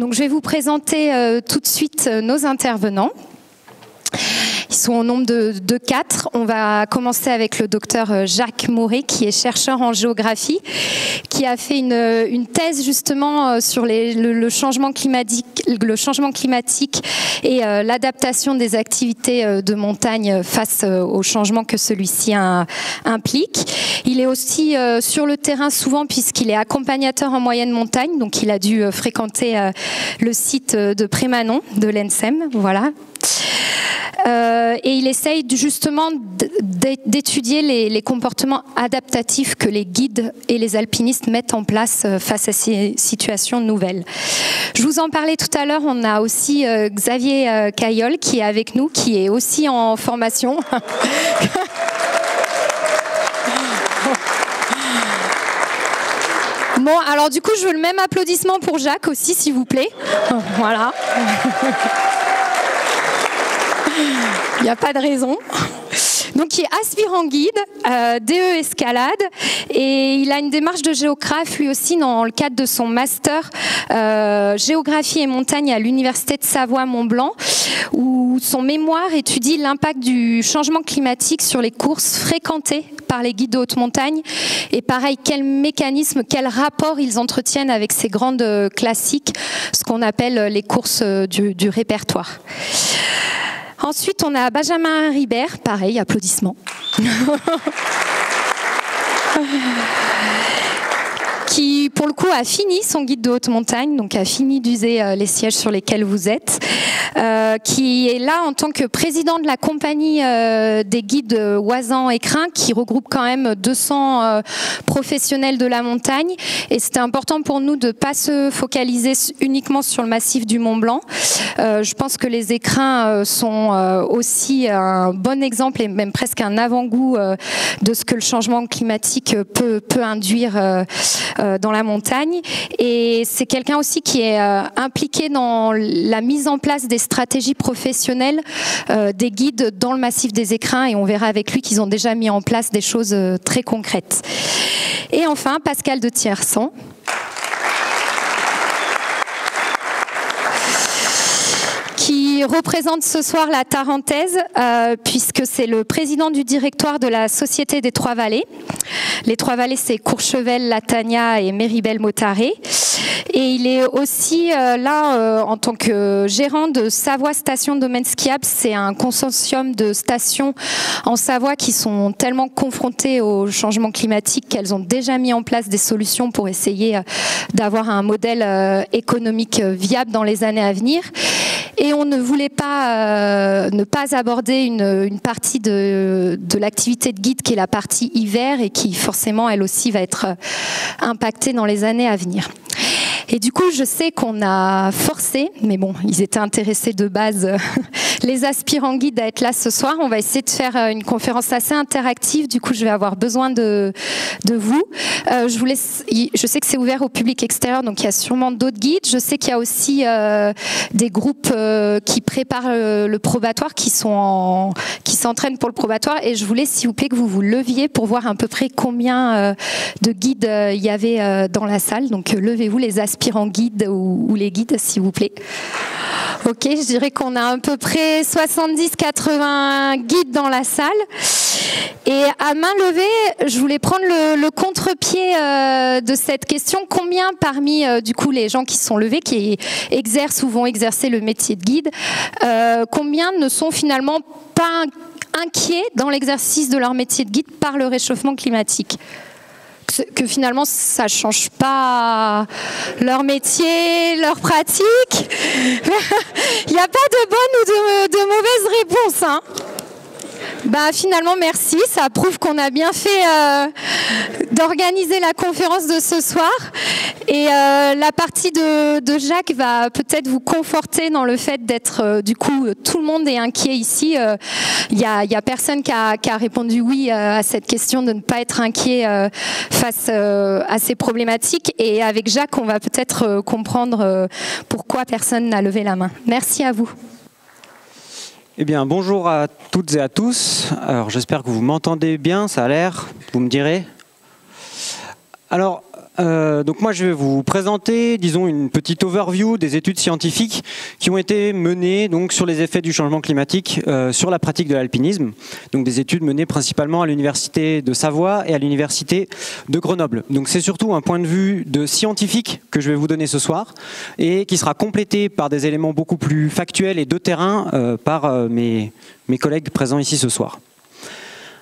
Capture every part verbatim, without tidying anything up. Donc, je vais vous présenter euh, tout de suite euh, nos intervenants. Ils sont au nombre de, de quatre. On va commencer avec le docteur Jacques Mouret, qui est chercheur en géographie, qui a fait une, une thèse justement sur les, le, le, changement climatique, le changement climatique et euh, l'adaptation des activités de montagne face au changement que celui-ci implique. Il est aussi euh, sur le terrain souvent, puisqu'il est accompagnateur en moyenne montagne, donc il a dû fréquenter euh, le site de Prémanon, de l'E N S A M. Voilà. Euh, et il essaye justement d'étudier les, les comportements adaptatifs que les guides et les alpinistes mettent en place face à ces situations nouvelles. Je vous en parlais tout à l'heure, on a aussi euh, Xavier Cailhol qui est avec nous, qui est aussi en formation. Bon, alors du coup, je veux le même applaudissement pour Jacques aussi, s'il vous plaît. Voilà. Il n'y a pas de raison. Donc, il est aspirant guide, euh, D E Escalade, et il a une démarche de géographe, lui aussi, dans le cadre de son master euh, Géographie et montagne à l'Université de Savoie-Mont-Blanc, où son mémoire étudie l'impact du changement climatique sur les courses fréquentées par les guides de haute montagne, et pareil, quels mécanismes, quels rapports ils entretiennent avec ces grandes classiques, ce qu'on appelle les courses du, du répertoire. Ensuite, on a Benjamin Ribeyre, pareil, applaudissements, qui, pour le coup, a fini son guide de haute montagne, donc a fini d'user les sièges sur lesquels vous êtes, euh, qui est là en tant que président de la compagnie euh, des guides Oisan et Crin, qui regroupe quand même deux cents euh, professionnels de la montagne. Et c'était important pour nous de ne pas se focaliser uniquement sur le massif du Mont-Blanc. Euh, je pense que les écrins sont aussi un bon exemple et même presque un avant-goût de ce que le changement climatique peut, peut induire dans la montagne. Et c'est quelqu'un aussi qui est impliqué dans la mise en place des stratégies professionnelles des guides dans le massif des écrins, et on verra avec lui qu'ils ont déjà mis en place des choses très concrètes. Et enfin, Pascal de Thiersant, qui représente ce soir la Tarentaise, euh, puisque c'est le président du directoire de la Société des Trois Vallées. Les Trois Vallées, c'est Courchevel, Latagna et Méribel-Motaré. Et il est aussi euh, là euh, en tant que gérant de Savoie Station Domaine Skiable. C'est un consortium de stations en Savoie qui sont tellement confrontées au changement climatique qu'elles ont déjà mis en place des solutions pour essayer euh, d'avoir un modèle euh, économique euh, viable dans les années à venir. Et on ne voulait pas euh, ne pas aborder une, une partie de, de l'activité de guide qui est la partie hiver et qui forcément elle aussi va être impactée dans les années à venir. Et du coup, je sais qu'on a forcé, mais bon, ils étaient intéressés de base, euh, les aspirants guides à être là ce soir. On va essayer de faire une conférence assez interactive. Du coup, je vais avoir besoin de, de vous. Euh, je vous laisse, je sais que c'est ouvert au public extérieur, donc il y a sûrement d'autres guides. Je sais qu'il y a aussi euh, des groupes euh, qui préparent euh, le probatoire, qui sont en, qui s'entraînent pour le probatoire. Et je voulais, s'il vous plaît, que vous vous leviez pour voir à peu près combien euh, de guides euh, il y avait euh, dans la salle. Donc, euh, levez-vous les aspirants en guide ou, ou les guides, s'il vous plaît. Ok, je dirais qu'on a à peu près soixante-dix à quatre-vingts guides dans la salle. Et à main levée, je voulais prendre le, le contre-pied euh, de cette question. Combien parmi euh, du coup les gens qui se sont levés, qui exercent ou vont exercer le métier de guide, euh, combien ne sont finalement pas inquiets dans l'exercice de leur métier de guide par le réchauffement climatique ? Que finalement ça change pas leur métier, leur pratique. Il n'y a pas de bonne ou de, de mauvaise réponse, hein. Bah finalement merci, ça prouve qu'on a bien fait euh, d'organiser la conférence de ce soir. Et euh, la partie de, de Jacques va peut-être vous conforter dans le fait d'être, euh, du coup, tout le monde est inquiet ici. Il euh, n'y a, y a personne qui a, qui a répondu oui euh, à cette question de ne pas être inquiet euh, face euh, à ces problématiques. Et avec Jacques, on va peut-être euh, comprendre euh, pourquoi personne n'a levé la main. Merci à vous. Eh bien, bonjour à toutes et à tous. Alors, j'espère que vous m'entendez bien, ça a l'air, vous me direz. Alors, Euh, donc moi je vais vous présenter, disons, une petite overview des études scientifiques qui ont été menées donc, sur les effets du changement climatique euh, sur la pratique de l'alpinisme. Donc des études menées principalement à l'université de Savoie et à l'université de Grenoble. Donc c'est surtout un point de vue de scientifique que je vais vous donner ce soir et qui sera complété par des éléments beaucoup plus factuels et de terrain euh, par euh, mes, mes collègues présents ici ce soir.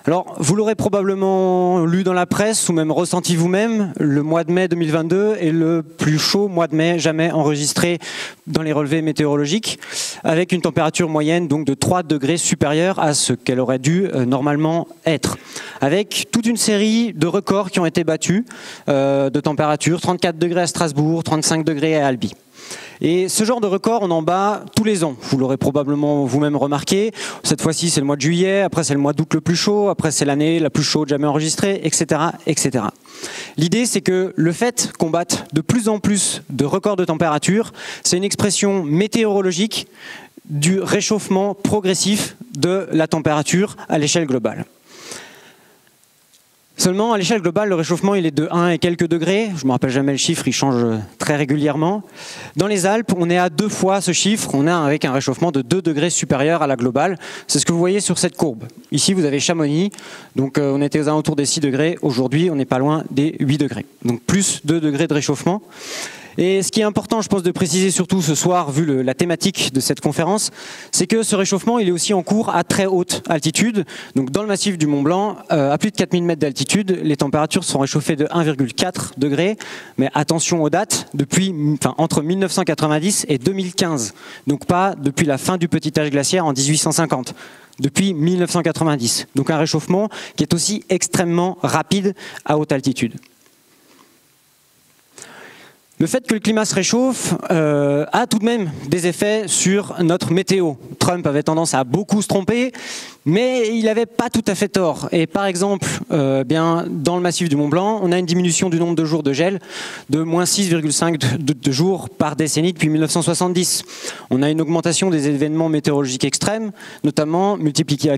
Alors, vous l'aurez probablement lu dans la presse ou même ressenti vous-même, le mois de mai deux mille vingt-deux est le plus chaud mois de mai jamais enregistré dans les relevés météorologiques, avec une température moyenne donc de trois degrés supérieure à ce qu'elle aurait dû euh, normalement être, avec toute une série de records qui ont été battus euh, de température, trente-quatre degrés à Strasbourg, trente-cinq degrés à Albi. Et ce genre de record, on en bat tous les ans. Vous l'aurez probablement vous-même remarqué. Cette fois-ci, c'est le mois de juillet, après c'est le mois d'août le plus chaud, après c'est l'année la plus chaude jamais enregistrée, et cetera et cetera. L'idée, c'est que le fait qu'on batte de plus en plus de records de température, c'est une expression météorologique du réchauffement progressif de la température à l'échelle globale. Seulement, à l'échelle globale, le réchauffement il est de un et quelques degrés. Je ne me rappelle jamais le chiffre, il change très régulièrement. Dans les Alpes, on est à deux fois ce chiffre. On est avec un réchauffement de deux degrés supérieur à la globale. C'est ce que vous voyez sur cette courbe. Ici, vous avez Chamonix. Donc, on était aux alentours des six degrés. Aujourd'hui, on n'est pas loin des huit degrés. Donc, plus deux degrés de réchauffement. Et ce qui est important, je pense, de préciser surtout ce soir, vu le, la thématique de cette conférence, c'est que ce réchauffement, il est aussi en cours à très haute altitude. Donc dans le massif du Mont Blanc, euh, à plus de quatre mille mètres d'altitude, les températures sont réchauffées de un virgule quatre degrés. Mais attention aux dates, depuis, enfin, entre mille neuf cent quatre-vingt-dix et deux mille quinze. Donc pas depuis la fin du petit âge glaciaire en mille huit cent cinquante. Depuis mille neuf cent quatre-vingt-dix. Donc un réchauffement qui est aussi extrêmement rapide à haute altitude. Le fait que le climat se réchauffe euh, a tout de même des effets sur notre météo. Trump avait tendance à beaucoup se tromper, mais il n'avait pas tout à fait tort. Et par exemple, euh, bien, dans le massif du Mont Blanc, on a une diminution du nombre de jours de gel de moins six virgule cinq de, de, de jours par décennie depuis mille neuf cent soixante-dix. On a une augmentation des événements météorologiques extrêmes, notamment multiplication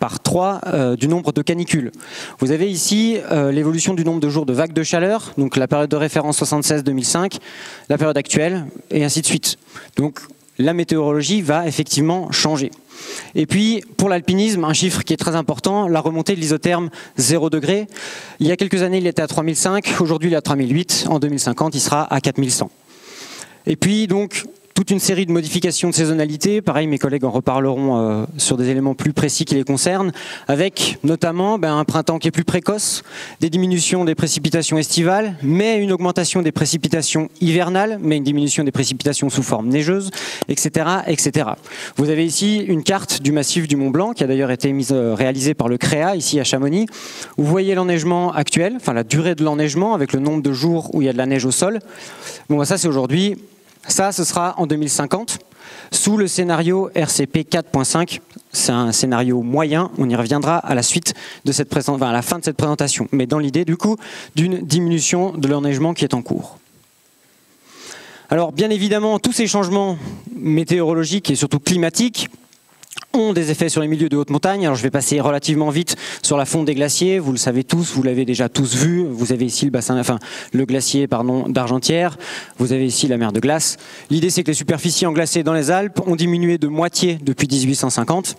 par trois euh, du nombre de canicules. Vous avez ici euh, l'évolution du nombre de jours de vagues de chaleur, donc la période de référence soixante-seize deux mille cinq, la période actuelle, et ainsi de suite. Donc la météorologie va effectivement changer. Et puis, pour l'alpinisme, un chiffre qui est très important, la remontée de l'isotherme zéro degré. Il y a quelques années, il était à trois mille cinq, aujourd'hui il est à trois mille huit, en deux mille cinquante, il sera à quatre mille cent. Et puis, donc, toute une série de modifications de saisonnalité, pareil mes collègues en reparleront euh, sur des éléments plus précis qui les concernent, avec notamment ben, un printemps qui est plus précoce, des diminutions des précipitations estivales, mais une augmentation des précipitations hivernales, mais une diminution des précipitations sous forme neigeuse, et cetera et cetera. Vous avez ici une carte du massif du Mont Blanc, qui a d'ailleurs été mise, réalisée par le CREA, ici à Chamonix. Vous voyez l'enneigement actuel, enfin la durée de l'enneigement, avec le nombre de jours où il y a de la neige au sol. Bon, ben, ça c'est aujourd'hui. Ça, ce sera en deux mille cinquante, sous le scénario R C P quatre point cinq. C'est un scénario moyen, on y reviendra à la suite de cette présent... enfin, à la fin de cette présentation, mais dans l'idée, du coup, d'une diminution de l'enneigement qui est en cours. Alors, bien évidemment, tous ces changements météorologiques et surtout climatiques ont des effets sur les milieux de haute montagne. Alors je vais passer relativement vite sur la fonte des glaciers. Vous le savez tous, vous l'avez déjà tous vu. Vous avez ici le bassin, enfin le glacier pardon d'Argentière. Vous avez ici la mer de glace. L'idée c'est que les superficies en glacé dans les Alpes ont diminué de moitié depuis mille huit cent cinquante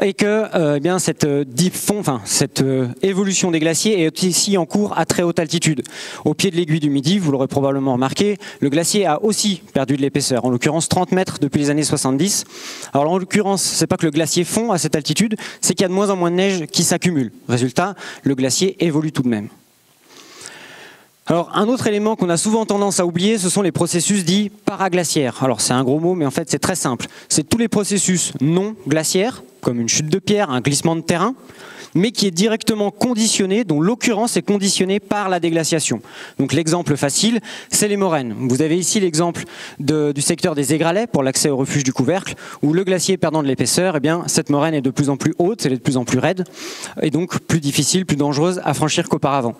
et que euh, eh bien cette euh, deep fond, enfin cette euh, évolution des glaciers est ici en cours à très haute altitude. Au pied de l'aiguille du Midi, vous l'aurez probablement remarqué, le glacier a aussi perdu de l'épaisseur. En l'occurrence trente mètres depuis les années soixante-dix. Alors en l'occurrence c'est pas que le glacier fond à cette altitude, c'est qu'il y a de moins en moins de neige qui s'accumule. Résultat, le glacier évolue tout de même. Alors, un autre élément qu'on a souvent tendance à oublier, ce sont les processus dits paraglaciaires. Alors, c'est un gros mot, mais en fait, c'est très simple. C'est tous les processus non glaciaires, comme une chute de pierre, un glissement de terrain, mais qui est directement conditionné, dont l'occurrence est conditionnée par la déglaciation. Donc l'exemple facile, c'est les moraines. Vous avez ici l'exemple du secteur des Égralets pour l'accès au refuge du Couvercle, où le glacier perdant de l'épaisseur, eh bien, cette moraine est de plus en plus haute, elle est de plus en plus raide, et donc plus difficile, plus dangereuse à franchir qu'auparavant.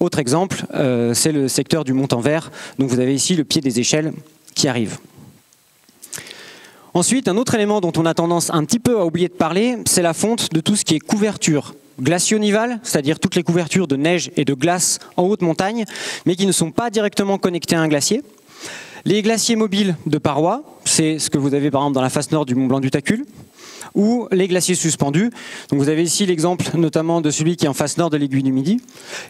Autre exemple, euh, c'est le secteur du Mont-en-Vert, donc vous avez ici le pied des échelles qui arrive. Ensuite, un autre élément dont on a tendance un petit peu à oublier de parler, c'est la fonte de tout ce qui est couverture glacionival, c'est-à-dire toutes les couvertures de neige et de glace en haute montagne, mais qui ne sont pas directement connectées à un glacier. Les glaciers mobiles de parois, c'est ce que vous avez par exemple dans la face nord du Mont Blanc du Tacul, ou les glaciers suspendus. Donc vous avez ici l'exemple notamment de celui qui est en face nord de l'aiguille du Midi.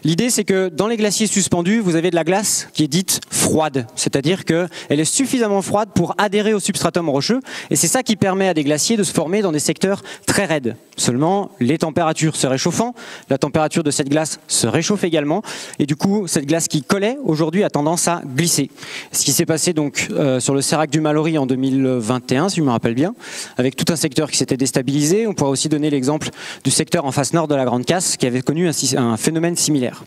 L'idée, c'est que dans les glaciers suspendus, vous avez de la glace qui est dite froide, c'est-à-dire qu'elle est suffisamment froide pour adhérer au substratum rocheux, et c'est ça qui permet à des glaciers de se former dans des secteurs très raides. Seulement, les températures se réchauffant, la température de cette glace se réchauffe également, et du coup, cette glace qui collait, aujourd'hui, a tendance à glisser. Ce qui s'est passé donc euh, sur le Sérac du Mallory en deux mille vingt et un, si je me rappelle bien, avec tout un secteur qui s'était déstabilisé. On pourrait aussi donner l'exemple du secteur en face nord de la Grande Casse, qui avait connu un, un phénomène similaire.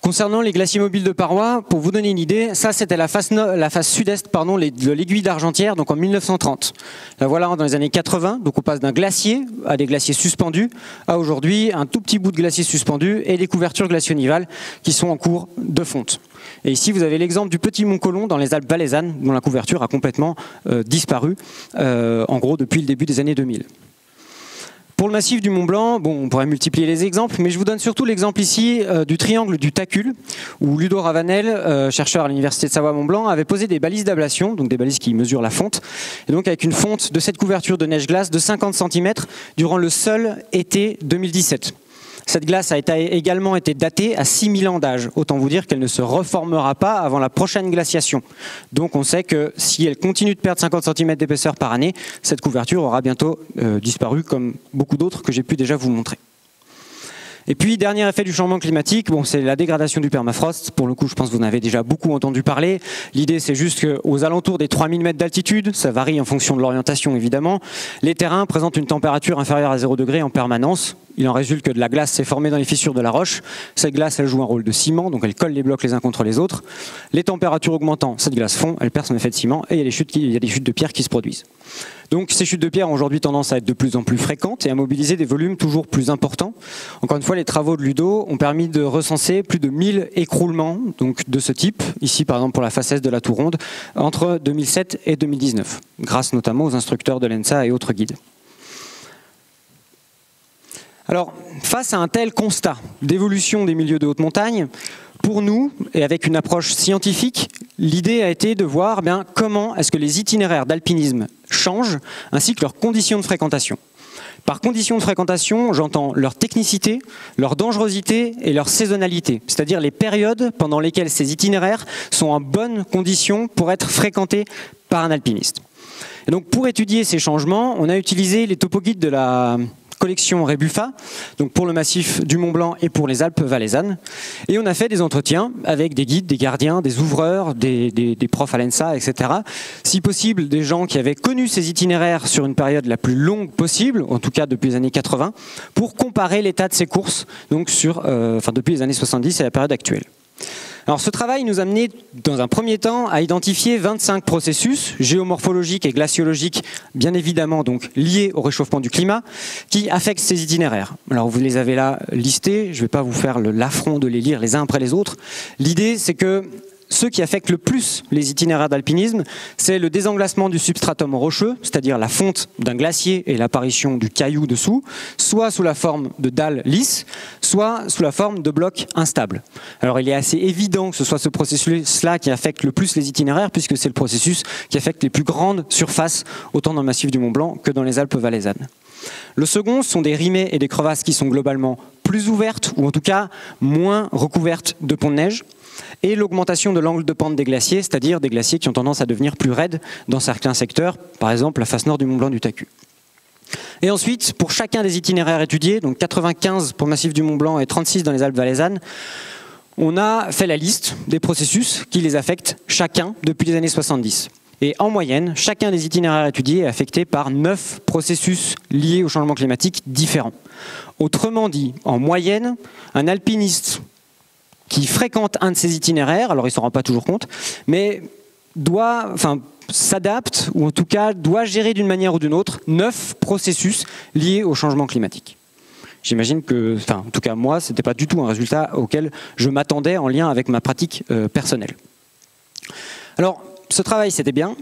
Concernant les glaciers mobiles de parois, pour vous donner une idée, ça c'était la face, no, la face sud-est pardon, les, de l'aiguille d'Argentière, donc en mille neuf cent trente. La voilà dans les années quatre-vingt, donc on passe d'un glacier à des glaciers suspendus, à aujourd'hui un tout petit bout de glacier suspendu et des couvertures glacionivales qui sont en cours de fonte. Et ici vous avez l'exemple du petit Mont Colomb dans les Alpes valaisannes, dont la couverture a complètement euh, disparu, euh, en gros depuis le début des années deux mille. Pour le massif du Mont Blanc, bon, on pourrait multiplier les exemples, mais je vous donne surtout l'exemple ici euh, du triangle du Tacul, où Ludo Ravanel, euh, chercheur à l'université de Savoie Mont Blanc, avait posé des balises d'ablation, donc des balises qui mesurent la fonte, et donc avec une fonte de cette couverture de neige glace de cinquante centimètres durant le seul été deux mille dix-sept. Cette glace a été, également été datée à six mille ans d'âge. Autant vous dire qu'elle ne se reformera pas avant la prochaine glaciation. Donc on sait que si elle continue de perdre cinquante centimètres d'épaisseur par année, cette couverture aura bientôt euh, disparu, comme beaucoup d'autres que j'ai pu déjà vous montrer. Et puis, dernier effet du changement climatique, bon, c'est la dégradation du permafrost. Pour le coup, je pense que vous en avez déjà beaucoup entendu parler. L'idée, c'est juste qu'aux alentours des trois mille mètres d'altitude, ça varie en fonction de l'orientation évidemment, les terrains présentent une température inférieure à zéro degré en permanence. Il en résulte que de la glace s'est formée dans les fissures de la roche. Cette glace, elle joue un rôle de ciment, donc elle colle les blocs les uns contre les autres. Les températures augmentant, cette glace fond, elle perd son effet de ciment et il y a des chutes, il y a des chutes de pierre qui se produisent. Donc ces chutes de pierre ont aujourd'hui tendance à être de plus en plus fréquentes et à mobiliser des volumes toujours plus importants. Encore une fois, les travaux de Ludo ont permis de recenser plus de mille écroulements donc, de ce type, ici par exemple pour la face est de la Tour Ronde, entre deux mille sept et deux mille dix-neuf, grâce notamment aux instructeurs de l'ENSA et autres guides. Alors, face à un tel constat d'évolution des milieux de haute montagne, pour nous, et avec une approche scientifique, l'idée a été de voir eh bien, comment est-ce que les itinéraires d'alpinisme changent, ainsi que leurs conditions de fréquentation. Par conditions de fréquentation, j'entends leur technicité, leur dangerosité et leur saisonnalité, c'est-à-dire les périodes pendant lesquelles ces itinéraires sont en bonne condition pour être fréquentés par un alpiniste. Et donc, pour étudier ces changements, on a utilisé les topoguides de la collection Rébuffat, donc pour le massif du Mont Blanc et pour les Alpes valaisannes. Et on a fait des entretiens avec des guides, des gardiens, des ouvreurs, des, des, des profs à l'ENSA, et cetera. Si possible, des gens qui avaient connu ces itinéraires sur une période la plus longue possible, en tout cas depuis les années quatre-vingt, pour comparer l'état de ces courses, donc sur, euh, enfin depuis les années soixante-dix et la période actuelle. Alors ce travail nous a amené, dans un premier temps, à identifier vingt-cinq processus géomorphologiques et glaciologiques, bien évidemment donc liés au réchauffement du climat, qui affectent ces itinéraires. Alors vous les avez là listés, je ne vais pas vous faire l'affront de les lire les uns après les autres. L'idée, c'est que ceux qui affectent le plus les itinéraires d'alpinisme, c'est le désenglacement du substratum rocheux, c'est-à-dire la fonte d'un glacier et l'apparition du caillou dessous, soit sous la forme de dalles lisses, soit sous la forme de blocs instables. Alors il est assez évident que ce soit ce processus-là qui affecte le plus les itinéraires, puisque c'est le processus qui affecte les plus grandes surfaces, autant dans le massif du Mont-Blanc que dans les Alpes valaisannes. Le second sont des rimés et des crevasses qui sont globalement plus ouvertes, ou en tout cas moins recouvertes de ponts de neige, et l'augmentation de l'angle de pente des glaciers, c'est-à-dire des glaciers qui ont tendance à devenir plus raides dans certains secteurs, par exemple la face nord du Mont Blanc du Tacul. Et ensuite, pour chacun des itinéraires étudiés, donc quatre-vingt-quinze pour le massif du Mont Blanc et trente-six dans les Alpes valaisannes, on a fait la liste des processus qui les affectent chacun depuis les années soixante-dix. Et en moyenne, chacun des itinéraires étudiés est affecté par neuf processus liés au changement climatique différents. Autrement dit, en moyenne, un alpiniste qui fréquente un de ces itinéraires, alors il ne s'en rend pas toujours compte, mais doit, enfin, s'adapte, ou en tout cas doit gérer d'une manière ou d'une autre, neuf processus liés au changement climatique. J'imagine que, enfin, en tout cas moi, ce n'était pas du tout un résultat auquel je m'attendais en lien avec ma pratique euh, personnelle. Alors, ce travail, c'était bien,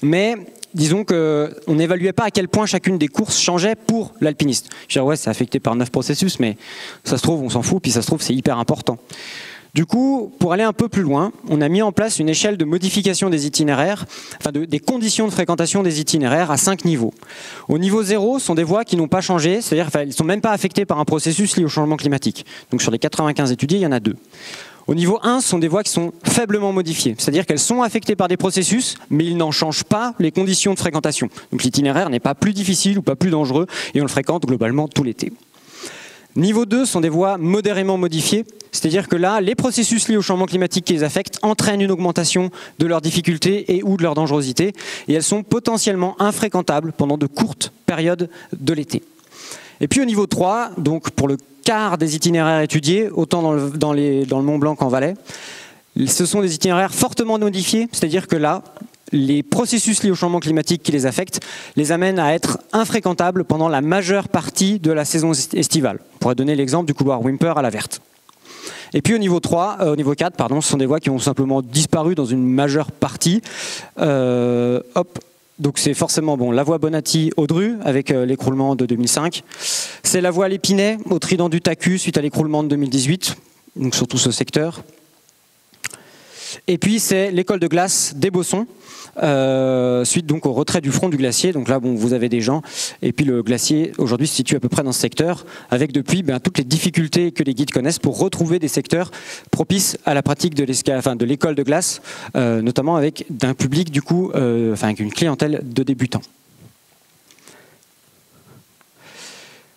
mais disons qu'on n'évaluait pas à quel point chacune des courses changeait pour l'alpiniste. Je dirais, ouais, c'est affecté par neuf processus, mais ça se trouve, on s'en fout, puis ça se trouve, c'est hyper important. Du coup, pour aller un peu plus loin, on a mis en place une échelle de modification des itinéraires, enfin de, des conditions de fréquentation des itinéraires à cinq niveaux. Au niveau zéro, ce sont des voies qui n'ont pas changé, c'est-à-dire qu'elles ne sont même pas affectées par un processus lié au changement climatique. Donc sur les quatre-vingt-quinze étudiés, il y en a deux. Au niveau un, ce sont des voies qui sont faiblement modifiées, c'est-à-dire qu'elles sont affectées par des processus, mais ils n'en changent pas les conditions de fréquentation. Donc l'itinéraire n'est pas plus difficile ou pas plus dangereux, et on le fréquente globalement tout l'été. Niveau deux, ce sont des voies modérément modifiées, c'est-à-dire que là, les processus liés au changement climatique qui les affectent entraînent une augmentation de leur difficulté et ou de leur dangerosité, et elles sont potentiellement infréquentables pendant de courtes périodes de l'été. Et puis au niveau trois, donc pour le quart des itinéraires étudiés, autant dans le, dans les, dans le Mont-Blanc qu'en Valais, ce sont des itinéraires fortement modifiés, c'est-à-dire que là, les processus liés au changement climatique qui les affectent les amènent à être infréquentables pendant la majeure partie de la saison estivale. On pourrait donner l'exemple du couloir Wimper à la Verte. Et puis au niveau trois, euh, au niveau quatre, pardon, ce sont des voies qui ont simplement disparu dans une majeure partie. Euh, hop. Donc c'est forcément bon, la voie Bonatti-Audru avec euh, l'écroulement de deux mille cinq. C'est la voie Lépinay au Trident du Tacu suite à l'écroulement de deux mille dix-huit, donc surtout ce secteur. Et puis c'est l'école de glace des Bossons, euh, suite donc au retrait du front du glacier. Donc là, bon, vous avez des gens. Et puis le glacier, aujourd'hui, se situe à peu près dans ce secteur, avec depuis ben, toutes les difficultés que les guides connaissent pour retrouver des secteurs propices à la pratique de l'escalade, enfin, de l'école de glace, euh, notamment avec d'un public, du coup, euh, enfin, avec une clientèle de débutants.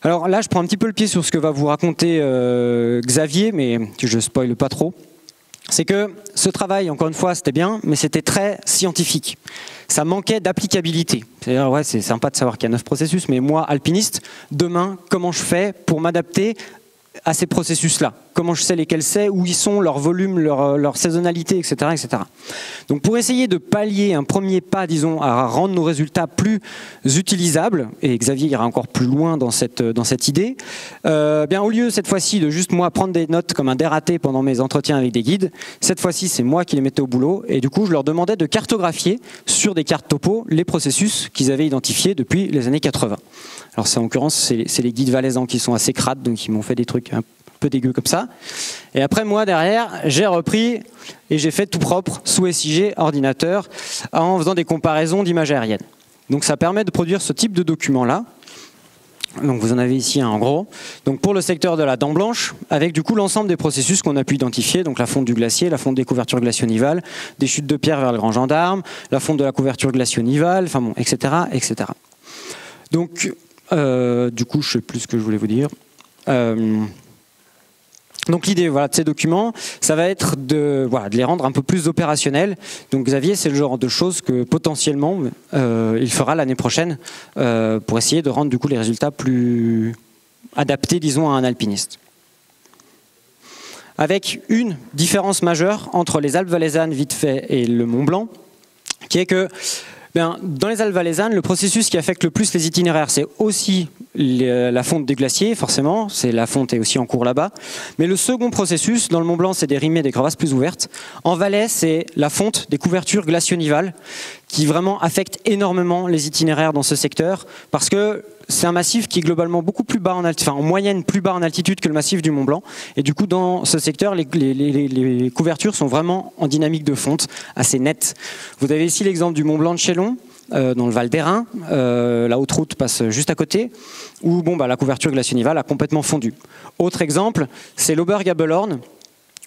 Alors là, je prends un petit peu le pied sur ce que va vous raconter euh, Xavier, mais je spoile pas trop. C'est que ce travail, encore une fois, c'était bien, mais c'était très scientifique. Ça manquait d'applicabilité. C'est-à-dire, ouais, c'est sympa de savoir qu'il y a neuf processus, mais moi, alpiniste, demain, comment je fais pour m'adapter à ces processus-là? Comment je sais lesquels c'est, où ils sont, leur volume, leur, leur saisonnalité, et cetera, et cetera. Donc pour essayer de pallier un premier pas, disons, à rendre nos résultats plus utilisables, et Xavier ira encore plus loin dans cette, dans cette idée, euh, bien, au lieu cette fois-ci de juste moi prendre des notes comme un dératé pendant mes entretiens avec des guides, cette fois-ci c'est moi qui les mettais au boulot, et du coup je leur demandais de cartographier sur des cartes topo les processus qu'ils avaient identifiés depuis les années quatre-vingt. Alors c'est en l'occurrence, c'est les guides valaisans qui sont assez crades, donc ils m'ont fait des trucs un peu dégueux comme ça. Et après moi derrière, j'ai repris et j'ai fait tout propre sous S I G ordinateur en faisant des comparaisons d'images aériennes. Donc ça permet de produire ce type de document là. Donc vous en avez ici un en gros. Donc pour le secteur de la Dent Blanche, avec du coup l'ensemble des processus qu'on a pu identifier, donc la fonte du glacier, la fonte des couvertures glacio-nivales, des chutes de pierre vers le Grand Gendarme, la fonte de la couverture glacio-nivale, enfin bon, et cetera, et cetera. Donc euh, du coup je sais plus ce que je voulais vous dire. Euh, Donc l'idée voilà, de ces documents, ça va être de, voilà, de les rendre un peu plus opérationnels. Donc Xavier, c'est le genre de choses que potentiellement euh, il fera l'année prochaine euh, pour essayer de rendre du coup les résultats plus adaptés, disons, à un alpiniste. Avec une différence majeure entre les Alpes valaisannes vite fait et le Mont Blanc, qui est que bien, dans les Alpes valaisannes, le processus qui affecte le plus les itinéraires, c'est aussi les, la fonte des glaciers, forcément, c'est la fonte est aussi en cours là-bas. Mais le second processus, dans le Mont Blanc, c'est des rimées, des crevasses plus ouvertes. En Valais, c'est la fonte des couvertures glacio-nivales qui vraiment affecte énormément les itinéraires dans ce secteur, parce que c'est un massif qui est globalement beaucoup plus bas en altitude, enfin en moyenne plus bas en altitude que le massif du Mont Blanc. Et du coup, dans ce secteur, les, les, les, les couvertures sont vraiment en dynamique de fonte assez nette. Vous avez ici l'exemple du Mont Blanc de Chellon, euh, dans le Val d'Airain. Euh, la haute route passe juste à côté, où bon, bah, la couverture glacio-nivale a complètement fondu. Autre exemple, c'est l'Auberge à Bellorne,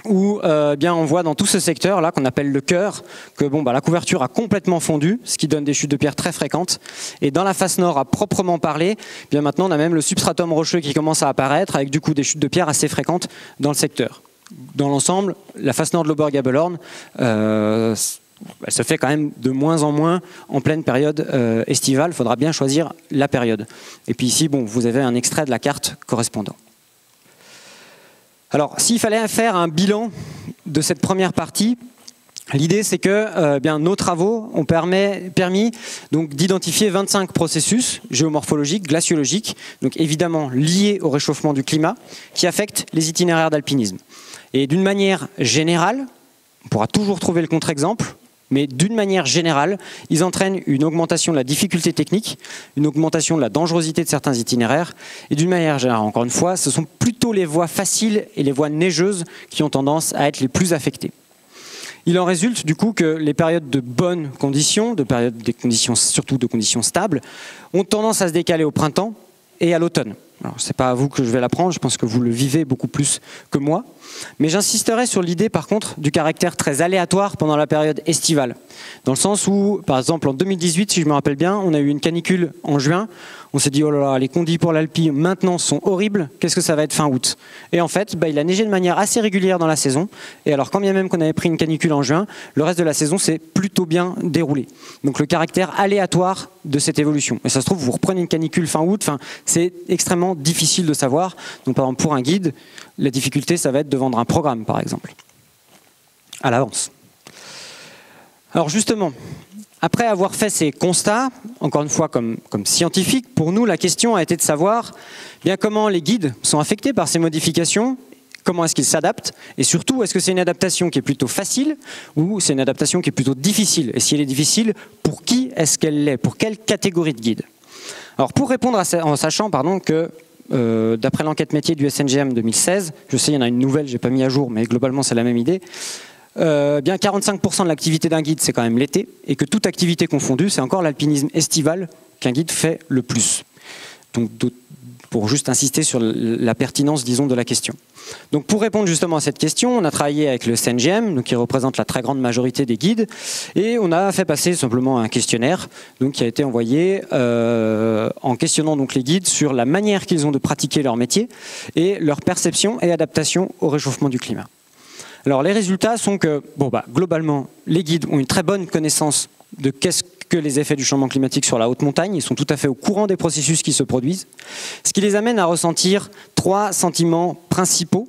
où euh, bien on voit dans tout ce secteur là qu'on appelle le cœur que bon bah la couverture a complètement fondu, ce qui donne des chutes de pierre très fréquentes. Et dans la face nord à proprement parler, bien maintenant on a même le substratum rocheux qui commence à apparaître avec du coup des chutes de pierre assez fréquentes dans le secteur. Dans l'ensemble, la face nord de l'Auberge à Bellorne, euh, elle se fait quand même de moins en moins en pleine période euh, estivale. Il faudra bien choisir la période. Et puis ici, bon, vous avez un extrait de la carte correspondant. Alors, s'il fallait faire un bilan de cette première partie, l'idée c'est que euh, bien, nos travaux ont permis, permis d'identifier vingt-cinq processus géomorphologiques, glaciologiques, donc évidemment liés au réchauffement du climat, qui affectent les itinéraires d'alpinisme. Et d'une manière générale, on pourra toujours trouver le contre-exemple, mais d'une manière générale, ils entraînent une augmentation de la difficulté technique, une augmentation de la dangerosité de certains itinéraires, et d'une manière générale, encore une fois, ce sont plutôt les voies faciles et les voies neigeuses qui ont tendance à être les plus affectées. Il en résulte du coup que les périodes de bonnes conditions, de périodes des conditions, surtout de conditions stables, ont tendance à se décaler au printemps et à l'automne. Alors, c'est pas à vous que je vais l'apprendre, je pense que vous le vivez beaucoup plus que moi. Mais j'insisterai sur l'idée, par contre, du caractère très aléatoire pendant la période estivale. Dans le sens où, par exemple, en deux mille dix-huit, si je me rappelle bien, on a eu une canicule en juin. On s'est dit, oh là là, les condis pour l'Alpi maintenant sont horribles, qu'est-ce que ça va être fin août? Et en fait, bah, il a neigé de manière assez régulière dans la saison. Et alors, quand bien même qu'on avait pris une canicule en juin, le reste de la saison s'est plutôt bien déroulé. Donc le caractère aléatoire de cette évolution. Et ça se trouve, vous reprenez une canicule fin août, fin, c'est extrêmement difficile de savoir. Donc par exemple pour un guide, la difficulté ça va être de vendre un programme par exemple à l'avance. Alors justement, après avoir fait ces constats, encore une fois comme, comme scientifique, pour nous la question a été de savoir eh bien, comment les guides sont affectés par ces modifications, comment est-ce qu'ils s'adaptent, et surtout est-ce que c'est une adaptation qui est plutôt facile ou c'est une adaptation qui est plutôt difficile, et si elle est difficile, pour qui est-ce qu'elle l'est, pour quelle catégorie de guide? Alors pour répondre à ça, en sachant pardon, que euh, d'après l'enquête métier du S N G M deux mille seize, je sais il y en a une nouvelle, je n'ai pas mis à jour, mais globalement c'est la même idée, euh, bien quarante-cinq pour cent de l'activité d'un guide c'est quand même l'été, et que toute activité confondue c'est encore l'alpinisme estival qu'un guide fait le plus. Donc pour juste insister sur la pertinence disons de la question. Donc pour répondre justement à cette question, on a travaillé avec le C N G M, donc qui représente la très grande majorité des guides, et on a fait passer simplement un questionnaire donc qui a été envoyé euh, en questionnant donc les guides sur la manière qu'ils ont de pratiquer leur métier et leur perception et adaptation au réchauffement du climat. Alors les résultats sont que bon, bah, globalement les guides ont une très bonne connaissance de qu'est-ce que les effets du changement climatique sur la haute montagne, ils sont tout à fait au courant des processus qui se produisent, ce qui les amène à ressentir trois sentiments principaux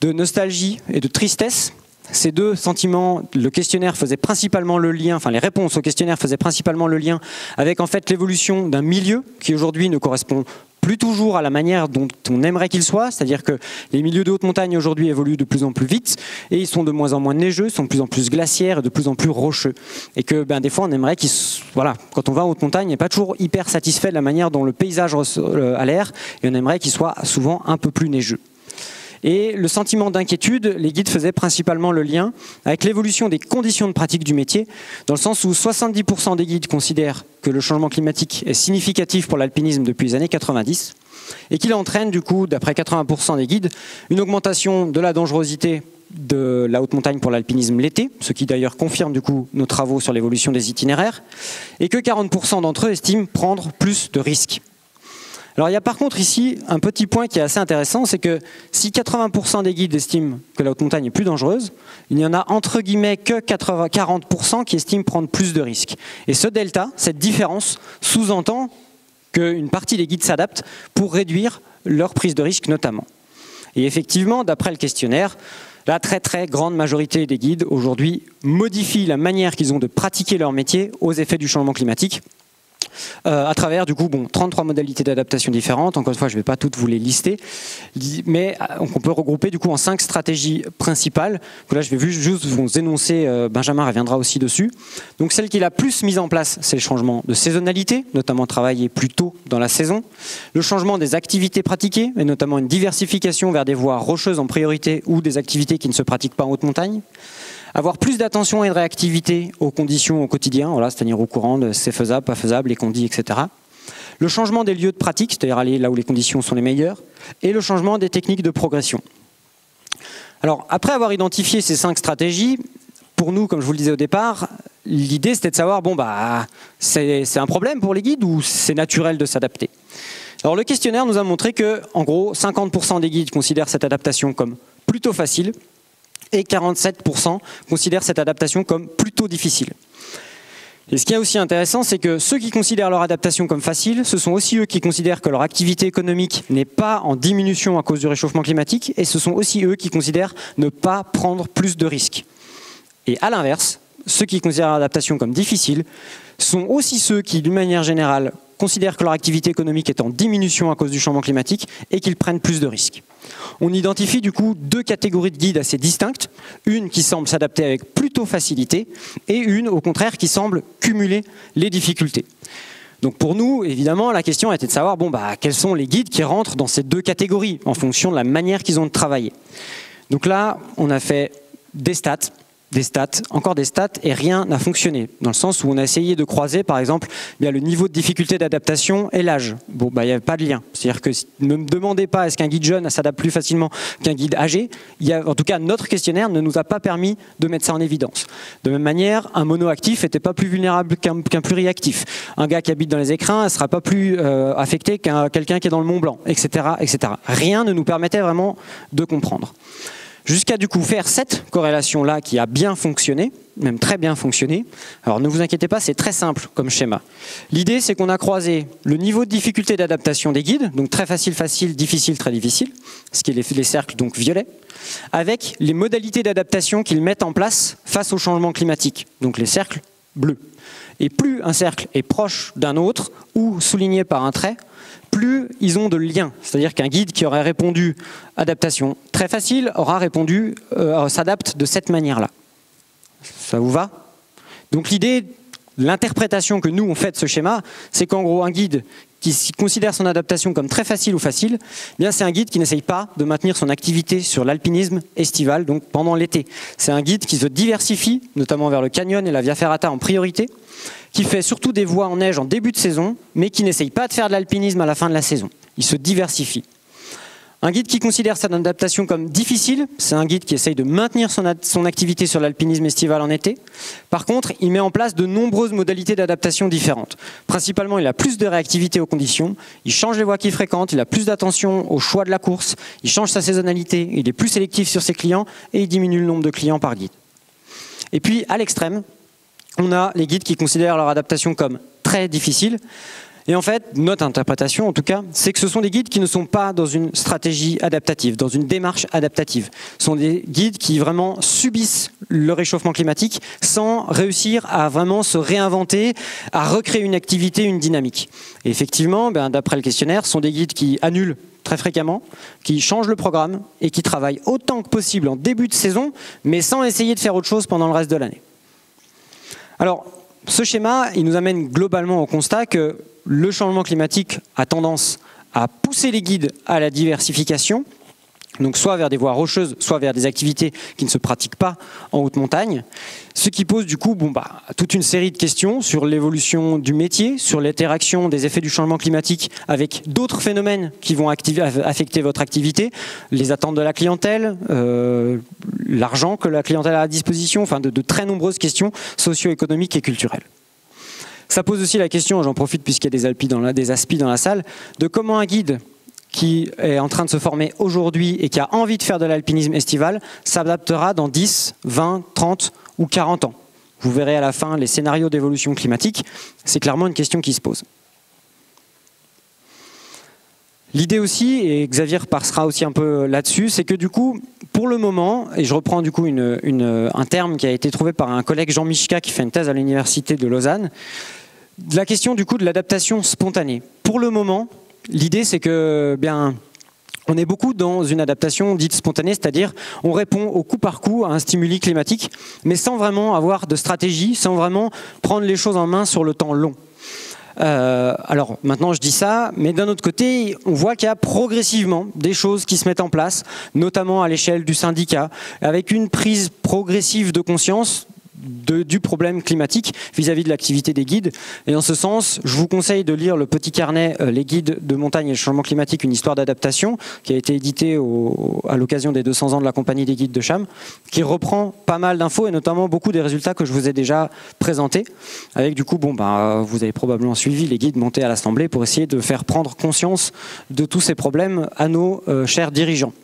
de nostalgie et de tristesse. Ces deux sentiments, le questionnaire faisait principalement le lien, enfin les réponses au questionnaire faisaient principalement le lien avec en fait l'évolution d'un milieu qui aujourd'hui ne correspond plus toujours à la manière dont on aimerait qu'il soit, c'est-à-dire que les milieux de haute montagne aujourd'hui évoluent de plus en plus vite et ils sont de moins en moins neigeux, sont de plus en plus glaciaires et de plus en plus rocheux. Et que ben, des fois on aimerait qu'ils, voilà, quand on va en haute montagne, on n'est pas toujours hyper satisfait de la manière dont le paysage a l'air et on aimerait qu'il soit souvent un peu plus neigeux. Et le sentiment d'inquiétude, les guides faisaient principalement le lien avec l'évolution des conditions de pratique du métier, dans le sens où soixante-dix pour cent des guides considèrent que le changement climatique est significatif pour l'alpinisme depuis les années quatre-vingt-dix, et qu'il entraîne du coup, d'après quatre-vingts pour cent des guides, une augmentation de la dangerosité de la haute montagne pour l'alpinisme l'été, ce qui d'ailleurs confirme du coup nos travaux sur l'évolution des itinéraires, et que quarante pour cent d'entre eux estiment prendre plus de risques. Alors il y a par contre ici un petit point qui est assez intéressant, c'est que si quatre-vingts pour cent des guides estiment que la haute montagne est plus dangereuse, il n'y en a entre guillemets que quarante pour cent qui estiment prendre plus de risques. Et ce delta, cette différence, sous-entend qu'une partie des guides s'adaptent pour réduire leur prise de risque notamment. Et effectivement, d'après le questionnaire, la très très grande majorité des guides aujourd'hui modifient la manière qu'ils ont de pratiquer leur métier aux effets du changement climatique. Euh, à travers du coup bon, trente-trois modalités d'adaptation différentes, encore une fois je ne vais pas toutes vous les lister, mais on peut regrouper du coup en cinq stratégies principales, que là je vais juste vous énoncer, euh, Benjamin reviendra aussi dessus. Donc celle qu'il a plus mise en place, c'est le changement de saisonnalité, notamment travailler plus tôt dans la saison, le changement des activités pratiquées, et notamment une diversification vers des voies rocheuses en priorité ou des activités qui ne se pratiquent pas en haute montagne. Avoir plus d'attention et de réactivité aux conditions au quotidien, voilà, c'est-à-dire au courant de c'est faisable, pas faisable, les condis, et cetera. Le changement des lieux de pratique, c'est-à-dire aller là où les conditions sont les meilleures, et le changement des techniques de progression. Alors, après avoir identifié ces cinq stratégies, pour nous, comme je vous le disais au départ, l'idée c'était de savoir, bon bah, c'est un problème pour les guides ou c'est naturel de s'adapter? Alors le questionnaire nous a montré que, en gros, cinquante pour cent des guides considèrent cette adaptation comme plutôt facile, et quarante-sept pour cent considèrent cette adaptation comme plutôt difficile. Et ce qui est aussi intéressant, c'est que ceux qui considèrent leur adaptation comme facile, ce sont aussi eux qui considèrent que leur activité économique n'est pas en diminution à cause du réchauffement climatique, et ce sont aussi eux qui considèrent ne pas prendre plus de risques. Et à l'inverse, ceux qui considèrent l'adaptation comme difficile sont aussi ceux qui, d'une manière générale, considèrent que leur activité économique est en diminution à cause du changement climatique et qu'ils prennent plus de risques. On identifie du coup deux catégories de guides assez distinctes, une qui semble s'adapter avec plutôt facilité et une au contraire qui semble cumuler les difficultés. Donc pour nous, évidemment, la question était de savoir bon, bah, quels sont les guides qui rentrent dans ces deux catégories en fonction de la manière qu'ils ont de travailler. Donc là, on a fait des stats, des stats, encore des stats, et rien n'a fonctionné. Dans le sens où on a essayé de croiser, par exemple, bien le niveau de difficulté d'adaptation et l'âge. Bon, bah, il n'y avait pas de lien. C'est-à-dire que ne me demandez pas est-ce qu'un guide jeune s'adapte plus facilement qu'un guide âgé. Il y a, en tout cas, notre questionnaire ne nous a pas permis de mettre ça en évidence. De même manière, un monoactif n'était pas plus vulnérable qu'un qu'un pluriactif. Un gars qui habite dans les écrins ne sera pas plus euh, affecté qu'un quelqu'un qui est dans le Mont Blanc, et cetera, et cetera. Rien ne nous permettait vraiment de comprendre. Jusqu'à du coup faire cette corrélation-là qui a bien fonctionné, même très bien fonctionné. Alors ne vous inquiétez pas, c'est très simple comme schéma. L'idée, c'est qu'on a croisé le niveau de difficulté d'adaptation des guides, donc très facile, facile, difficile, très difficile, ce qui est les cercles donc violets, avec les modalités d'adaptation qu'ils mettent en place face au changement climatique, donc les cercles bleus. Et plus un cercle est proche d'un autre, ou souligné par un trait, plus ils ont de liens, c'est-à-dire qu'un guide qui aurait répondu adaptation très facile aura répondu euh, s'adapte de cette manière-là. Ça vous va? Donc l'idée, l'interprétation que nous on fait de ce schéma, c'est qu'en gros un guide qui considère son adaptation comme très facile ou facile, eh bien c'est un guide qui n'essaye pas de maintenir son activité sur l'alpinisme estival, donc pendant l'été. C'est un guide qui se diversifie, notamment vers le canyon et la Via Ferrata en priorité, qui fait surtout des voies en neige en début de saison, mais qui n'essaye pas de faire de l'alpinisme à la fin de la saison. Il se diversifie. Un guide qui considère sa adaptation comme difficile, c'est un guide qui essaye de maintenir son, son activité sur l'alpinisme estival en été. Par contre, il met en place de nombreuses modalités d'adaptation différentes. Principalement, il a plus de réactivité aux conditions, il change les voies qu'il fréquente, il a plus d'attention au choix de la course, il change sa saisonnalité, il est plus sélectif sur ses clients et il diminue le nombre de clients par guide. Et puis, à l'extrême, on a les guides qui considèrent leur adaptation comme très difficile. Et en fait, notre interprétation en tout cas, c'est que ce sont des guides qui ne sont pas dans une stratégie adaptative, dans une démarche adaptative. Ce sont des guides qui vraiment subissent le réchauffement climatique sans réussir à vraiment se réinventer, à recréer une activité, une dynamique. Et effectivement, ben, d'après le questionnaire, ce sont des guides qui annulent très fréquemment, qui changent le programme et qui travaillent autant que possible en début de saison, mais sans essayer de faire autre chose pendant le reste de l'année. Alors, ce schéma, il nous amène globalement au constat que le changement climatique a tendance à pousser les guides à la diversification, donc soit vers des voies rocheuses, soit vers des activités qui ne se pratiquent pas en haute montagne, ce qui pose du coup bon, bah, toute une série de questions sur l'évolution du métier, sur l'interaction des effets du changement climatique avec d'autres phénomènes qui vont affecter votre activité, les attentes de la clientèle, euh, l'argent que la clientèle a à disposition, enfin de, de très nombreuses questions socio-économiques et culturelles. Ça pose aussi la question, j'en profite puisqu'il y a des alpis dans la, des aspis dans la salle, de comment un guide qui est en train de se former aujourd'hui et qui a envie de faire de l'alpinisme estival s'adaptera dans dix, vingt, trente ou quarante ans. Vous verrez à la fin les scénarios d'évolution climatique, c'est clairement une question qui se pose. L'idée aussi, et Xavier passera aussi un peu là-dessus, c'est que du coup, pour le moment, et je reprends du coup une, une, un terme qui a été trouvé par un collègue Jean Mischka qui fait une thèse à l'université de Lausanne, la question du coup de l'adaptation spontanée. Pour le moment, l'idée c'est que, bien, on est beaucoup dans une adaptation dite spontanée, c'est-à-dire on répond au coup par coup à un stimuli climatique, mais sans vraiment avoir de stratégie, sans vraiment prendre les choses en main sur le temps long. Euh, alors maintenant je dis ça, mais d'un autre côté on voit qu'il y a progressivement des choses qui se mettent en place, notamment à l'échelle du syndicat, avec une prise progressive de conscience de, du problème climatique vis-à-vis de l'activité des guides. Et dans ce sens, je vous conseille de lire le petit carnet euh, Les guides de montagne et le changement climatique, une histoire d'adaptation, qui a été édité au, à l'occasion des deux cents ans de la Compagnie des guides de Chamonix, qui reprend pas mal d'infos et notamment beaucoup des résultats que je vous ai déjà présentés. Avec du coup, bon, bah, vous avez probablement suivi les guides montés à l'Assemblée pour essayer de faire prendre conscience de tous ces problèmes à nos euh, chers dirigeants.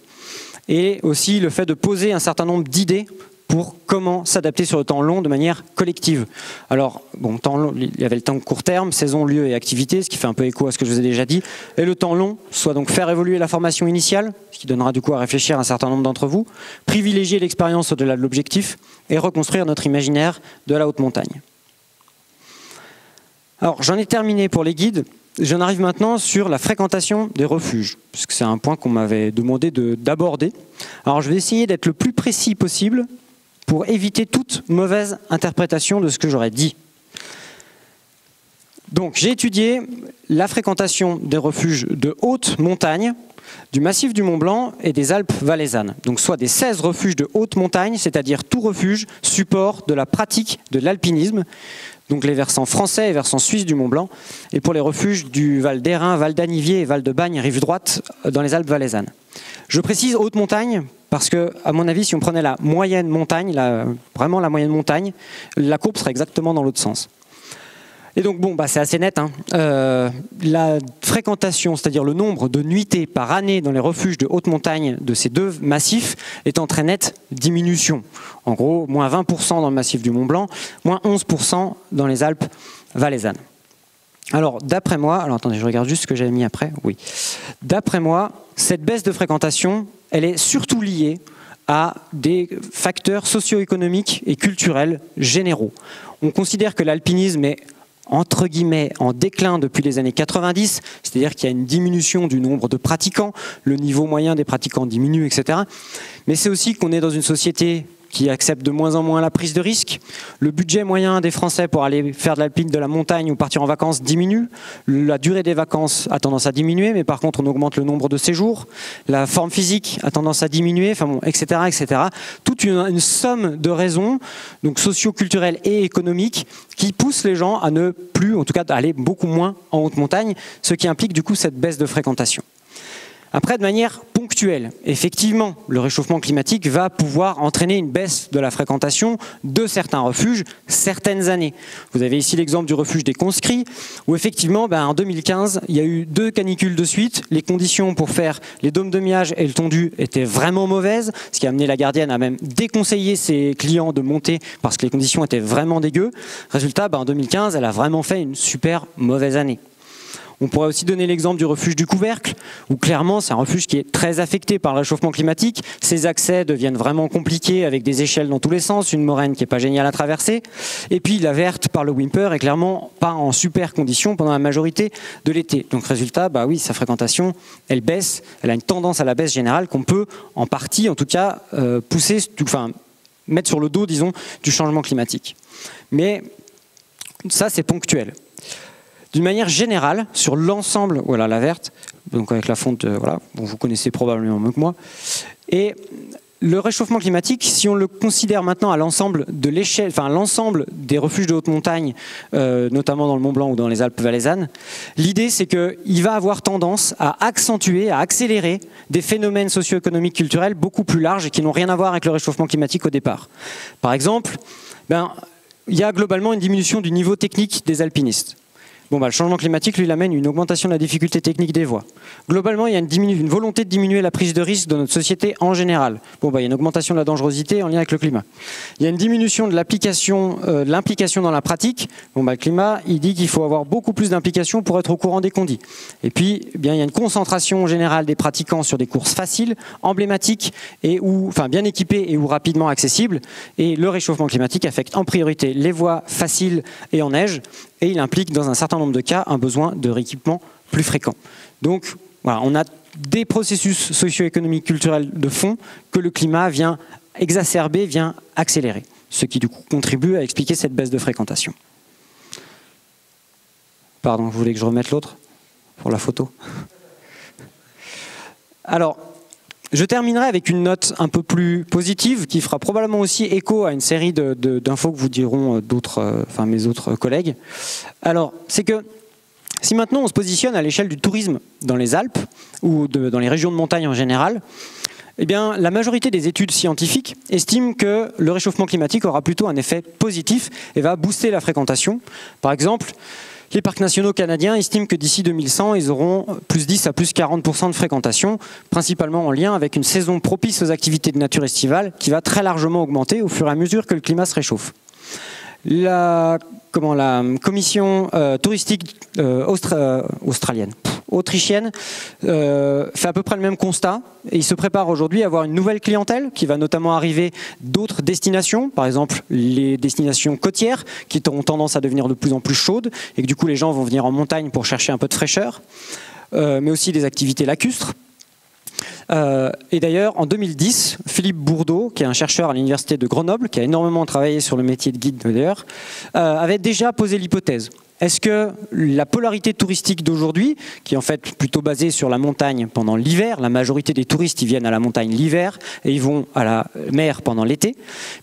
Et aussi le fait de poser un certain nombre d'idées pour comment s'adapter sur le temps long de manière collective. Alors, bon, temps long, il y avait le temps court terme, saison, lieu et activité, ce qui fait un peu écho à ce que je vous ai déjà dit, et le temps long, soit donc faire évoluer la formation initiale, ce qui donnera du coup à réfléchir à un certain nombre d'entre vous, privilégier l'expérience au-delà de l'objectif, et reconstruire notre imaginaire de la haute montagne. Alors, j'en ai terminé pour les guides. j'en arrive maintenant sur la fréquentation des refuges, puisque c'est un point qu'on m'avait demandé d'aborder. De, Alors je vais essayer d'être le plus précis possible pour éviter toute mauvaise interprétation de ce que j'aurais dit. Donc j'ai étudié la fréquentation des refuges de haute montagne, du massif du Mont-Blanc et des Alpes valaisannes. Donc soit des seize refuges de haute montagne, c'est-à-dire tout refuge support de la pratique de l'alpinisme, donc les versants français et versants suisses du Mont-Blanc, et pour les refuges du Val d'Airain, Val d'Anivier et Val de Bagne, rive droite, dans les Alpes valaisannes. Je précise haute montagne parce que, à mon avis, si on prenait la moyenne montagne, la, vraiment la moyenne montagne, la courbe serait exactement dans l'autre sens. Et donc bon, bah, c'est assez net, hein. Euh, la fréquentation, c'est-à-dire le nombre de nuitées par année dans les refuges de haute montagne de ces deux massifs est en très nette diminution. En gros, moins vingt pour cent dans le massif du Mont-Blanc, moins onze pour cent dans les Alpes valaisannes. Alors d'après moi, alors attendez, je regarde juste ce que j'avais mis après, oui. D'après moi, cette baisse de fréquentation, elle est surtout liée à des facteurs socio-économiques et culturels généraux. On considère que l'alpinisme est entre guillemets en déclin depuis les années quatre-vingt-dix, c'est-à-dire qu'il y a une diminution du nombre de pratiquants, le niveau moyen des pratiquants diminue, et cetera. Mais c'est aussi qu'on est dans une société qui accepte de moins en moins la prise de risque, le budget moyen des Français pour aller faire de l'alpine, de la montagne ou partir en vacances diminue, la durée des vacances a tendance à diminuer, mais par contre on augmente le nombre de séjours, la forme physique a tendance à diminuer, enfin bon, et cetera, et cetera. Toute une, une somme de raisons, donc socio-culturelles et économiques, qui poussent les gens à ne plus, en tout cas à aller beaucoup moins en haute montagne, ce qui implique du coup cette baisse de fréquentation. Après, de manière ponctuelle, effectivement, le réchauffement climatique va pouvoir entraîner une baisse de la fréquentation de certains refuges certaines années. Vous avez ici l'exemple du refuge des Conscrits, où effectivement, ben, en deux mille quinze, il y a eu deux canicules de suite. Les conditions pour faire les dômes de miage et le tondu étaient vraiment mauvaises, ce qui a amené la gardienne à même déconseiller ses clients de monter parce que les conditions étaient vraiment dégueu. Résultat, ben, en deux mille quinze, elle a vraiment fait une super mauvaise année. On pourrait aussi donner l'exemple du refuge du Couvercle, où clairement c'est un refuge qui est très affecté par le réchauffement climatique. Ses accès deviennent vraiment compliqués avec des échelles dans tous les sens, une moraine qui n'est pas géniale à traverser. Et puis la verte par le Wimper est clairement pas en super condition pendant la majorité de l'été. Donc résultat, bah oui, sa fréquentation, elle baisse, elle a une tendance à la baisse générale qu'on peut en partie, en tout cas, euh, pousser, enfin, mettre sur le dos, disons, du changement climatique. Mais ça c'est ponctuel. D'une manière générale, sur l'ensemble, voilà la verte, donc avec la fonte, euh, voilà, bon, vous connaissez probablement mieux que moi. Et le réchauffement climatique, si on le considère maintenant à l'ensemble de l'échelle, enfin l'ensemble des refuges de haute montagne, euh, notamment dans le Mont-Blanc ou dans les Alpes valaisannes, l'idée c'est qu'il va avoir tendance à accentuer, à accélérer des phénomènes socio-économiques culturels beaucoup plus larges et qui n'ont rien à voir avec le réchauffement climatique au départ. Par exemple, ben, il y a globalement une diminution du niveau technique des alpinistes. Bon bah, le changement climatique, lui, amène une augmentation de la difficulté technique des voies. Globalement, il y a une, diminu une volonté de diminuer la prise de risque de notre société en général. Bon bah, il y a une augmentation de la dangerosité en lien avec le climat. Il y a une diminution de l'application, euh, de l'implication dans la pratique. Bon bah, le climat, il dit qu'il faut avoir beaucoup plus d'implication pour être au courant des condits. Et puis, eh bien, il y a une concentration générale des pratiquants sur des courses faciles, emblématiques, et où, enfin, bien équipées et ou rapidement accessibles. Et le réchauffement climatique affecte en priorité les voies faciles et en neige. Et il implique, dans un certain nombre de cas, un besoin de rééquipement plus fréquent. Donc, voilà, on a des processus socio-économiques culturels de fond que le climat vient exacerber, vient accélérer, ce qui, du coup, contribue à expliquer cette baisse de fréquentation. Pardon, vous voulez que je remette l'autre pour la photo? Alors, je terminerai avec une note un peu plus positive qui fera probablement aussi écho à une série d'infos que vous diront d'autres, enfin mes autres collègues. Alors, c'est que si maintenant on se positionne à l'échelle du tourisme dans les Alpes ou de, dans les régions de montagne en général, eh bien, la majorité des études scientifiques estiment que le réchauffement climatique aura plutôt un effet positif et va booster la fréquentation. Par exemple, les parcs nationaux canadiens estiment que d'ici deux mille cent, ils auront plus dix à plus quarante pour cent de fréquentation, principalement en lien avec une saison propice aux activités de nature estivale qui va très largement augmenter au fur et à mesure que le climat se réchauffe. La, comment, la commission euh, touristique euh, austra, euh, australienne, pff, autrichienne euh, fait à peu près le même constat et il se prépare aujourd'hui à avoir une nouvelle clientèle qui va notamment arriver d'autres destinations, par exemple les destinations côtières qui auront tendance à devenir de plus en plus chaudes et que du coup les gens vont venir en montagne pour chercher un peu de fraîcheur, euh, mais aussi des activités lacustres. Euh, et d'ailleurs, en deux mille dix, Philippe Bourdeau, qui est un chercheur à l'université de Grenoble, qui a énormément travaillé sur le métier de guide d'ailleurs, euh, avait déjà posé l'hypothèse. Est-ce que la polarité touristique d'aujourd'hui, qui est en fait plutôt basée sur la montagne pendant l'hiver, la majorité des touristes ils viennent à la montagne l'hiver et ils vont à la mer pendant l'été,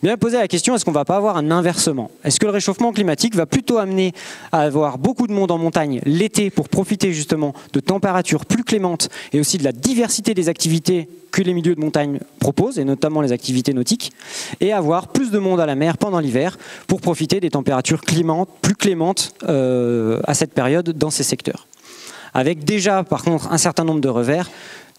bien poser la question, est-ce qu'on ne va pas avoir un inversement? Est-ce que le réchauffement climatique va plutôt amener à avoir beaucoup de monde en montagne l'été pour profiter justement de températures plus clémentes et aussi de la diversité des activités que les milieux de montagne proposent, et notamment les activités nautiques, et avoir plus de monde à la mer pendant l'hiver pour profiter des températures clémentes, plus clémentes euh, à cette période dans ces secteurs. Avec déjà, par contre, un certain nombre de revers,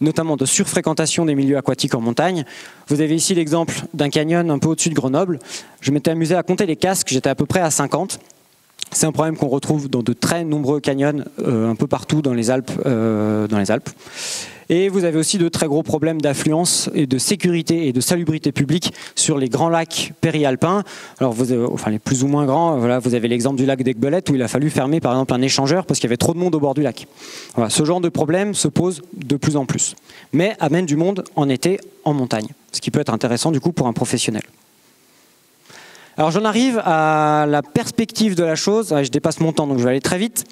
notamment de surfréquentation des milieux aquatiques en montagne. Vous avez ici l'exemple d'un canyon un peu au-dessus de Grenoble. Je m'étais amusé à compter les casques, j'étais à peu près à cinquante. C'est un problème qu'on retrouve dans de très nombreux canyons euh, un peu partout dans les Alpes, euh, dans les Alpes. Et vous avez aussi de très gros problèmes d'affluence et de sécurité et de salubrité publique sur les grands lacs périalpins. Alors, vous avez, enfin, les plus ou moins grands, voilà, vous avez l'exemple du lac d'Aigbelette où il a fallu fermer par exemple un échangeur parce qu'il y avait trop de monde au bord du lac. Voilà, ce genre de problème se pose de plus en plus, mais amène du monde en été en montagne, ce qui peut être intéressant du coup pour un professionnel. Alors j'en arrive à la perspective de la chose, je dépasse mon temps donc je vais aller très vite.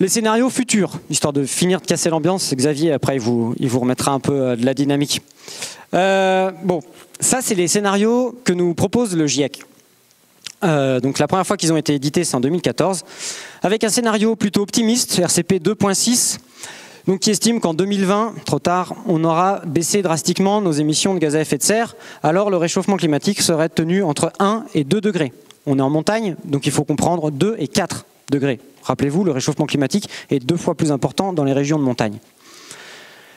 Les scénarios futurs, histoire de finir de casser l'ambiance, Xavier, après, il vous, il vous remettra un peu de la dynamique. Euh, bon, ça, c'est les scénarios que nous propose le GIEC. Euh, donc, la première fois qu'ils ont été édités, c'est en deux mille quatorze, avec un scénario plutôt optimiste, R C P deux point six, donc qui estime qu'en deux mille vingt, trop tard, on aura baissé drastiquement nos émissions de gaz à effet de serre, alors le réchauffement climatique serait tenu entre un et deux degrés. On est en montagne, donc il faut comprendre deux et quatre degrés. Rappelez-vous, le réchauffement climatique est deux fois plus important dans les régions de montagne.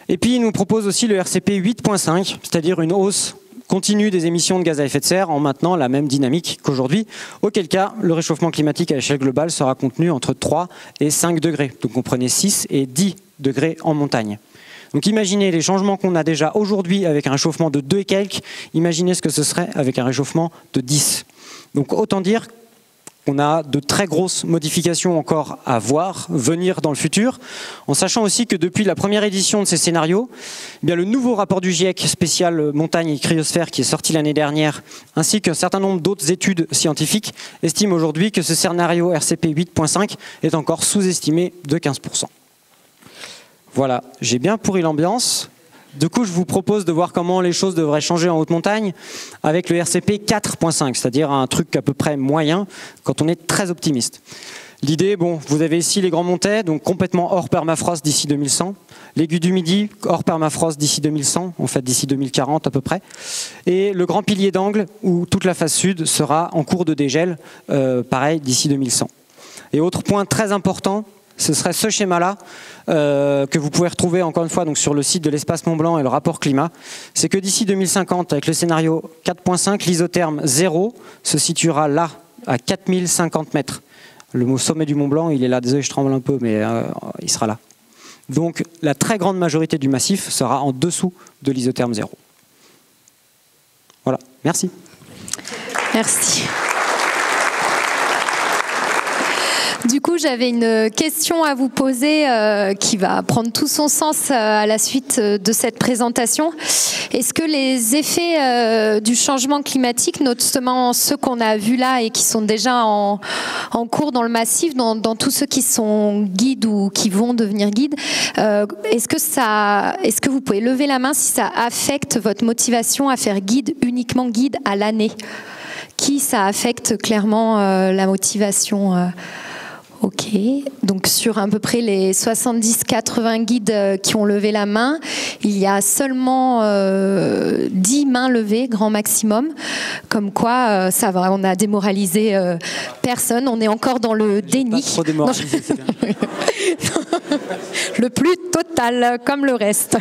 Et puis, il nous propose aussi le R C P huit point cinq, c'est-à-dire une hausse continue des émissions de gaz à effet de serre en maintenant la même dynamique qu'aujourd'hui, auquel cas, le réchauffement climatique à l'échelle globale sera contenu entre trois et cinq degrés. Donc, on prenait six et dix degrés en montagne. Donc, imaginez les changements qu'on a déjà aujourd'hui avec un réchauffement de deux et quelques, imaginez ce que ce serait avec un réchauffement de dix. Donc, autant dire que on a de très grosses modifications encore à voir, venir dans le futur, en sachant aussi que depuis la première édition de ces scénarios, eh bien le nouveau rapport du GIEC spécial montagne et cryosphère qui est sorti l'année dernière, ainsi qu'un certain nombre d'autres études scientifiques, estiment aujourd'hui que ce scénario R C P huit point cinq est encore sous-estimé de quinze pour cent. Voilà, j'ai bien pourri l'ambiance. Du coup, je vous propose de voir comment les choses devraient changer en haute montagne avec le R C P quatre point cinq, c'est-à-dire un truc à peu près moyen quand on est très optimiste. L'idée, bon, vous avez ici les Grands Montets, donc complètement hors permafrost d'ici deux mille cent. L'Aigu du Midi, hors permafrost d'ici deux mille cent, en fait d'ici deux mille quarante à peu près. Et le Grand Pilier d'Angle, où toute la face sud sera en cours de dégel, euh, pareil, d'ici deux mille cent. Et autre point très important, ce serait ce schéma-là euh, que vous pouvez retrouver encore une fois donc sur le site de l'espace Mont-Blanc et le rapport climat. C'est que d'ici deux mille cinquante, avec le scénario quatre point cinq, l'isotherme zéro se situera là, à quatre mille cinquante mètres. Le mot sommet du Mont-Blanc, il est là, désolé je tremble un peu, mais euh, il sera là. Donc la très grande majorité du massif sera en dessous de l'isotherme zéro. Voilà, merci. Merci. Du coup, j'avais une question à vous poser euh, qui va prendre tout son sens euh, à la suite de cette présentation. Est-ce que les effets euh, du changement climatique, notamment ceux qu'on a vus là et qui sont déjà en, en cours dans le massif, dans, dans tous ceux qui sont guides ou qui vont devenir guides, euh, est-ce que ça, est-ce que vous pouvez lever la main si ça affecte votre motivation à faire guide, uniquement guide à l'année? Qui ça affecte clairement euh, la motivation euh Ok, donc sur à peu près les soixante-dix à quatre-vingts guides qui ont levé la main, il y a seulement euh, dix mains levées, grand maximum. Comme quoi, euh, ça va, on a démoralisé euh, personne, on est encore dans le déni. Pas trop démoralisé, c'est bien. Le plus total, comme le reste.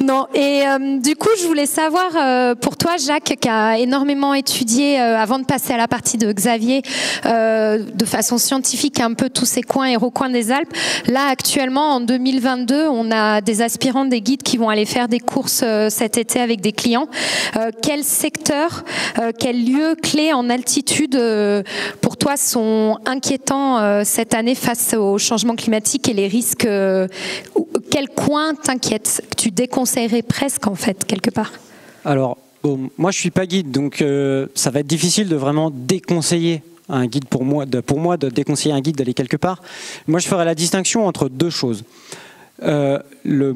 Non, et euh, du coup, je voulais savoir euh, pour toi, Jacques, qui a énormément étudié, euh, avant de passer à la partie de Xavier, euh, de façon scientifique, un peu tous ces coins et recoins des Alpes. Là, actuellement, en deux mille vingt-deux, on a des aspirants, des guides qui vont aller faire des courses euh, cet été avec des clients. Euh, quel secteur, euh, quel lieu clé en altitude, euh, pour toi, sont inquiétants euh, cette année face au changement climatique et les risques? euh, Quel coin t'inquiète? Tu déconseillerais presque, en fait, quelque part? Alors, bon, moi, je suis pas guide, donc euh, ça va être difficile de vraiment déconseiller un guide pour moi, de, pour moi, de déconseiller un guide d'aller quelque part. Moi, je ferais la distinction entre deux choses. Euh, le,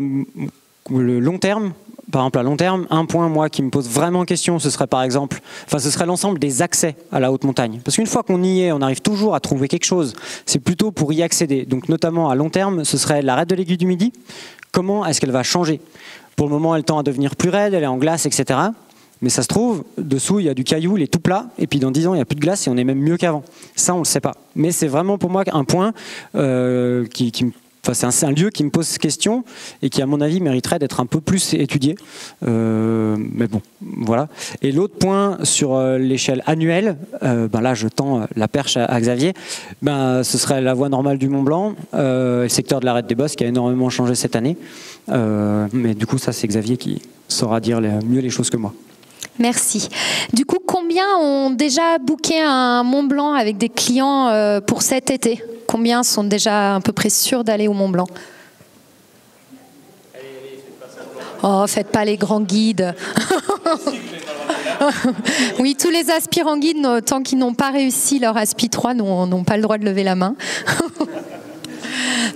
le long terme, par exemple, à long terme, un point, moi, qui me pose vraiment question, ce serait par exemple, enfin, ce serait l'ensemble des accès à la haute montagne. Parce qu'une fois qu'on y est, on arrive toujours à trouver quelque chose. C'est plutôt pour y accéder. Donc, notamment à long terme, ce serait l'arête de l'Aiguille du Midi. Comment est-ce qu'elle va changer? Pour le moment, elle tend à devenir plus raide, elle est en glace, et cetera. Mais ça se trouve, dessous, il y a du caillou, il est tout plat, et puis dans dix ans, il n'y a plus de glace, et on est même mieux qu'avant. Ça, on ne le sait pas. Mais c'est vraiment pour moi un point, euh, qui, qui me... enfin, c'est un, un lieu qui me pose question, et qui, à mon avis, mériterait d'être un peu plus étudié. Euh, mais bon, voilà. Et l'autre point, sur euh, l'échelle annuelle, euh, ben là, je tends la perche à, à Xavier, ben, ce serait la voie normale du Mont-Blanc, euh, le secteur de l'arête des Bosses, qui a énormément changé cette année. Euh, mais du coup, ça, c'est Xavier qui saura dire les, mieux les choses que moi. Merci. Du coup, combien ont déjà booké un Mont-Blanc avec des clients pour cet été? Combien sont déjà à peu près sûrs d'aller au Mont-Blanc? Oh, faites pas les grands guides. Oui, tous les aspirants guides, tant qu'ils n'ont pas réussi leur Aspi trois, n'ont pas le droit de lever la main.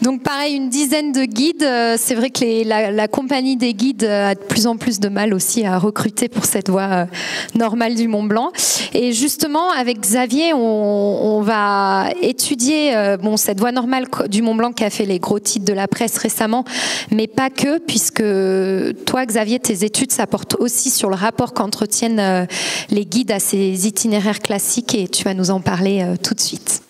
Donc pareil, une dizaine de guides. C'est vrai que les, la, la compagnie des guides a de plus en plus de mal aussi à recruter pour cette voie normale du Mont-Blanc. Et justement, avec Xavier, on, on va étudier bon, cette voie normale du Mont-Blanc qui a fait les gros titres de la presse récemment, mais pas que, puisque toi, Xavier, tes études, ça porte aussi sur le rapport qu'entretiennent les guides à ces itinéraires classiques, et tu vas nous en parler tout de suite.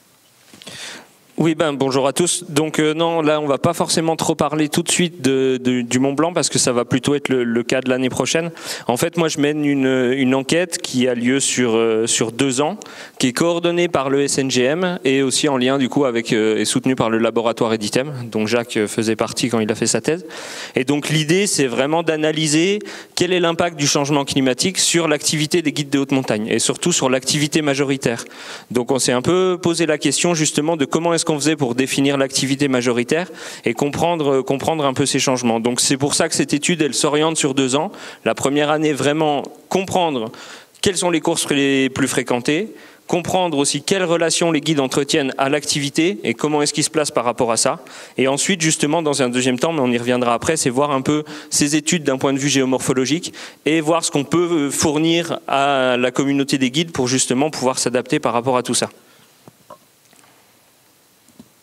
Oui, ben bonjour à tous. Donc euh, non, là on va pas forcément trop parler tout de suite de, de, du Mont Blanc, parce que ça va plutôt être le, le cas de l'année prochaine. En fait, moi je mène une, une enquête qui a lieu sur euh, sur deux ans, qui est coordonnée par le S N G M et aussi en lien du coup avec euh, et soutenue par le laboratoire EDYTEM, dont Jacques faisait partie quand il a fait sa thèse. Et donc l'idée, c'est vraiment d'analyser quel est l'impact du changement climatique sur l'activité des guides de haute montagne et surtout sur l'activité majoritaire. Donc on s'est un peu posé la question justement de comment est-ce qu'on faisait pour définir l'activité majoritaire et comprendre, comprendre un peu ces changements. Donc c'est pour ça que cette étude, elle s'oriente sur deux ans. La première année, vraiment comprendre quelles sont les courses les plus fréquentées, comprendre aussi quelles relations les guides entretiennent à l'activité et comment est-ce qu'ils se placent par rapport à ça. Et ensuite, justement, dans un deuxième temps, mais on y reviendra après, c'est voir un peu ces études d'un point de vue géomorphologique et voir ce qu'on peut fournir à la communauté des guides pour justement pouvoir s'adapter par rapport à tout ça.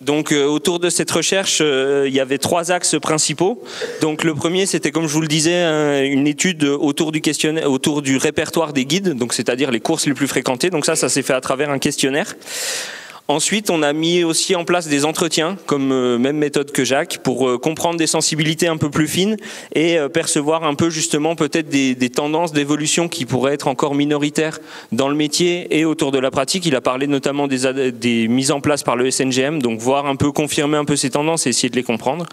Donc euh, autour de cette recherche, euh, il y avait trois axes principaux. Donc le premier, c'était, comme je vous le disais, un, une étude autour du questionnaire, autour du répertoire des guides, donc c'est-à-dire les courses les plus fréquentées. Donc ça, ça s'est fait à travers un questionnaire. Ensuite, on a mis aussi en place des entretiens, comme euh, même méthode que Jacques, pour euh, comprendre des sensibilités un peu plus fines et euh, percevoir un peu justement peut-être des, des tendances d'évolution qui pourraient être encore minoritaires dans le métier et autour de la pratique. Il a parlé notamment des, des mises en place par le S N G M, donc voir un peu, confirmer un peu ces tendances et essayer de les comprendre.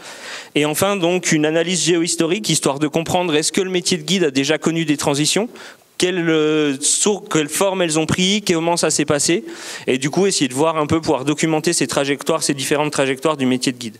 Et enfin, donc, une analyse géohistorique, histoire de comprendre est-ce que le métier de guide a déjà connu des transitions, Quelle, quelle forme elles ont pris, comment ça s'est passé, et du coup essayer de voir un peu, pouvoir documenter ces trajectoires, ces différentes trajectoires du métier de guide.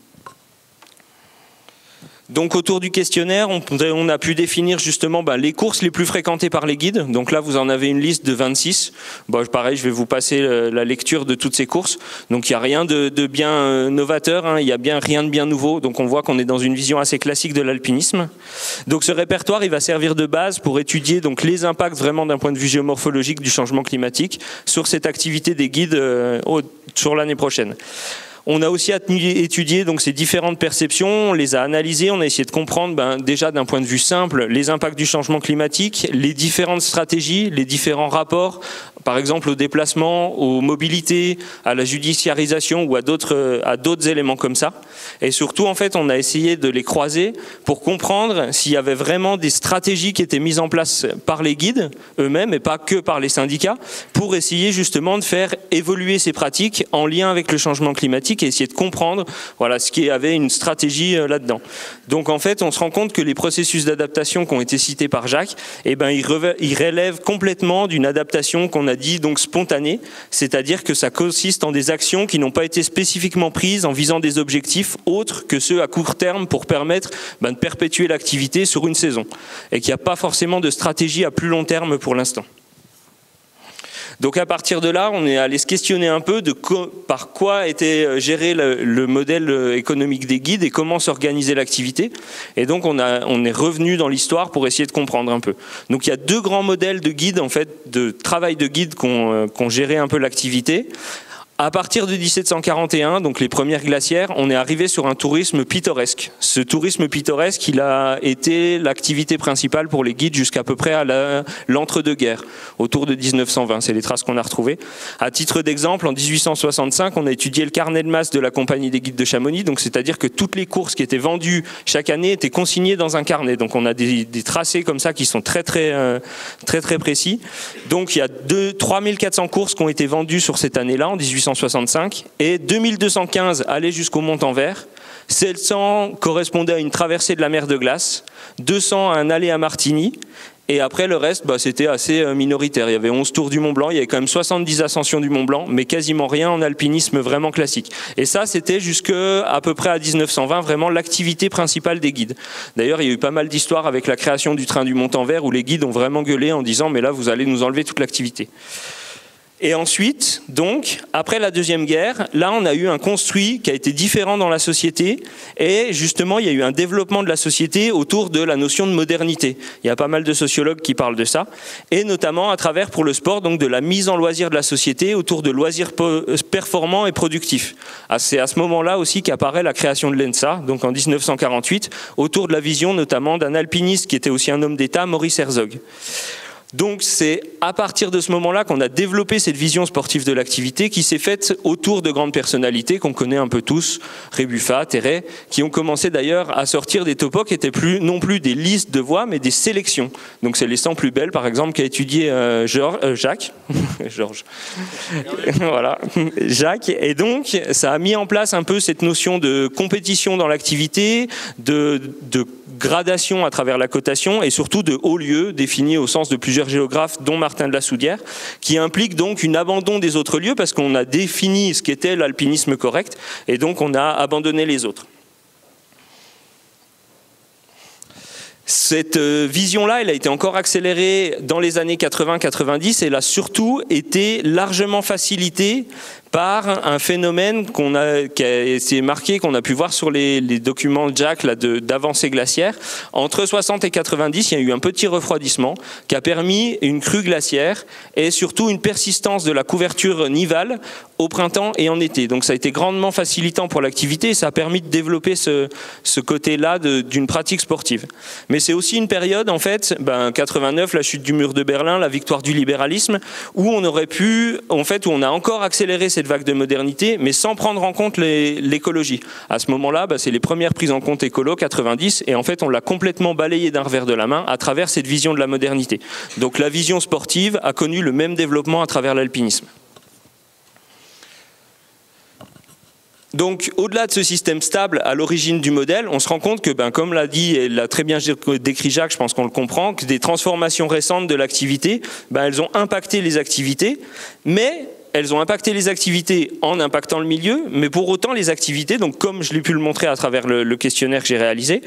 Donc autour du questionnaire, on a pu définir justement ben, les courses les plus fréquentées par les guides. Donc là, vous en avez une liste de vingt-six. Bon, pareil, je vais vous passer la lecture de toutes ces courses. Donc il n'y a rien de, de bien novateur, hein. Il n'y a bien rien de bien nouveau. Donc on voit qu'on est dans une vision assez classique de l'alpinisme. Donc ce répertoire, il va servir de base pour étudier donc les impacts vraiment d'un point de vue géomorphologique du changement climatique sur cette activité des guides euh, au, sur l'année prochaine. On a aussi étudié donc ces différentes perceptions, on les a analysées, on a essayé de comprendre ben, déjà d'un point de vue simple les impacts du changement climatique, les différentes stratégies, les différents rapports par exemple aux déplacements, aux mobilités, à la judiciarisation ou à d'autres à d'autres éléments comme ça. Et surtout, en fait, on a essayé de les croiser pour comprendre s'il y avait vraiment des stratégies qui étaient mises en place par les guides eux-mêmes et pas que par les syndicats, pour essayer justement de faire évoluer ces pratiques en lien avec le changement climatique et essayer de comprendre, voilà, ce qui avait une stratégie là-dedans. Donc, en fait, on se rend compte que les processus d'adaptation qui ont été cités par Jacques, eh ben, ils relèvent complètement d'une adaptation qu'on a dit donc spontanée, c'est-à-dire que ça consiste en des actions qui n'ont pas été spécifiquement prises en visant des objectifs autres que ceux à court terme pour permettre ben, de perpétuer l'activité sur une saison, et qu'il n'y a pas forcément de stratégie à plus long terme pour l'instant. Donc à partir de là, on est allé se questionner un peu de co par quoi était géré le, le modèle économique des guides et comment s'organisait l'activité. Et donc on, a, on est revenu dans l'histoire pour essayer de comprendre un peu. Donc il y a deux grands modèles de guides, en fait, de travail de guide qu'on euh, qu'on gérait un peu l'activité. À partir de mille sept cent quarante et un, donc les premières glacières, on est arrivé sur un tourisme pittoresque. Ce tourisme pittoresque, il a été l'activité principale pour les guides jusqu'à peu près à l'entre-deux-guerres, autour de mille neuf cent vingt. C'est les traces qu'on a retrouvées. À titre d'exemple, en mille huit cent soixante-cinq, on a étudié le carnet de masse de la Compagnie des guides de Chamonix. Donc, c'est-à-dire que toutes les courses qui étaient vendues chaque année étaient consignées dans un carnet. Donc, on a des, des tracés comme ça qui sont très, très, euh, très, très précis. Donc, il y a trois mille quatre cents courses qui ont été vendues sur cette année-là en mille huit cent soixante-cinq, et deux mille deux cent quinze allaient jusqu'au Mont-en Vert, sept cents correspondaient à une traversée de la mer de glace, deux cents à un aller à Martigny, et après le reste, bah, c'était assez minoritaire. Il y avait onze tours du Mont-Blanc, il y avait quand même soixante-dix ascensions du Mont-Blanc, mais quasiment rien en alpinisme vraiment classique. Et ça, c'était jusqu'à peu près à mille neuf cent vingt, vraiment l'activité principale des guides. D'ailleurs, il y a eu pas mal d'histoires avec la création du train du Mont-en-Vert, où les guides ont vraiment gueulé en disant « mais là, vous allez nous enlever toute l'activité ». Et ensuite, donc, après la Deuxième Guerre, là, on a eu un construit qui a été différent dans la société. Et justement, il y a eu un développement de la société autour de la notion de modernité. Il y a pas mal de sociologues qui parlent de ça. Et notamment à travers, pour le sport, donc de la mise en loisir de la société autour de loisirs performants et productifs. C'est à ce moment-là aussi qu'apparaît la création de l'E N S A, donc en mille neuf cent quarante-huit, autour de la vision notamment d'un alpiniste qui était aussi un homme d'État, Maurice Herzog. Donc c'est à partir de ce moment-là qu'on a développé cette vision sportive de l'activité qui s'est faite autour de grandes personnalités qu'on connaît un peu tous, Rébuffat, Terré, qui ont commencé d'ailleurs à sortir des topos qui étaient plus, non plus des listes de voix mais des sélections. Donc c'est les cent plus belles par exemple qu'a étudié euh, Georges, euh, Jacques, Georges, voilà, Jacques. Et donc ça a mis en place un peu cette notion de compétition dans l'activité, de, de gradation à travers la cotation et surtout de haut lieu défini au sens de plusieurs géographes dont Martin de la Soudière, qui implique donc un abandon des autres lieux parce qu'on a défini ce qu'était l'alpinisme correct et donc on a abandonné les autres. Cette vision-là, elle a été encore accélérée dans les années quatre-vingt quatre-vingt-dix et elle a surtout été largement facilitée par un phénomène qu'on a, qui s'est marqué, qu'on a pu voir sur les, les documents de Jacques d'avancée glaciaire. Entre soixante et quatre-vingt-dix, il y a eu un petit refroidissement qui a permis une crue glaciaire et surtout une persistance de la couverture nivale au printemps et en été. Donc ça a été grandement facilitant pour l'activité et ça a permis de développer ce, ce côté-là d'une pratique sportive. Mais c'est aussi une période, en fait, ben, quatre-vingt-neuf, la chute du mur de Berlin, la victoire du libéralisme, où on aurait pu, en fait, où on a encore accéléré cette cette vague de modernité, mais sans prendre en compte l'écologie. À ce moment-là, bah, c'est les premières prises en compte écolo, quatre-vingt-dix, et en fait, on l'a complètement balayé d'un revers de la main à travers cette vision de la modernité. Donc la vision sportive a connu le même développement à travers l'alpinisme. Donc, au-delà de ce système stable à l'origine du modèle, on se rend compte que, ben, comme l'a dit et l'a très bien décrit Jacques, je pense qu'on le comprend, que des transformations récentes de l'activité, ben, elles ont impacté les activités, mais elles ont impacté les activités en impactant le milieu, mais pour autant les activités, donc comme je l'ai pu le montrer à travers le, le questionnaire que j'ai réalisé,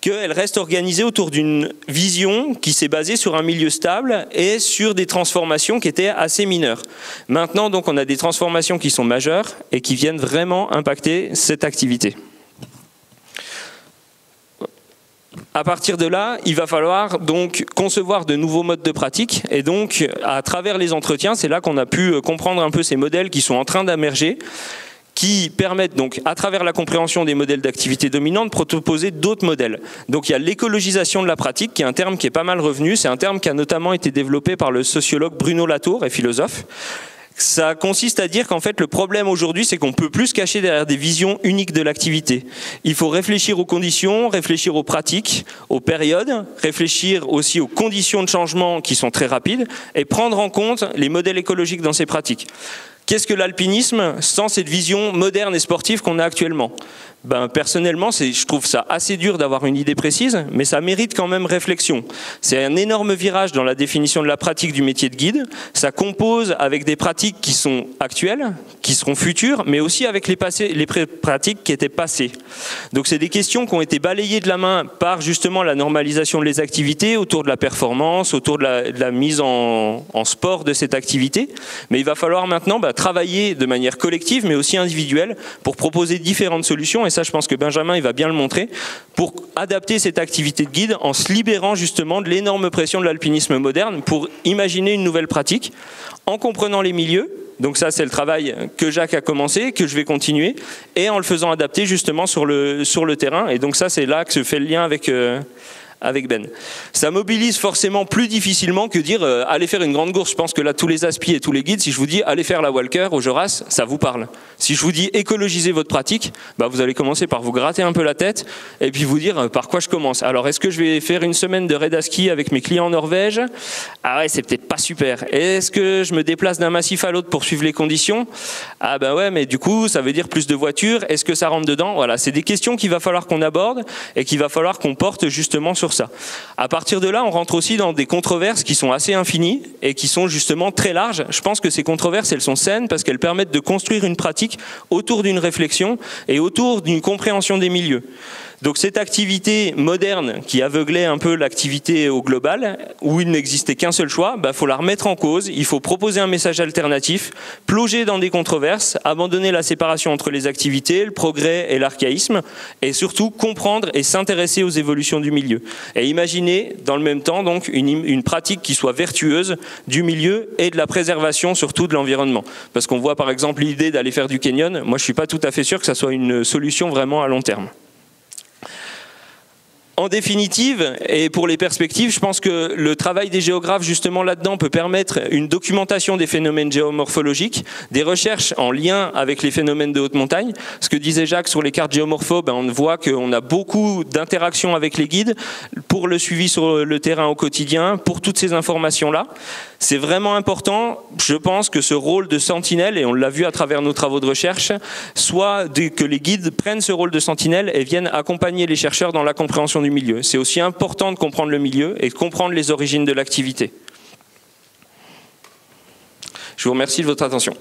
qu'elles restent organisées autour d'une vision qui s'est basée sur un milieu stable et sur des transformations qui étaient assez mineures. Maintenant, donc, on a des transformations qui sont majeures et qui viennent vraiment impacter cette activité. À partir de là, il va falloir donc concevoir de nouveaux modes de pratique et donc à travers les entretiens, c'est là qu'on a pu comprendre un peu ces modèles qui sont en train d'émerger, qui permettent donc, à travers la compréhension des modèles d'activité dominante, de proposer d'autres modèles. Donc il y a l'écologisation de la pratique, qui est un terme qui est pas mal revenu, c'est un terme qui a notamment été développé par le sociologue Bruno Latour et philosophe. Ça consiste à dire qu'en fait le problème aujourd'hui c'est qu'on peut plus se cacher derrière des visions uniques de l'activité. Il faut réfléchir aux conditions, réfléchir aux pratiques, aux périodes, réfléchir aussi aux conditions de changement qui sont très rapides et prendre en compte les modèles écologiques dans ces pratiques. Qu'est-ce que l'alpinisme sans cette vision moderne et sportive qu'on a actuellement? Ben, personnellement, je trouve ça assez dur d'avoir une idée précise, mais ça mérite quand même réflexion. C'est un énorme virage dans la définition de la pratique du métier de guide. Ça compose avec des pratiques qui sont actuelles, qui seront futures, mais aussi avec les, passés, les pratiques qui étaient passées. Donc c'est des questions qui ont été balayées de la main par justement la normalisation des activités, autour de la performance, autour de la, de la mise en, en sport de cette activité. Mais il va falloir maintenant ben, travailler de manière collective, mais aussi individuelle, pour proposer différentes solutions. Et ça, je pense que Benjamin, il va bien le montrer, pour adapter cette activité de guide en se libérant justement de l'énorme pression de l'alpinisme moderne pour imaginer une nouvelle pratique en comprenant les milieux. Donc ça, c'est le travail que Jacques a commencé, que je vais continuer, et en le faisant adapter justement sur le, sur le terrain. Et donc ça, c'est là que se fait le lien avec... Euh avec Ben. Ça mobilise forcément plus difficilement que dire euh, allez faire une grande course. Je pense que là tous les aspis et tous les guides, si je vous dis allez faire la Walker au Joras, ça vous parle. Si je vous dis écologiser votre pratique, bah, vous allez commencer par vous gratter un peu la tête et puis vous dire euh, par quoi je commence. Alors est-ce que je vais faire une semaine de raid à ski avec mes clients en Norvège? Ah ouais, c'est peut-être pas super. Est-ce que je me déplace d'un massif à l'autre pour suivre les conditions? Ah ben ouais, mais du coup ça veut dire plus de voitures. Est-ce que ça rentre dedans? Voilà, c'est des questions qu'il va falloir qu'on aborde et qu'il va falloir qu'on porte justement sur ça. À partir de là, on rentre aussi dans des controverses qui sont assez infinies et qui sont justement très larges. Je pense que ces controverses, elles sont saines parce qu'elles permettent de construire une pratique autour d'une réflexion et autour d'une compréhension des milieux. Donc cette activité moderne qui aveuglait un peu l'activité au global, où il n'existait qu'un seul choix, bah, faut la remettre en cause, il faut proposer un message alternatif, plonger dans des controverses, abandonner la séparation entre les activités, le progrès et l'archaïsme, et surtout comprendre et s'intéresser aux évolutions du milieu. Et imaginer dans le même temps donc une, une pratique qui soit vertueuse du milieu et de la préservation surtout de l'environnement. Parce qu'on voit par exemple l'idée d'aller faire du canyon, moi je ne suis pas tout à fait sûr que ça soit une solution vraiment à long terme. En définitive, et pour les perspectives, je pense que le travail des géographes justement là-dedans peut permettre une documentation des phénomènes géomorphologiques, des recherches en lien avec les phénomènes de haute montagne. Ce que disait Jacques sur les cartes géomorphobes, on voit qu'on a beaucoup d'interactions avec les guides pour le suivi sur le terrain au quotidien, pour toutes ces informations-là. C'est vraiment important, je pense, que ce rôle de sentinelle, et on l'a vu à travers nos travaux de recherche, soit que les guides prennent ce rôle de sentinelle et viennent accompagner les chercheurs dans la compréhension du milieu. C'est aussi important de comprendre le milieu et de comprendre les origines de l'activité. Je vous remercie de votre attention.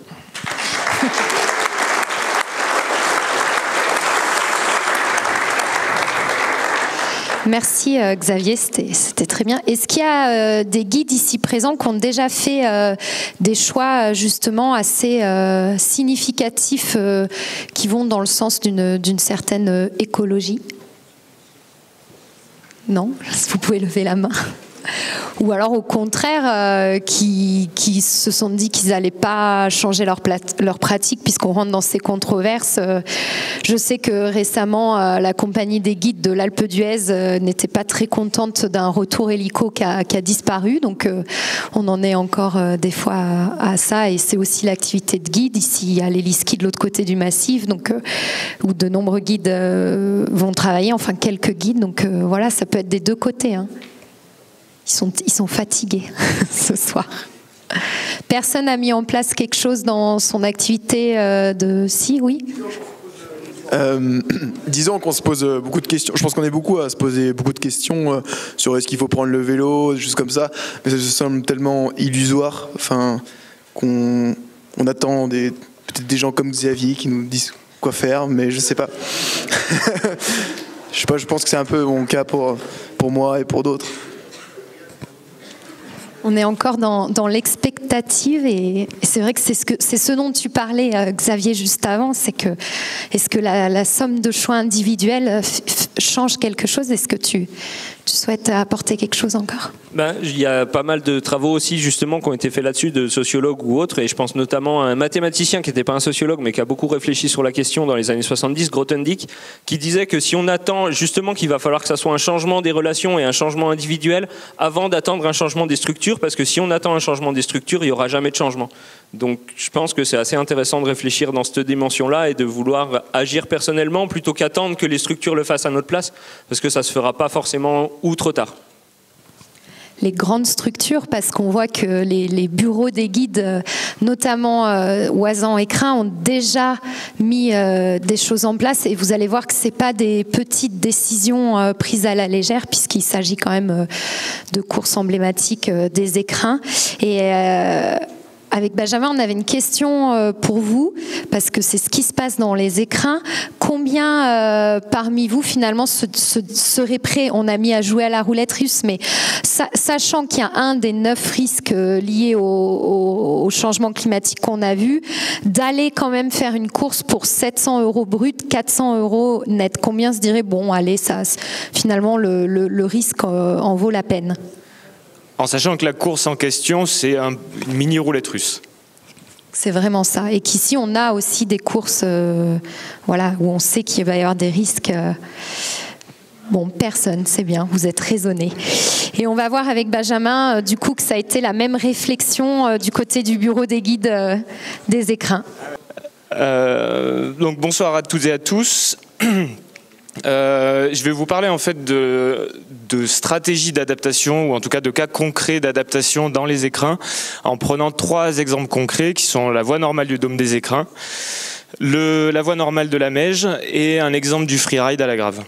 Merci euh, Xavier, c'était très bien. Est-ce qu'il y a euh, des guides ici présents qui ont déjà fait euh, des choix justement assez euh, significatifs euh, qui vont dans le sens d'une certaine euh, écologie? Non, vous pouvez lever la main. Ou alors au contraire, euh, qui, qui se sont dit qu'ils n'allaient pas changer leur, leur pratique puisqu'on rentre dans ces controverses. Euh, je sais que récemment, euh, la compagnie des guides de l'Alpe d'Huez euh, n'était pas très contente d'un retour hélico qui a, qui a disparu. Donc euh, on en est encore euh, des fois à, à ça. Et c'est aussi l'activité de guide. Ici, il y a l'héliski de l'autre côté du massif, donc, euh, où de nombreux guides euh, vont travailler, enfin quelques guides. Donc euh, voilà, ça peut être des deux côtés, hein. Ils sont, ils sont fatigués ce soir. Personne n'a mis en place quelque chose dans son activité de... Si, oui euh, disons qu'on se pose beaucoup de questions. Je pense qu'on est beaucoup à se poser beaucoup de questions sur est-ce qu'il faut prendre le vélo, juste comme ça. Mais ça se semble tellement illusoire, enfin, qu'on on attend peut-être des gens comme Xavier qui nous disent quoi faire, mais je sais pas. Je sais pas, je pense que c'est un peu mon cas pour, pour moi et pour d'autres. On est encore dans, dans l'expectative et c'est vrai que c'est ce, ce dont tu parlais, euh, Xavier, juste avant, c'est que est-ce que la, la somme de choix individuels change quelque chose? Est-ce que tu, tu souhaites apporter quelque chose encore? Ben, il y a pas mal de travaux aussi justement qui ont été faits là-dessus, de sociologues ou autres, et je pense notamment à un mathématicien qui n'était pas un sociologue mais qui a beaucoup réfléchi sur la question dans les années soixante-dix, Grothendieck, qui disait que si on attend justement qu'il va falloir que ça soit un changement des relations et un changement individuel avant d'attendre un changement des structures, parce que si on attend un changement des structures, il n'y aura jamais de changement. Donc je pense que c'est assez intéressant de réfléchir dans cette dimension-là et de vouloir agir personnellement plutôt qu'attendre que les structures le fassent à notre place, parce que ça ne se fera pas forcément ou trop tard. Les grandes structures, parce qu'on voit que les, les bureaux des guides, notamment euh, Oisan et Crin, ont déjà mis euh, des choses en place, et vous allez voir que ce n'est pas des petites décisions euh, prises à la légère, puisqu'il s'agit quand même euh, de courses emblématiques euh, des écrins. Et euh, avec Benjamin, on avait une question euh, pour vous, parce que c'est ce qui se passe dans les écrins. Combien euh, parmi vous, finalement, se, se, seraient prêts, on a mis à jouer à la roulette russe, mais sa, sachant qu'il y a un des neuf risques euh, liés au, au, au changement climatique qu'on a vu, d'aller quand même faire une course pour sept cents euros brut, quatre cents euros net? Combien se dirait, bon, allez, ça, finalement, le, le, le risque euh, en vaut la peine? En sachant que la course en question, c'est un, une mini roulette russe. C'est vraiment ça. Et qu'ici, on a aussi des courses euh, voilà, où on sait qu'il va y avoir des risques. Euh... Bon, personne, c'est bien, vous êtes raisonnés. Et on va voir avec Benjamin, euh, du coup, que ça a été la même réflexion euh, du côté du bureau des guides euh, des écrins. Euh, donc, bonsoir à toutes et à tous. Euh, je vais vous parler en fait de, de stratégie d'adaptation, ou en tout cas de cas concrets d'adaptation dans les écrins, en prenant trois exemples concrets qui sont la voie normale du dôme des écrins, le, la voie normale de la Meije et un exemple du freeride à la Grave.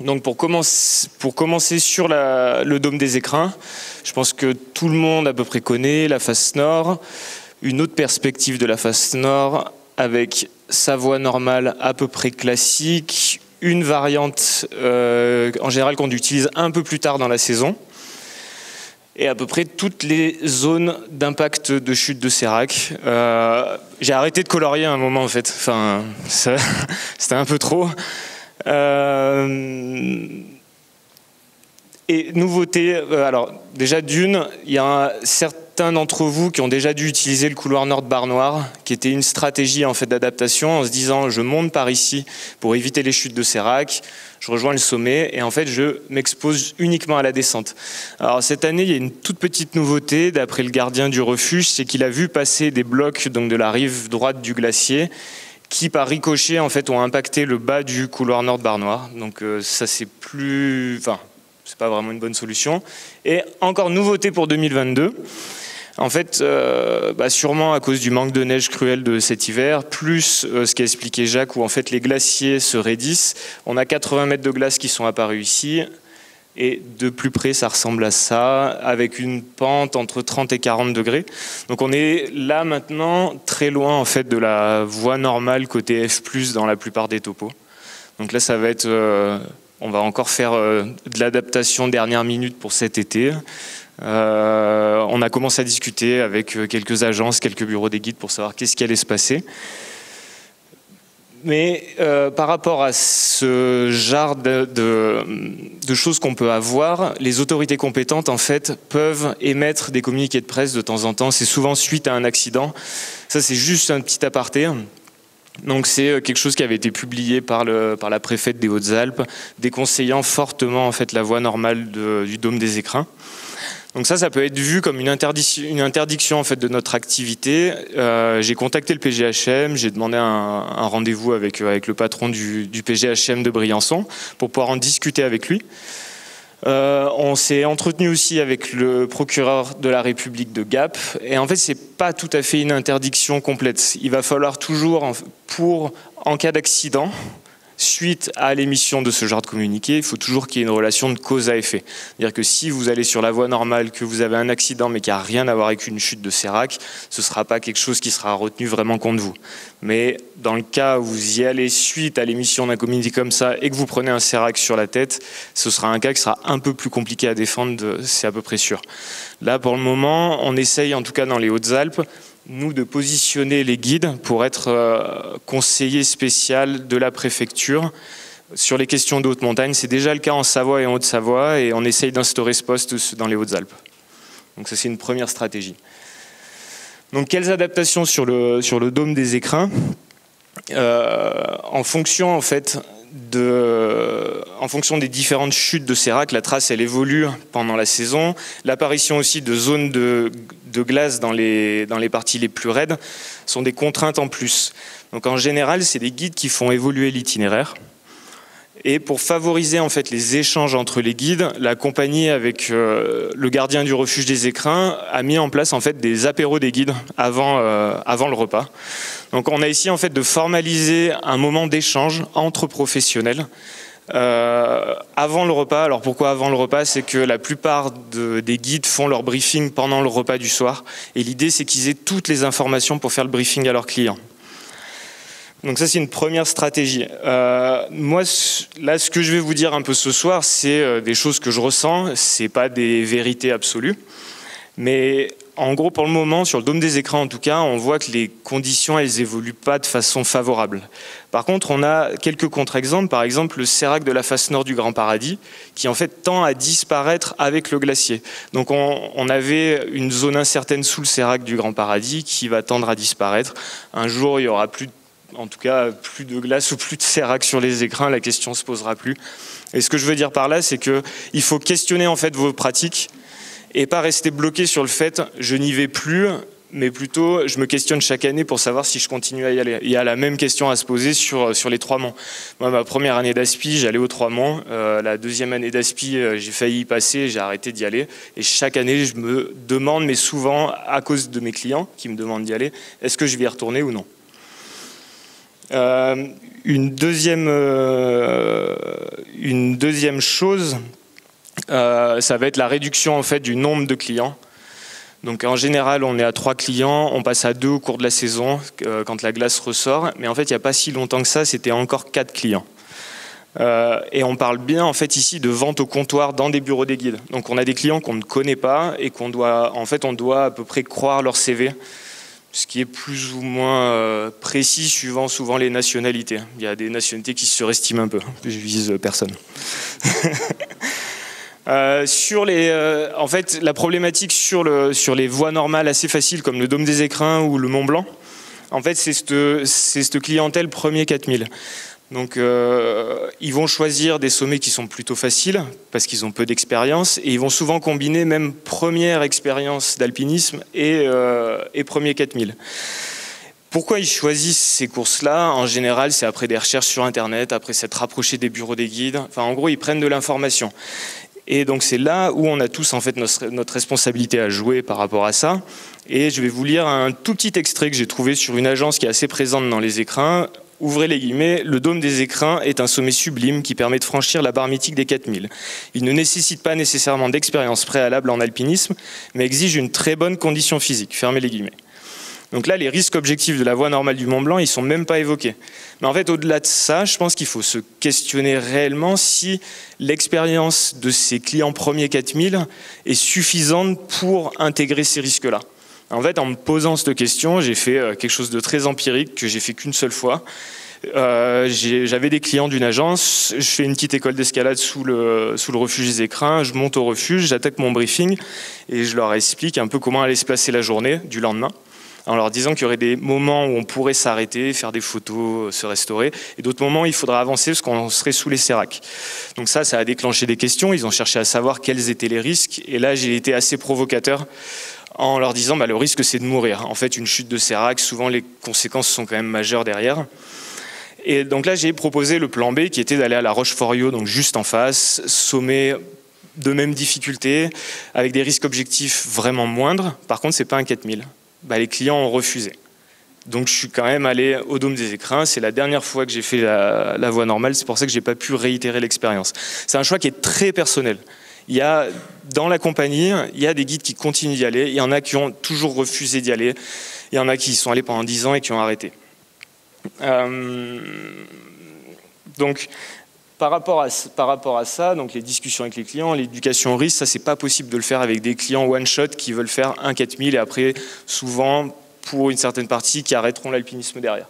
Donc pour commencer, pour commencer sur la, le dôme des écrins, je pense que tout le monde à peu près connaît la face nord, une autre perspective de la face nord avec sa voie normale à peu près classique, une variante euh, en général qu'on utilise un peu plus tard dans la saison, et à peu près toutes les zones d'impact de chute de sérac. Euh, j'ai arrêté de colorier à un moment en fait, enfin, c'était un peu trop. Euh, et nouveauté, euh, alors déjà d'une, il y a certains d'entre vous qui ont déjà dû utiliser le couloir nord de Barre Noire, qui était une stratégie en fait d'adaptation en se disant je monte par ici pour éviter les chutes de sérac, je rejoins le sommet et en fait je m'expose uniquement à la descente. Alors cette année il y a une toute petite nouveauté d'après le gardien du refuge, c'est qu'il a vu passer des blocs donc de la rive droite du glacier qui par ricochet en fait ont impacté le bas du couloir nord de Barre Noire. Donc euh, ça c'est plus... Enfin, c'est pas vraiment une bonne solution. Et encore nouveauté pour deux mille vingt-deux, en fait, euh, bah sûrement à cause du manque de neige cruel de cet hiver, plus euh, ce qu'a expliqué Jacques, où en fait les glaciers se raidissent. On a quatre-vingts mètres de glace qui sont apparus ici, et de plus près, ça ressemble à ça, avec une pente entre trente et quarante degrés. Donc on est là maintenant très loin en fait de la voie normale côté F plus dans la plupart des topos. Donc là, ça va être euh, on va encore faire euh, de l'adaptation dernière minute pour cet été. Euh, on a commencé à discuter avec quelques agences, quelques bureaux des guides pour savoir qu'est-ce qui allait se passer. Mais euh, par rapport à ce genre de, de, de choses qu'on peut avoir, les autorités compétentes en fait peuvent émettre des communiqués de presse de temps en temps. C'est souvent suite à un accident. Ça, c'est juste un petit aparté. Donc c'est quelque chose qui avait été publié par, le, par la préfète des Hautes-Alpes, déconseillant fortement en fait la voie normale de, du dôme des écrins. Donc ça, ça peut être vu comme une interdiction, une interdiction en fait de notre activité. Euh, j'ai contacté le P G H M, j'ai demandé un, un rendez-vous avec, avec le patron du, du P G H M de Briançon pour pouvoir en discuter avec lui. Euh, on s'est entretenu aussi avec le procureur de la République de Gap et en fait c'est pas tout à fait une interdiction complète. Il va falloir toujours, pour, en cas d'accident, suite à l'émission de ce genre de communiqué, il faut toujours qu'il y ait une relation de cause à effet. C'est-à-dire que si vous allez sur la voie normale, que vous avez un accident mais qui n'a rien à voir avec une chute de sérac, ce ne sera pas quelque chose qui sera retenu vraiment contre vous. Mais dans le cas où vous y allez suite à l'émission d'un communiqué comme ça et que vous prenez un sérac sur la tête, ce sera un cas qui sera un peu plus compliqué à défendre, c'est à peu près sûr. Là, pour le moment, on essaye, en tout cas dans les Hautes-Alpes, nous, de positionner les guides pour être conseiller spécial de la préfecture Sur les questions de haute montagne, c'est déjà le cas en Savoie et en Haute-Savoie, et on essaye d'instaurer ce poste dans les Hautes-Alpes. Donc ça, c'est une première stratégie. Donc quelles adaptations sur le, sur le dôme des écrins euh, en fonction, en fait, de, en fonction des différentes chutes de sérac, la trace, elle évolue pendant la saison. L'apparition aussi de zones de, de glace dans les, dans les parties les plus raides sont des contraintes en plus. Donc en général, c'est des guides qui font évoluer l'itinéraire. Et pour favoriser en fait les échanges entre les guides, la compagnie avec euh, le gardien du refuge des écrins a mis en place en fait des apéros des guides avant, euh, avant le repas. Donc on a essayé en fait de formaliser un moment d'échange entre professionnels euh, avant le repas. Alors pourquoi avant le repas? C'est que la plupart de, des guides font leur briefing pendant le repas du soir. Et l'idée, c'est qu'ils aient toutes les informations pour faire le briefing à leurs clients. Donc ça, c'est une première stratégie. Euh, moi, là, ce que je vais vous dire un peu ce soir, c'est des choses que je ressens, c'est pas des vérités absolues. Mais en gros, pour le moment, sur le dôme des écrins en tout cas, on voit que les conditions, elles évoluent pas de façon favorable. Par contre, on a quelques contre-exemples, par exemple le sérac de la face nord du Grand Paradis, qui en fait tend à disparaître avec le glacier. Donc on, on avait une zone incertaine sous le sérac du Grand Paradis qui va tendre à disparaître. Un jour, il y aura plus de en tout cas, plus de glace ou plus de sérac sur les écrins, la question ne se posera plus. Et ce que je veux dire par là, c'est qu'il faut questionner en fait vos pratiques et pas rester bloqué sur le fait « je n'y vais plus », mais plutôt je me questionne chaque année pour savoir si je continue à y aller. Il y a la même question à se poser sur, sur les trois monts. Moi, ma première année d'Aspi, j'allais aux trois monts. Euh, la deuxième année d'Aspi, j'ai failli y passer, j'ai arrêté d'y aller. Et chaque année, je me demande, mais souvent à cause de mes clients qui me demandent d'y aller, est-ce que je vais y retourner ou non ? Euh, une, deuxième, euh, une deuxième chose, euh, ça va être la réduction en fait, du nombre de clients. Donc en général, on est à trois clients, on passe à deux au cours de la saison, euh, quand la glace ressort. Mais en fait, il n'y a pas si longtemps que ça, c'était encore quatre clients. Euh, et on parle bien en fait ici de vente au comptoir dans des bureaux des guides. Donc on a des clients qu'on ne connaît pas et qu'on doit, en fait, on doit à peu près croire leur C V. Ce qui est plus ou moins précis suivant souvent les nationalités. Il y a des nationalités qui se surestiment un peu. Je vise personne. euh, sur les, euh, en fait, la problématique sur, le, sur les voies normales assez faciles comme le Dôme des Écrins ou le Mont Blanc, en fait, c'est cette, c'est cette clientèle premier quatre mille. Donc, euh, ils vont choisir des sommets qui sont plutôt faciles parce qu'ils ont peu d'expérience et ils vont souvent combiner même première expérience d'alpinisme et, euh, et premier quatre mille. Pourquoi ils choisissent ces courses-là? En général, c'est après des recherches sur Internet, après s'être rapproché des bureaux des guides. Enfin, en gros, ils prennent de l'information. Et donc, c'est là où on a tous en fait notre, notre responsabilité à jouer par rapport à ça. Et je vais vous lire un tout petit extrait que j'ai trouvé sur une agence qui est assez présente dans les écrins. Ouvrez les guillemets, le dôme des écrins est un sommet sublime qui permet de franchir la barre mythique des quatre mille. Il ne nécessite pas nécessairement d'expérience préalable en alpinisme, mais exige une très bonne condition physique. Fermez les guillemets. Donc là, les risques objectifs de la voie normale du Mont Blanc, ils ne sont même pas évoqués. Mais en fait, au-delà de ça, je pense qu'il faut se questionner réellement si l'expérience de ces clients premiers quatre mille est suffisante pour intégrer ces risques-là. En fait, en me posant cette question, j'ai fait quelque chose de très empirique que j'ai fait qu'une seule fois. Euh, j'avais des clients d'une agence, je fais une petite école d'escalade sous le, sous le refuge des écrins, je monte au refuge, j'attaque mon briefing et je leur explique un peu comment allait se placer la journée du lendemain, en leur disant qu'il y aurait des moments où on pourrait s'arrêter, faire des photos, se restaurer, et d'autres moments où il faudra avancer parce qu'on serait sous les séracs. Donc ça, ça a déclenché des questions, ils ont cherché à savoir quels étaient les risques, et là j'ai été assez provocateur en leur disant bah, le risque c'est de mourir. En fait, une chute de sérac, souvent les conséquences sont quand même majeures derrière. Et donc là, j'ai proposé le plan B qui était d'aller à la Roche-Forio, donc juste en face, sommet de même difficulté, avec des risques objectifs vraiment moindres. Par contre, c'est pas un quatre mille. Bah, les clients ont refusé. Donc je suis quand même allé au Dôme des Écrins. C'est la dernière fois que j'ai fait la, la voie normale. C'est pour ça que j'ai pas pu réitérer l'expérience. C'est un choix qui est très personnel. Il y a, dans la compagnie, il y a des guides qui continuent d'y aller, il y en a qui ont toujours refusé d'y aller, il y en a qui y sont allés pendant dix ans et qui ont arrêté. Euh, donc, par rapport à, par rapport à ça, donc les discussions avec les clients, l'éducation au risque, ça c'est pas possible de le faire avec des clients one-shot qui veulent faire un quatre mille et après, souvent, pour une certaine partie, qui arrêteront l'alpinisme derrière.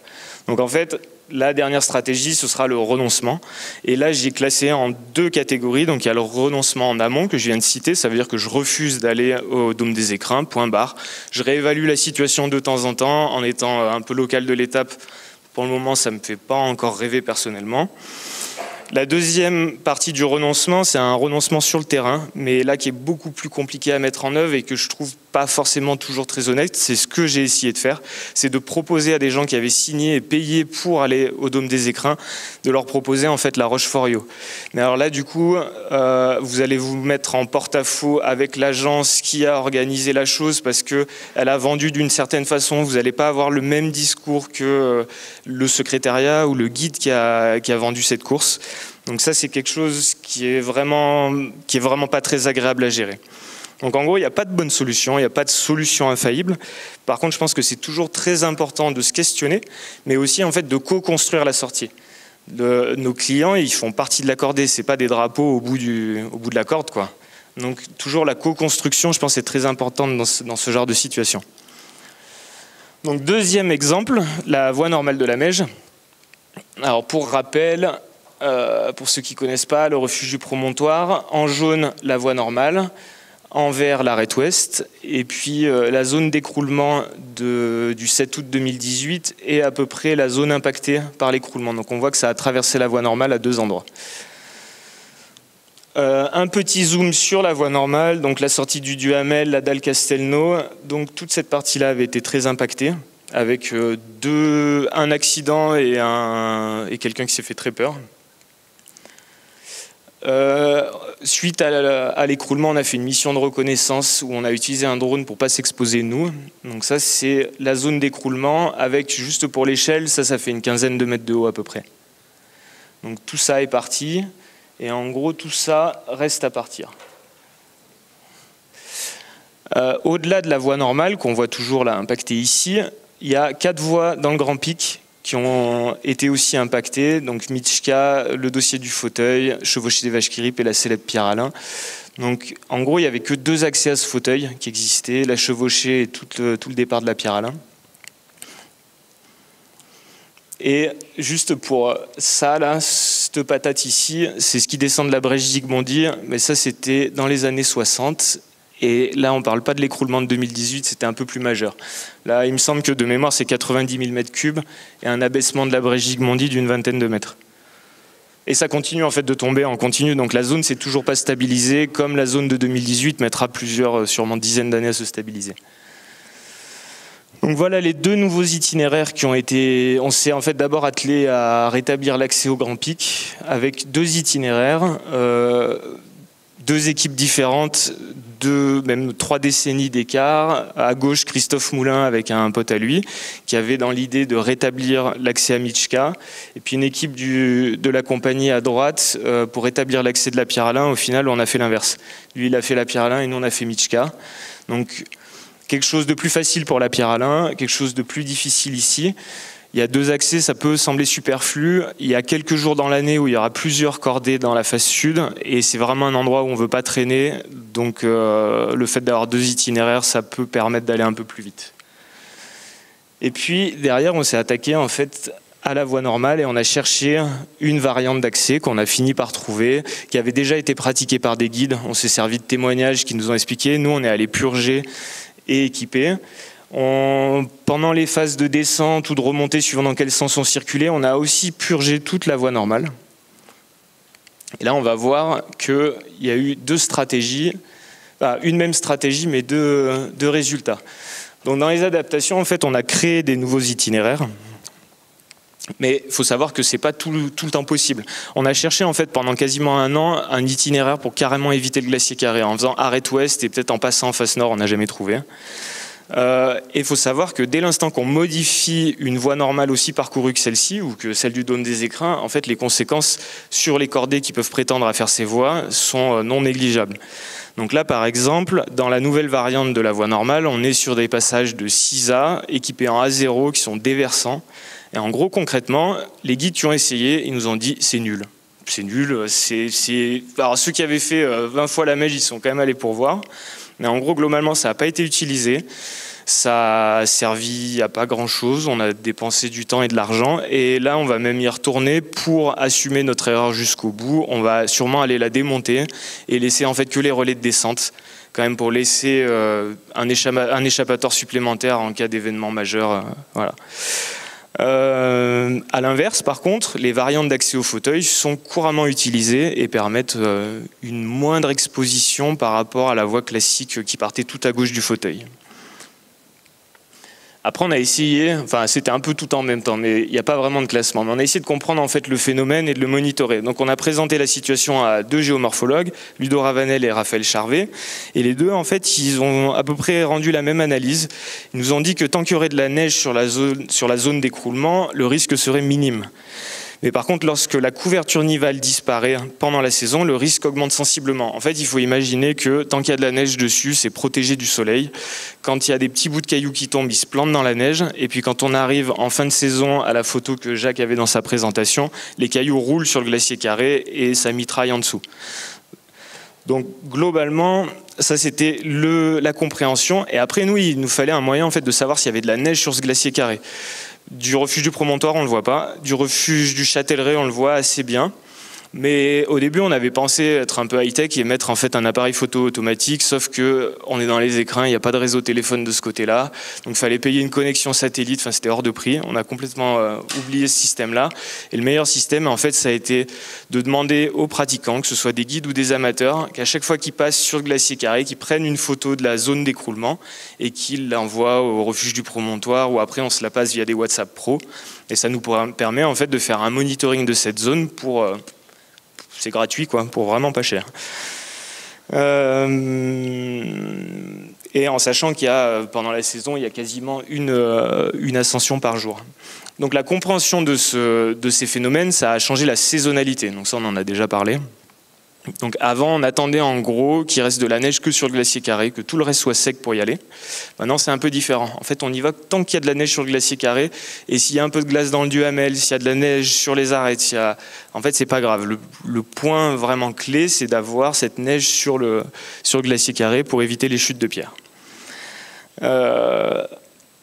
Donc en fait, la dernière stratégie, ce sera le renoncement. Et là, j'ai classé en deux catégories. Donc, il y a le renoncement en amont que je viens de citer. Ça veut dire que je refuse d'aller au Dôme des Écrins, point barre. Je réévalue la situation de temps en temps en étant un peu local de l'étape. Pour le moment, ça ne me fait pas encore rêver personnellement. La deuxième partie du renoncement, c'est un renoncement sur le terrain, mais là qui est beaucoup plus compliqué à mettre en œuvre et que je trouve pas forcément toujours très honnête. C'est ce que j'ai essayé de faire, c'est de proposer à des gens qui avaient signé et payé pour aller au Dôme des Écrins, de leur proposer en fait la Rocheforiot. Mais alors là du coup, euh, vous allez vous mettre en porte-à-faux avec l'agence qui a organisé la chose parce qu'elle a vendu d'une certaine façon, vous n'allez pas avoir le même discours que le secrétariat ou le guide qui a, qui a vendu cette course. Donc ça, c'est quelque chose qui est vraiment, qui est vraiment pas très agréable à gérer. Donc en gros, il n'y a pas de bonne solution, il n'y a pas de solution infaillible. Par contre, je pense que c'est toujours très important de se questionner, mais aussi en fait de co-construire la sortie. De, nos clients, ils font partie de la cordée, c'est pas des drapeaux au bout, du, au bout de la corde, quoi. Donc toujours la co-construction, je pense, est très importante dans ce, dans ce genre de situation. Donc deuxième exemple, la voie normale de la Meije. Alors pour rappel... Euh, pour ceux qui ne connaissent pas, le refuge du promontoire, en jaune la voie normale, en vert l'arête ouest, et puis euh, la zone d'écroulement du sept août deux mille dix-huit est à peu près la zone impactée par l'écroulement. Donc on voit que ça a traversé la voie normale à deux endroits. Euh, un petit zoom sur la voie normale, donc la sortie du Duhamel, la dalle Castelnau, donc toute cette partie-là avait été très impactée, avec euh, deux, un accident et, un, et quelqu'un qui s'est fait très peur. Euh, suite à l'écroulement, on a fait une mission de reconnaissance où on a utilisé un drone pour ne pas s'exposer nous. Donc ça, c'est la zone d'écroulement avec, juste pour l'échelle, ça, ça fait une quinzaine de mètres de haut à peu près. Donc tout ça est parti et en gros, tout ça reste à partir. Euh, Au-delà de la voie normale, qu'on voit toujours là impactée ici, il y a quatre voies dans le Grand Pic qui ont été aussi impactées, donc Mischka, le dossier du fauteuil, Chevauchée des Vaches qui ripent et la célèbre Pierre Alain. Donc en gros, il n'y avait que deux accès à ce fauteuil qui existaient, la Chevauchée et tout le, tout le départ de la Pierre Alain. Et juste pour ça, là, cette patate ici, c'est ce qui descend de la brèche Zygmondi, mais ça c'était dans les années soixante. Et là, on ne parle pas de l'écroulement de deux mille dix-huit, c'était un peu plus majeur. Là, il me semble que de mémoire, c'est quatre-vingt-dix mille mètres cubes et un abaissement de la brèche Zygmondi d'une vingtaine de mètres. Et ça continue en fait de tomber en continu. Donc la zone s'est toujours pas stabilisée, comme la zone de deux mille dix-huit mettra plusieurs, sûrement dizaines d'années à se stabiliser. Donc voilà les deux nouveaux itinéraires qui ont été... On s'est en fait d'abord attelé à rétablir l'accès au Grand Pic avec deux itinéraires, euh, deux équipes différentes, deux, même trois décennies d'écart. À gauche, Christophe Moulin avec un pote à lui, qui avait dans l'idée de rétablir l'accès à Mischka. Et puis une équipe du, de la compagnie à droite euh, pour rétablir l'accès de la Pierre-Alain. Au final, on a fait l'inverse. Lui, il a fait la Pierre-Alain et nous, on a fait Mischka. Donc, quelque chose de plus facile pour la Pierre-Alain, quelque chose de plus difficile ici. Il y a deux accès, ça peut sembler superflu. Il y a quelques jours dans l'année où il y aura plusieurs cordées dans la face sud et c'est vraiment un endroit où on ne veut pas traîner. Donc euh, le fait d'avoir deux itinéraires, ça peut permettre d'aller un peu plus vite. Et puis derrière, on s'est attaqué en fait à la voie normale et on a cherché une variante d'accès qu'on a fini par trouver, qui avait déjà été pratiquée par des guides. On s'est servi de témoignages qui nous ont expliqué. Nous, on est allé purger et équiper. On, pendant les phases de descente ou de remontée, suivant dans quel sens on circulait, on a aussi purgé toute la voie normale. Et là, on va voir qu'il y a eu deux stratégies, enfin, une même stratégie, mais deux, deux résultats. Donc, dans les adaptations, en fait, on a créé des nouveaux itinéraires. Mais il faut savoir que ce n'est pas tout, tout le temps possible. On a cherché en fait pendant quasiment un an un itinéraire pour carrément éviter le glacier carré, en faisant arête ouest et peut-être en passant en face nord, on n'a jamais trouvé. Euh, et il faut savoir que dès l'instant qu'on modifie une voie normale aussi parcourue que celle-ci ou que celle du Dôme des Écrins, en fait les conséquences sur les cordées qui peuvent prétendre à faire ces voies sont non négligeables. Donc là par exemple, dans la nouvelle variante de la voie normale, on est sur des passages de six A équipés en A zéro qui sont déversants. Et en gros concrètement, les guides qui ont essayé, ils nous ont dit c'est nul. C'est nul, c'est... Alors ceux qui avaient fait vingt fois la Meije, ils sont quand même allés pour voir. Mais en gros, globalement, ça n'a pas été utilisé. Ça a servi à pas grand-chose, on a dépensé du temps et de l'argent, et là on va même y retourner pour assumer notre erreur jusqu'au bout. On va sûrement aller la démonter et laisser en fait que les relais de descente, quand même pour laisser euh, un, échappa un échappatoire supplémentaire en cas d'événement majeur. Euh, voilà. Euh, à l'inverse, par contre, les variantes d'accès au fauteuil sont couramment utilisées et permettent euh, une moindre exposition par rapport à la voie classique qui partait tout à gauche du fauteuil. Après, on a essayé, enfin c'était un peu tout en même temps, mais il n'y a pas vraiment de classement, mais on a essayé de comprendre en fait le phénomène et de le monitorer. Donc on a présenté la situation à deux géomorphologues, Ludo Ravanel et Raphaël Charvet, et les deux en fait, ils ont à peu près rendu la même analyse. Ils nous ont dit que tant qu'il y aurait de la neige sur la zone, sur la zone d'écroulement, le risque serait minime. Mais par contre, lorsque la couverture nivale disparaît pendant la saison, le risque augmente sensiblement. En fait, il faut imaginer que tant qu'il y a de la neige dessus, c'est protégé du soleil. Quand il y a des petits bouts de cailloux qui tombent, ils se plantent dans la neige. Et puis quand on arrive en fin de saison à la photo que Jacques avait dans sa présentation, les cailloux roulent sur le glacier carré et ça mitraille en dessous. Donc globalement, ça c'était la compréhension. Et après, nous, il nous fallait un moyen en fait, de savoir s'il y avait de la neige sur ce glacier carré. Du refuge du Promontoire, on ne le voit pas. Du refuge du Châtelleret, on le voit assez bien. Mais au début, on avait pensé être un peu high-tech et mettre en fait un appareil photo automatique, sauf qu'on est dans les écrins, il n'y a pas de réseau téléphone de ce côté-là. Donc il fallait payer une connexion satellite, enfin, c'était hors de prix. On a complètement euh, oublié ce système-là. Et le meilleur système, en fait, ça a été de demander aux pratiquants, que ce soit des guides ou des amateurs, qu'à chaque fois qu'ils passent sur le glacier carré, qu'ils prennent une photo de la zone d'écroulement et qu'ils l'envoient au refuge du Promontoire, ou après on se la passe via des WhatsApp Pro. Et ça nous permet en fait de faire un monitoring de cette zone pour... Euh, c'est gratuit, quoi, pour vraiment pas cher. Euh... Et en sachant qu'il y a, pendant la saison, il y a quasiment une, une ascension par jour. Donc la compréhension de, ce, de ces phénomènes, ça a changé la saisonnalité. Donc ça, on en a déjà parlé. Donc avant, on attendait en gros qu'il reste de la neige que sur le glacier carré, que tout le reste soit sec pour y aller. Maintenant, c'est un peu différent. En fait, on y va tant qu'il y a de la neige sur le glacier carré, et s'il y a un peu de glace dans le Duhamel, s'il y a de la neige sur les arêtes, s'il y a... en fait, c'est pas grave. Le, le point vraiment clé, c'est d'avoir cette neige sur le, sur le glacier carré pour éviter les chutes de pierre. Euh,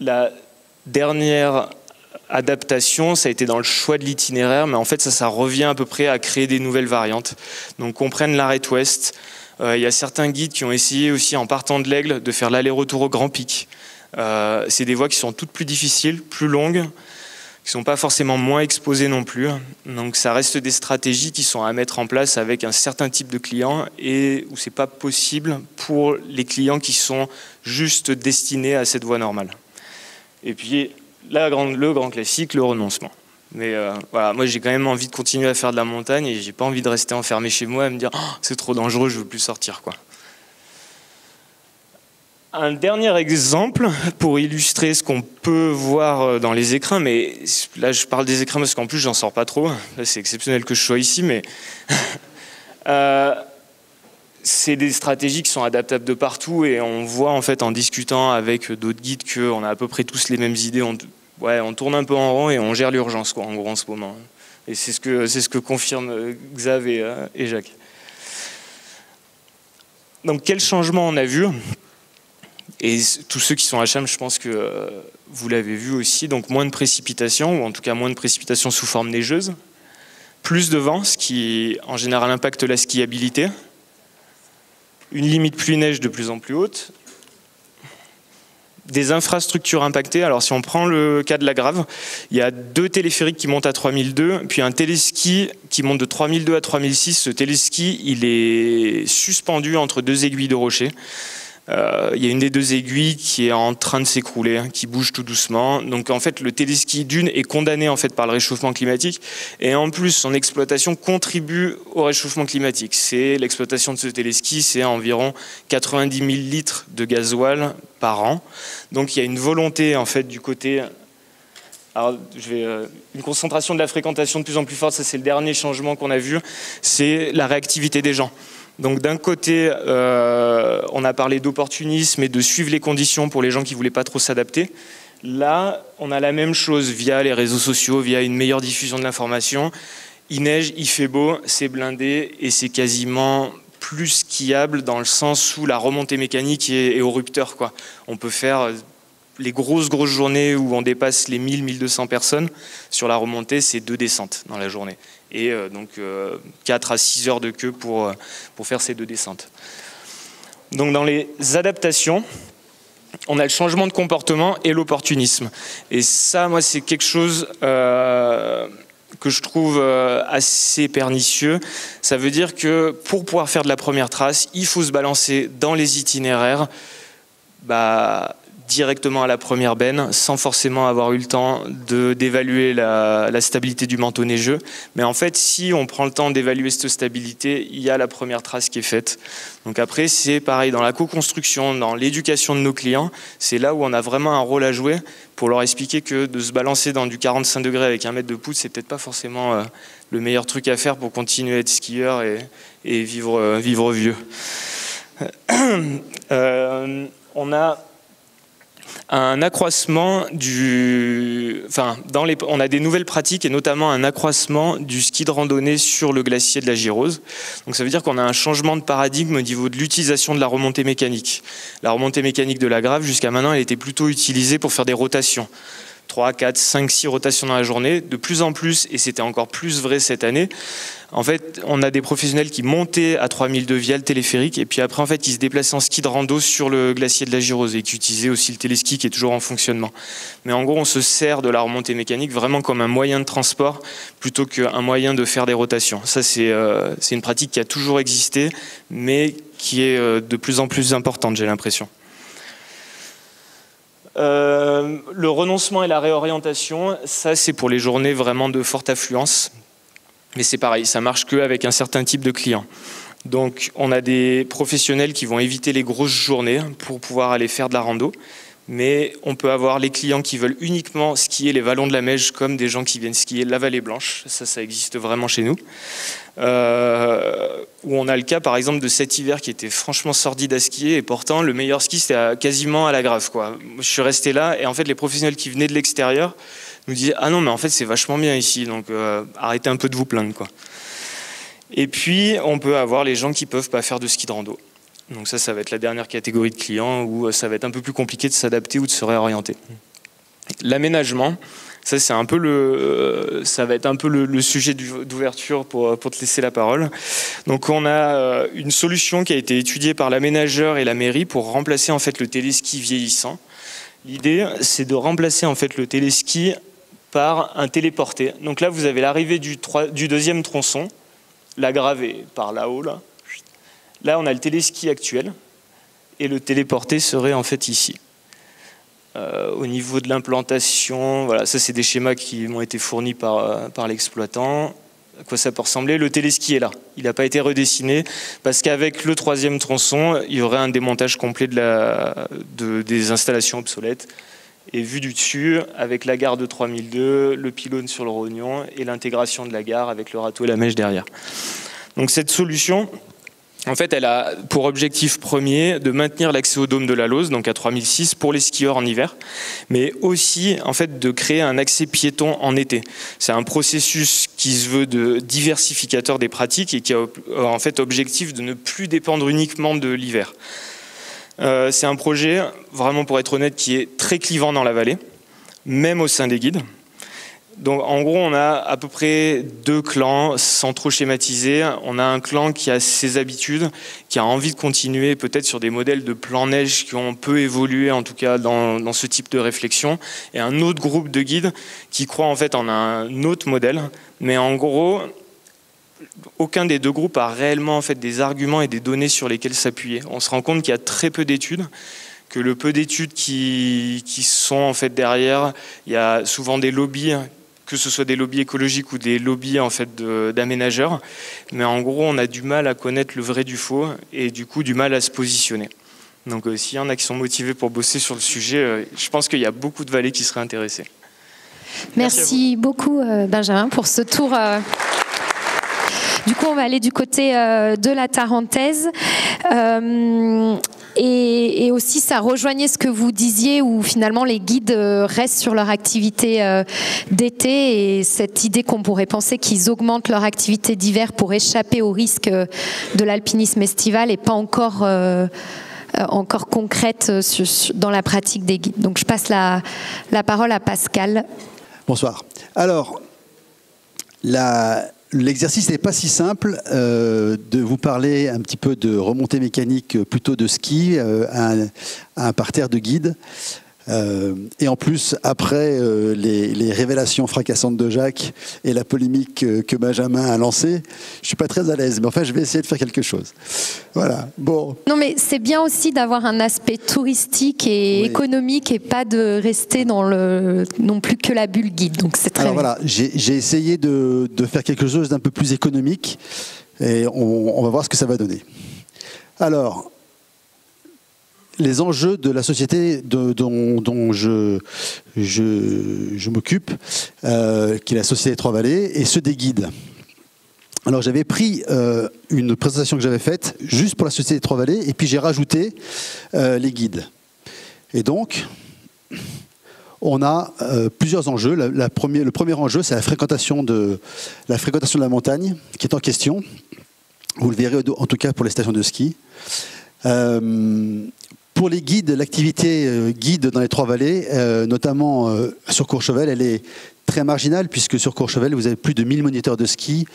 la dernière... adaptation, ça a été dans le choix de l'itinéraire, mais en fait ça, ça revient à peu près à créer des nouvelles variantes. Donc qu'on prenne l'arête ouest, euh, il y a certains guides qui ont essayé aussi en partant de l'Aigle de faire l'aller-retour au Grand Pic. Euh, c'est des voies qui sont toutes plus difficiles, plus longues, qui ne sont pas forcément moins exposées non plus. Donc ça reste des stratégies qui sont à mettre en place avec un certain type de client et où c'est pas possible pour les clients qui sont juste destinés à cette voie normale. Et puis La grande, le grand classique, le renoncement. Mais euh, voilà, moi j'ai quand même envie de continuer à faire de la montagne et j'ai pas envie de rester enfermé chez moi et me dire oh, c'est trop dangereux, je veux plus sortir, quoi. Un dernier exemple pour illustrer ce qu'on peut voir dans les écrins, mais là je parle des écrins parce qu'en plus j'en sors pas trop. C'est exceptionnel que je sois ici, mais euh, c'est des stratégies qui sont adaptables de partout et on voit en fait en discutant avec d'autres guides qu'on a à peu près tous les mêmes idées. On, ouais, on tourne un peu en rond et on gère l'urgence, quoi, en gros en ce moment. Et c'est ce que, c'est ce que confirment Xav et, et Jacques. Donc quel changement on a vu? Et tous ceux qui sont à Cham, je pense que euh, vous l'avez vu aussi. Donc moins de précipitations, ou en tout cas moins de précipitations sous forme neigeuse. Plus de vent, ce qui en général impacte la skiabilité. Une limite pluie-neige de plus en plus haute, des infrastructures impactées. Alors si on prend le cas de la Grave, il y a deux téléphériques qui montent à trois mille deux, puis un téléski qui monte de trois mille deux à trois mille six. Ce téléski, il est suspendu entre deux aiguilles de rocher. Euh, il y a une des deux aiguilles qui est en train de s'écrouler, hein, qui bouge tout doucement. Donc en fait, le téléski d'une est condamné en fait par le réchauffement climatique, et en plus son exploitation contribue au réchauffement climatique. C'est l'exploitation de ce téléski, c'est environ quatre-vingt-dix mille litres de gasoil par an. Donc il y a une volonté en fait du côté. Alors, je vais, euh, une concentration de la fréquentation de plus en plus forte. Ça c'est le dernier changement qu'on a vu. C'est la réactivité des gens. Donc d'un côté, euh, on a parlé d'opportunisme et de suivre les conditions pour les gens qui ne voulaient pas trop s'adapter. Là, on a la même chose via les réseaux sociaux, via une meilleure diffusion de l'information. Il neige, il fait beau, c'est blindé et c'est quasiment plus skiable dans le sens où la remontée mécanique est, est au rupteur, quoi. On peut faire les grosses, grosses journées où on dépasse les mille, mille deux cents personnes, sur la remontée, c'est deux descentes dans la journée. Et euh, donc euh, quatre à six heures de queue pour, pour faire ces deux descentes. Donc dans les adaptations, on a le changement de comportement et l'opportunisme. Et ça, moi, c'est quelque chose euh, que je trouve euh, assez pernicieux. Ça veut dire que pour pouvoir faire de la première trace, il faut se balancer dans les itinéraires bah, directement à la première benne, sans forcément avoir eu le temps d'évaluer la, la stabilité du manteau neigeux. Mais en fait, si on prend le temps d'évaluer cette stabilité, il y a la première trace qui est faite. Donc après, c'est pareil dans la co-construction, dans l'éducation de nos clients, c'est là où on a vraiment un rôle à jouer pour leur expliquer que de se balancer dans du quarante-cinq degrés avec un mètre de pouce, c'est peut-être pas forcément euh, le meilleur truc à faire pour continuer à être skieur et, et vivre, euh, vivre vieux. euh, on a... un accroissement du... Enfin, dans les... on a des nouvelles pratiques et notamment un accroissement du ski de randonnée sur le glacier de la Girose. Donc ça veut dire qu'on a un changement de paradigme au niveau de l'utilisation de la remontée mécanique. La remontée mécanique de la Grave, jusqu'à maintenant, elle était plutôt utilisée pour faire des rotations. trois, quatre, cinq, six rotations dans la journée, de plus en plus, et c'était encore plus vrai cette année. En fait, on a des professionnels qui montaient à trois mille deux via le téléphérique, et puis après, en fait, ils se déplaçaient en ski de rando sur le glacier de la Girose, et qui utilisaient aussi le téléski qui est toujours en fonctionnement. Mais en gros, on se sert de la remontée mécanique vraiment comme un moyen de transport, plutôt qu'un moyen de faire des rotations. Ça, c'est euh, c'est une pratique qui a toujours existé, mais qui est euh, de plus en plus importante, j'ai l'impression. Euh, le renoncement et la réorientation, ça c'est pour les journées vraiment de forte affluence. Mais c'est pareil, ça marche qu'avec un certain type de client. Donc on a des professionnels qui vont éviter les grosses journées pour pouvoir aller faire de la rando. Mais on peut avoir les clients qui veulent uniquement skier les vallons de la Meije, comme des gens qui viennent skier la vallée blanche. Ça, ça existe vraiment chez nous. Euh, où on a le cas, par exemple, de cet hiver qui était franchement sordide à skier. Et pourtant, le meilleur ski, c'était quasiment à la Grave, quoi. Je suis resté là et en fait, les professionnels qui venaient de l'extérieur nous disaient « Ah non, mais en fait, c'est vachement bien ici, donc euh, arrêtez un peu de vous plaindre, quoi. » Et puis, on peut avoir les gens qui ne peuvent pas faire de ski de rando. Donc ça, ça va être la dernière catégorie de clients où ça va être un peu plus compliqué de s'adapter ou de se réorienter. L'aménagement, ça c'est un peu le, ça va être un peu le, le sujet d'ouverture pour, pour te laisser la parole. Donc on a une solution qui a été étudiée par l'aménageur et la mairie pour remplacer en fait le téléski vieillissant. L'idée, c'est de remplacer en fait le téléski par un téléporté. Donc là, vous avez l'arrivée du, du deuxième tronçon, la gravée par là-haut là. Là, on a le téléski actuel, et le téléporté serait en fait ici. Euh, au niveau de l'implantation, voilà, ça c'est des schémas qui m'ont été fournis par, euh, par l'exploitant. À quoi ça peut ressembler? Le téléski est là, il n'a pas été redessiné, parce qu'avec le troisième tronçon, il y aurait un démontage complet de la, de, des installations obsolètes. Et vu du dessus, avec la gare de trois mille deux, le pylône sur le Rognon, et l'intégration de la gare avec le râteau et la Meije derrière. Donc cette solution... En fait, elle a pour objectif premier de maintenir l'accès au dôme de la Lauze, donc à trois mille six, pour les skieurs en hiver, mais aussi en fait, de créer un accès piéton en été. C'est un processus qui se veut de diversificateur des pratiques et qui a en fait objectif de ne plus dépendre uniquement de l'hiver. Euh, c'est un projet, vraiment pour être honnête, qui est très clivant dans la vallée, même au sein des guides. Donc, en gros, on a à peu près deux clans, sans trop schématiser. On a un clan qui a ses habitudes, qui a envie de continuer peut-être sur des modèles de plan neige qui ont peu évolué, en tout cas dans, dans ce type de réflexion. Et un autre groupe de guides qui croit en fait en un autre modèle. Mais en gros, aucun des deux groupes a réellement en fait, des arguments et des données sur lesquels s'appuyer. On se rend compte qu'il y a très peu d'études. Que le peu d'études qui, qui sont en fait derrière, il y a souvent des lobbies, que ce soit des lobbies écologiques ou des lobbies en fait d'aménageurs. Mais en gros, on a du mal à connaître le vrai du faux et du coup, du mal à se positionner. Donc euh, s'il y en a qui sont motivés pour bosser sur le sujet, euh, je pense qu'il y a beaucoup de vallées qui seraient intéressées. Merci, Merci beaucoup, euh, Benjamin, pour ce tour... Euh... Du coup, on va aller du côté euh, de la Tarentaise. Euh, et, et aussi, ça rejoignait ce que vous disiez, où finalement les guides euh, restent sur leur activité euh, d'été. Et cette idée qu'on pourrait penser qu'ils augmentent leur activité d'hiver pour échapper au risque euh, de l'alpinisme estival n'est pas encore... Euh, encore concrètes dans la pratique des guides. Donc je passe la, la parole à Pascal. Bonsoir. Alors, la... L'exercice n'est pas si simple euh, de vous parler un petit peu de remontée mécanique plutôt de ski euh, à, un, à un parterre de guide. Euh, et en plus, après euh, les, les révélations fracassantes de Jacques et la polémique euh, que Benjamin a lancée, je ne suis pas très à l'aise. Mais enfin, je vais essayer de faire quelque chose. Voilà. Bon. Non, mais c'est bien aussi d'avoir un aspect touristique et oui. économique et pas de rester dans le non plus que la bulle guide. Donc c'est très. Alors bien. Voilà, j'ai essayé de, de faire quelque chose d'un peu plus économique et on, on va voir ce que ça va donner. Alors. Les enjeux de la société de, dont, dont je, je, je m'occupe, euh, qui est la Société des Trois Vallées, et ceux des guides. Alors j'avais pris euh, une présentation que j'avais faite juste pour la Société des Trois Vallées, et puis j'ai rajouté euh, les guides. Et donc, on a euh, plusieurs enjeux. La, la premier, le premier enjeu, c'est la fréquentation de, la fréquentation de la montagne, qui est en question. Vous le verrez en tout cas pour les stations de ski. Euh, Pour les guides, l'activité guide dans les Trois-Vallées, euh, notamment euh, sur Courchevel, elle est très marginale puisque sur Courchevel, vous avez plus de mille moniteurs de ski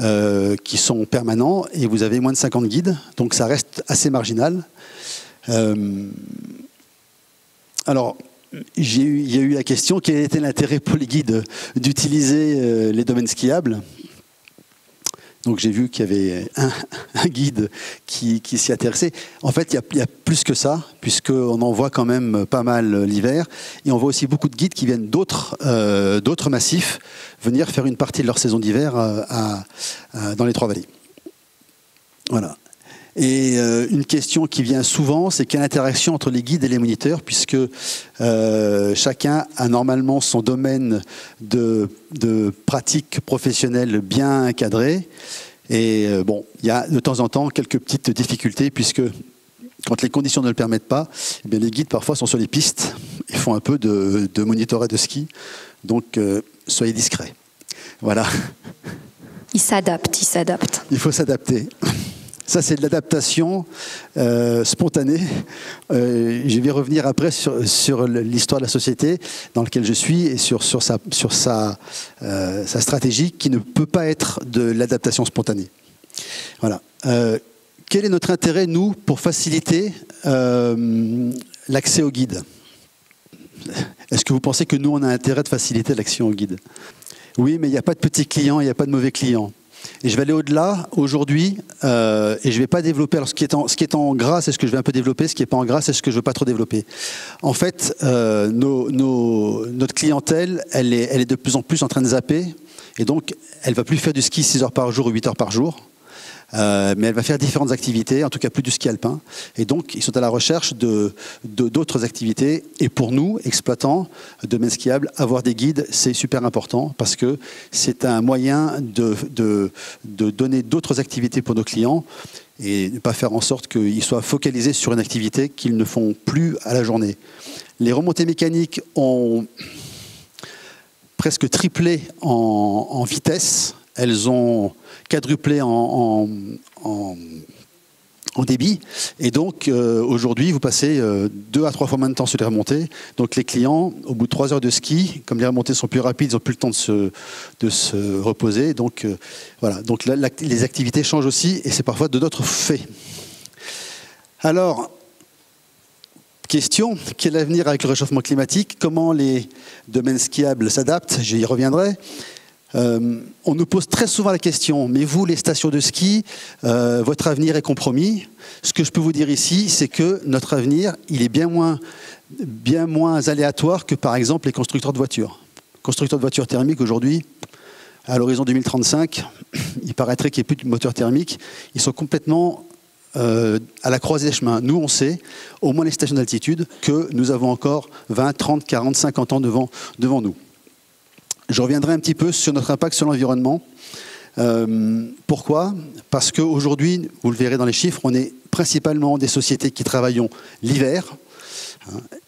euh, qui sont permanents et vous avez moins de cinquante guides, donc ça reste assez marginal. Euh, alors, j'ai eu, il y a eu la question, quel était l'intérêt pour les guides d'utiliser euh, les domaines skiables ? Donc j'ai vu qu'il y avait un, un guide qui, qui s'y intéressait. En fait, il y a, il y a plus que ça, puisqu'on en voit quand même pas mal l'hiver. Et on voit aussi beaucoup de guides qui viennent d'autres euh, d'autres massifs venir faire une partie de leur saison d'hiver euh, à, à, dans les Trois-Vallées. Voilà. Et euh, une question qui vient souvent, c'est quelle interaction entre les guides et les moniteurs, puisque euh, chacun a normalement son domaine de, de pratique professionnelle bien cadré. Et euh, bon, il y a de temps en temps quelques petites difficultés, puisque quand les conditions ne le permettent pas, eh bien, les guides parfois sont sur les pistes et font un peu de, de monitorat de ski. Donc, euh, soyez discrets. Voilà. Ils s'adaptent, ils s'adaptent. Il faut s'adapter. Ça, c'est de l'adaptation euh, spontanée. Euh, je vais revenir après sur, sur l'histoire de la société dans laquelle je suis et sur, sur, sa, sur sa, euh, sa stratégie qui ne peut pas être de l'adaptation spontanée. Voilà. Euh, quel est notre intérêt, nous, pour faciliter euh, l'accès aux guides? Est-ce que vous pensez que nous, on a intérêt de faciliter l'accès aux guides? Oui, mais il n'y a pas de petits clients, il n'y a pas de mauvais clients. Et je vais aller au-delà aujourd'hui, euh, et je ne vais pas développer. Alors, ce qui est en, ce qui est en gras, c'est ce que je vais un peu développer. Ce qui n'est pas en gras, c'est ce que je ne veux pas trop développer. En fait, euh, nos, nos, notre clientèle, elle est, elle est de plus en plus en train de zapper. Et donc, elle ne va plus faire du ski six heures par jour ou huit heures par jour. Euh, mais elle va faire différentes activités, en tout cas plus du ski alpin. Et donc, ils sont à la recherche de, de, d'autres activités. Et pour nous, exploitants de domaines skiables, avoir des guides, c'est super important parce que c'est un moyen de, de, de donner d'autres activités pour nos clients et ne pas faire en sorte qu'ils soient focalisés sur une activité qu'ils ne font plus à la journée. Les remontées mécaniques ont presque triplé en, en vitesse. Elles ont quadruplé en, en, en, en débit. Et donc, euh, aujourd'hui, vous passez euh, deux à trois fois moins de temps sur les remontées. Donc, les clients, au bout de trois heures de ski, comme les remontées sont plus rapides, ils n'ont plus le temps de se, de se reposer. Donc, euh, voilà. Donc la, la, les activités changent aussi, et c'est parfois de notre fait. Alors, question, quel est l'avenir avec le réchauffement climatique? Comment les domaines skiables s'adaptent? J'y reviendrai. Euh, on nous pose très souvent la question, mais vous, les stations de ski, euh, votre avenir est compromis. Ce que je peux vous dire ici, c'est que notre avenir, il est bien moins, bien moins aléatoire que, par exemple, les constructeurs de voitures. Constructeurs de voitures thermiques, aujourd'hui, à l'horizon deux mille trente-cinq, il paraîtrait qu'il n'y ait plus de moteurs thermiques. Ils sont complètement euh, à la croisée des chemins. Nous, on sait, au moins les stations d'altitude, que nous avons encore vingt, trente, quarante, cinquante ans devant, devant nous. Je reviendrai un petit peu sur notre impact sur l'environnement. Euh, pourquoi? Parce qu'aujourd'hui, vous le verrez dans les chiffres, on est principalement des sociétés qui travaillent l'hiver.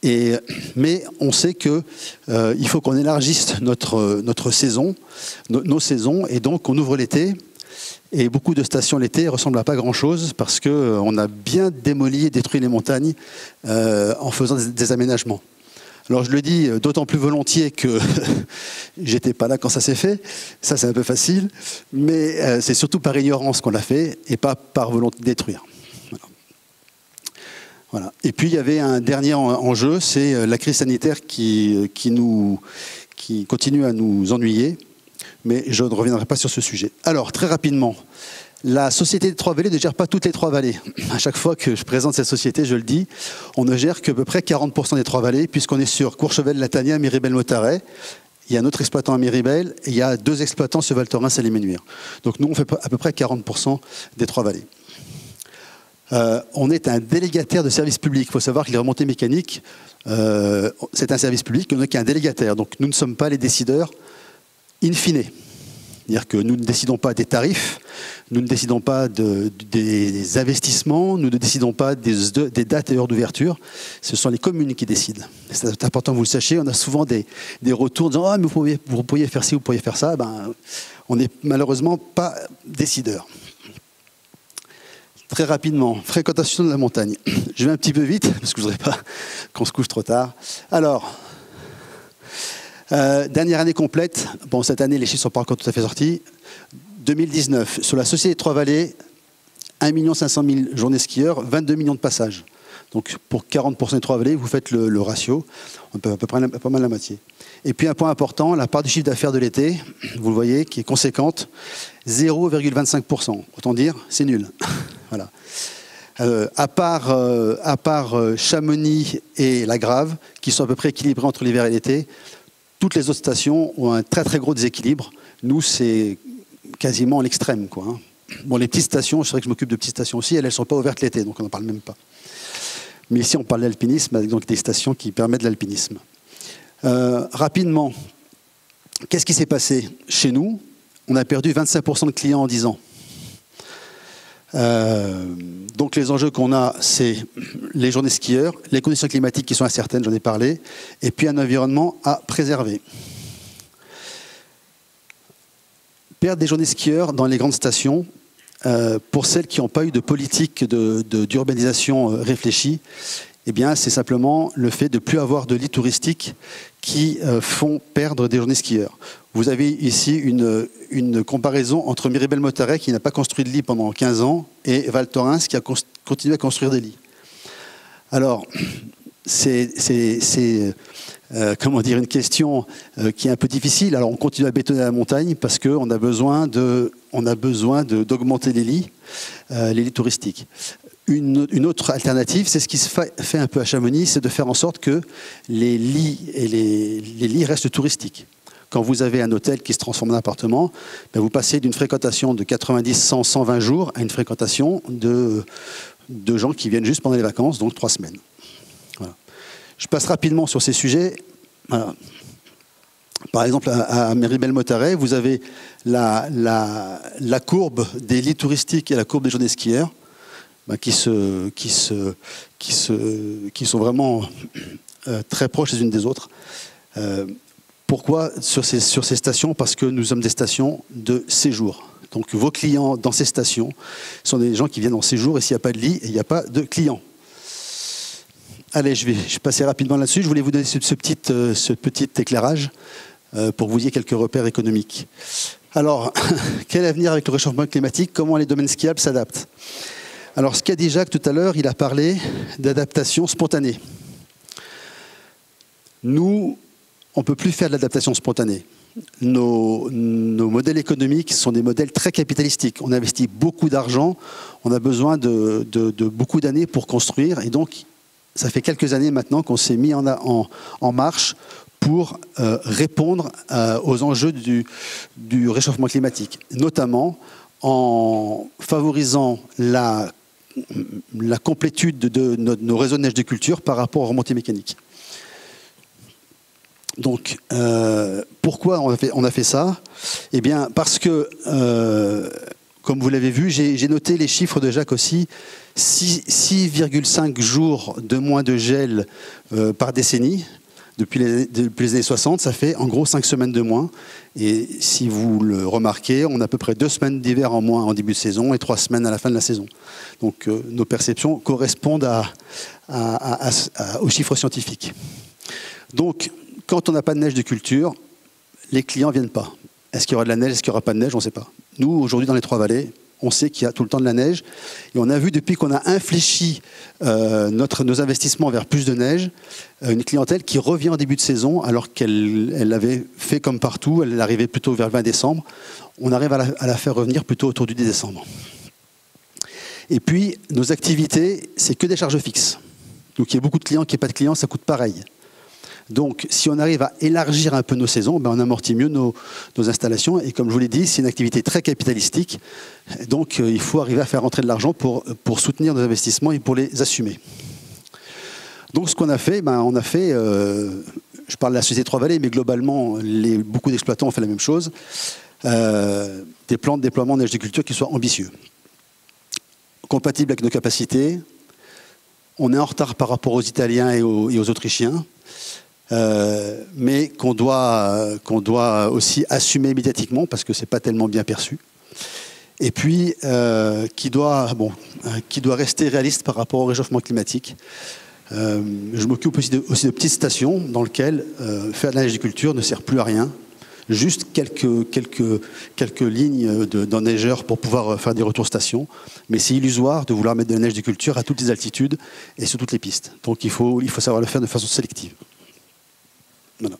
Et, mais on sait qu'il euh, faut qu'on élargisse notre, notre saison, no, nos saisons, et donc on ouvre l'été. Et beaucoup de stations l'été ressemblent à pas grand-chose parce qu'on a bien démoli et détruit les montagnes euh, en faisant des, des aménagements. Alors je le dis d'autant plus volontiers que j'étais pas là quand ça s'est fait, ça c'est un peu facile, mais euh, c'est surtout par ignorance qu'on l'a fait et pas par volonté de détruire. Voilà. Voilà. Et puis il y avait un dernier enjeu, c'est la crise sanitaire qui, qui, nous, qui continue à nous ennuyer, mais je ne reviendrai pas sur ce sujet. Alors très rapidement, la Société des Trois Vallées ne gère pas toutes les Trois Vallées. À chaque fois que je présente cette société, je le dis, on ne gère qu'à peu près quarante pour cent des Trois Vallées, puisqu'on est sur Courchevel, Latania, Miribel-Motaret. Il y a un autre exploitant à Miribel, et il y a deux exploitants sur Val-Thorens et les Menuires. Donc nous, on fait à peu près quarante pour cent des Trois Vallées. Euh, on est un délégataire de service public. Il faut savoir que les remontées mécaniques, euh, c'est un service public, on n'est qu'un délégataire. Donc nous ne sommes pas les décideurs in fine. C'est-à-dire que nous ne décidons pas des tarifs, nous ne décidons pas de, des, des investissements, nous ne décidons pas des, des dates et heures d'ouverture. Ce sont les communes qui décident. C'est important que vous le sachiez. On a souvent des, des retours disant ah, mais vous, pourriez, vous pourriez faire ci, vous pourriez faire ça. Ben, on n'est malheureusement pas décideur. Très rapidement, fréquentation de la montagne. Je vais un petit peu vite, parce que je ne voudrais pas qu'on se couche trop tard. Alors... Euh, dernière année complète, bon cette année les chiffres ne sont pas encore tout à fait sortis, deux mille dix-neuf, sur la Société des Trois Vallées, un million cinq cent mille journées skieurs, vingt-deux millions de passages. Donc pour quarante pour cent des Trois Vallées, vous faites le, le ratio, on peut à peu près pas mal la moitié. Et puis un point important, la part du chiffre d'affaires de l'été, vous le voyez, qui est conséquente, zéro virgule vingt-cinq pour cent, autant dire, c'est nul. Voilà. Euh, à part, euh, à part euh, Chamonix et la Grave, qui sont à peu près équilibrés entre l'hiver et l'été, toutes les autres stations ont un très très gros déséquilibre. Nous, c'est quasiment l'extrême, quoi. Bon, les petites stations, je sais que je m'occupe de petites stations aussi, elles ne sont pas ouvertes l'été, donc on n'en parle même pas. Mais ici, on parle d'alpinisme, avec donc des stations qui permettent l'alpinisme. Euh, rapidement, qu'est-ce qui s'est passé chez nous? On a perdu vingt-cinq pour cent de clients en dix ans. Euh, donc les enjeux qu'on a, c'est les journées skieurs, les conditions climatiques qui sont incertaines, j'en ai parlé, et puis un environnement à préserver. Perdre des journées skieurs dans les grandes stations, euh, pour celles qui n'ont pas eu de politique de, de, d'urbanisation réfléchie, eh bien c'est simplement le fait de ne plus avoir de lits touristiques qui euh, font perdre des journées skieurs. Vous avez ici une, une comparaison entre Miribel-Motaret, qui n'a pas construit de lit pendant quinze ans, et Val Thorens, qui a continué à construire des lits. Alors, c'est euh, comment dire, une question euh, qui est un peu difficile. Alors, on continue à bétonner la montagne parce qu'on a besoin de, on a besoin de, d'augmenter les lits, euh, les lits touristiques. Une, une autre alternative, c'est ce qui se fait, fait un peu à Chamonix, c'est de faire en sorte que les lits et les, les lits restent touristiques. Quand vous avez un hôtel qui se transforme en appartement, ben vous passez d'une fréquentation de quatre-vingt-dix, cent, cent vingt jours à une fréquentation de, de gens qui viennent juste pendant les vacances, donc trois semaines. Voilà. Je passe rapidement sur ces sujets. Voilà. Par exemple, à, à Miribel-Motaret, vous avez la, la, la courbe des lits touristiques et la courbe des journées skieurs, ben qui, se, qui, se, qui, se, qui sont vraiment euh, très proches les unes des autres. Euh, Pourquoi sur ces, sur ces stations? Parce que nous sommes des stations de séjour. Donc vos clients dans ces stations sont des gens qui viennent en séjour et s'il n'y a pas de lit, il n'y a pas de clients. Allez, je vais, je vais passer rapidement là-dessus. Je voulais vous donner ce, ce, petit, euh, ce petit éclairage euh, pour vous dire quelques repères économiques. Alors, quel avenir avec le réchauffement climatique? Comment les domaines skiables s'adaptent? Alors, ce qu'a dit Jacques tout à l'heure, il a parlé d'adaptation spontanée. Nous... on ne peut plus faire de l'adaptation spontanée. Nos, nos modèles économiques sont des modèles très capitalistiques. On investit beaucoup d'argent, on a besoin de, de, de beaucoup d'années pour construire. Et donc, ça fait quelques années maintenant qu'on s'est mis en, en, en marche pour euh, répondre euh, aux enjeux du, du réchauffement climatique, notamment en favorisant la, la complétude de nos, nos réseaux de neige de culture par rapport aux remontées mécaniques. Donc, euh, pourquoi on a fait, on a fait ça? Eh bien, parce que, euh, comme vous l'avez vu, j'ai noté les chiffres de Jacques aussi, six virgule cinq jours de moins de gel euh, par décennie, Depuis les, depuis les années soixante, ça fait en gros cinq semaines de moins. Et si vous le remarquez, on a à peu près deux semaines d'hiver en moins en début de saison et trois semaines à la fin de la saison. Donc euh, nos perceptions correspondent à, à, à, à, aux chiffres scientifiques. Donc, quand on n'a pas de neige de culture, les clients ne viennent pas. Est-ce qu'il y aura de la neige, est-ce qu'il n'y aura pas de neige, on ne sait pas. Nous, aujourd'hui, dans les Trois-Vallées, on sait qu'il y a tout le temps de la neige. Et on a vu, depuis qu'on a infléchi euh, notre, nos investissements vers plus de neige, une clientèle qui revient en début de saison, alors qu'elle elle l'avait fait comme partout, elle arrivait plutôt vers le vingt décembre. On arrive à la, à la faire revenir plutôt autour du dix décembre. Et puis, nos activités, c'est que des charges fixes. Donc, il y a beaucoup de clients, qu'il n'y ait pas de clients, ça coûte pareil. Donc, si on arrive à élargir un peu nos saisons, ben on amortit mieux nos, nos installations. Et comme je vous l'ai dit, c'est une activité très capitalistique. Donc, euh, il faut arriver à faire rentrer de l'argent pour, pour soutenir nos investissements et pour les assumer. Donc, ce qu'on a fait, ben, on a fait... Euh, je parle de la Société Trois Vallées, mais globalement, les, beaucoup d'exploitants ont fait la même chose. Euh, des plans de déploiement de neige de culture qui soient ambitieux, compatibles avec nos capacités. On est en retard par rapport aux Italiens et aux, et aux Autrichiens. Euh, mais qu'on doit, euh, qu'on doit aussi assumer médiatiquement parce que c'est pas tellement bien perçu, et puis euh, qui doit, bon, euh, qui doit rester réaliste par rapport au réchauffement climatique. Euh, je m'occupe aussi, aussi de petites stations dans lesquelles euh, faire de la neige de culture ne sert plus à rien, juste quelques, quelques, quelques lignes d'enneigeurs pour pouvoir faire des retours stations, mais c'est illusoire de vouloir mettre de la neige de culture à toutes les altitudes et sur toutes les pistes. Donc il faut, il faut savoir le faire de façon sélective. Voilà.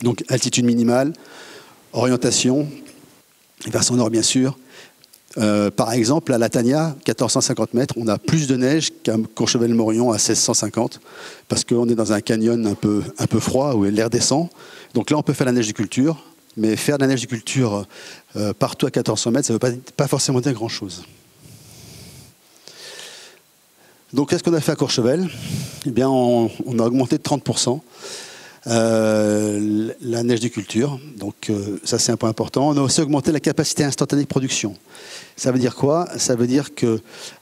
Donc altitude minimale, orientation, versant nord bien sûr. Euh, par exemple à La Tania, mille quatre cent cinquante mètres, on a plus de neige qu'à Courchevel-Morion à mille six cent cinquante, parce qu'on est dans un canyon un peu, un peu froid où l'air descend. Donc là on peut faire la neige de culture, mais faire de la neige de culture euh, partout à mille quatre cents mètres, ça ne veut pas, pas forcément dire grand chose. Donc qu'est-ce qu'on a fait à Courchevel? Eh bien on, on a augmenté de trente pour cent. Euh, la neige de culture, donc euh, ça c'est un point important. On a aussi augmenté la capacité instantanée de production. Ça veut dire quoi? Ça veut dire que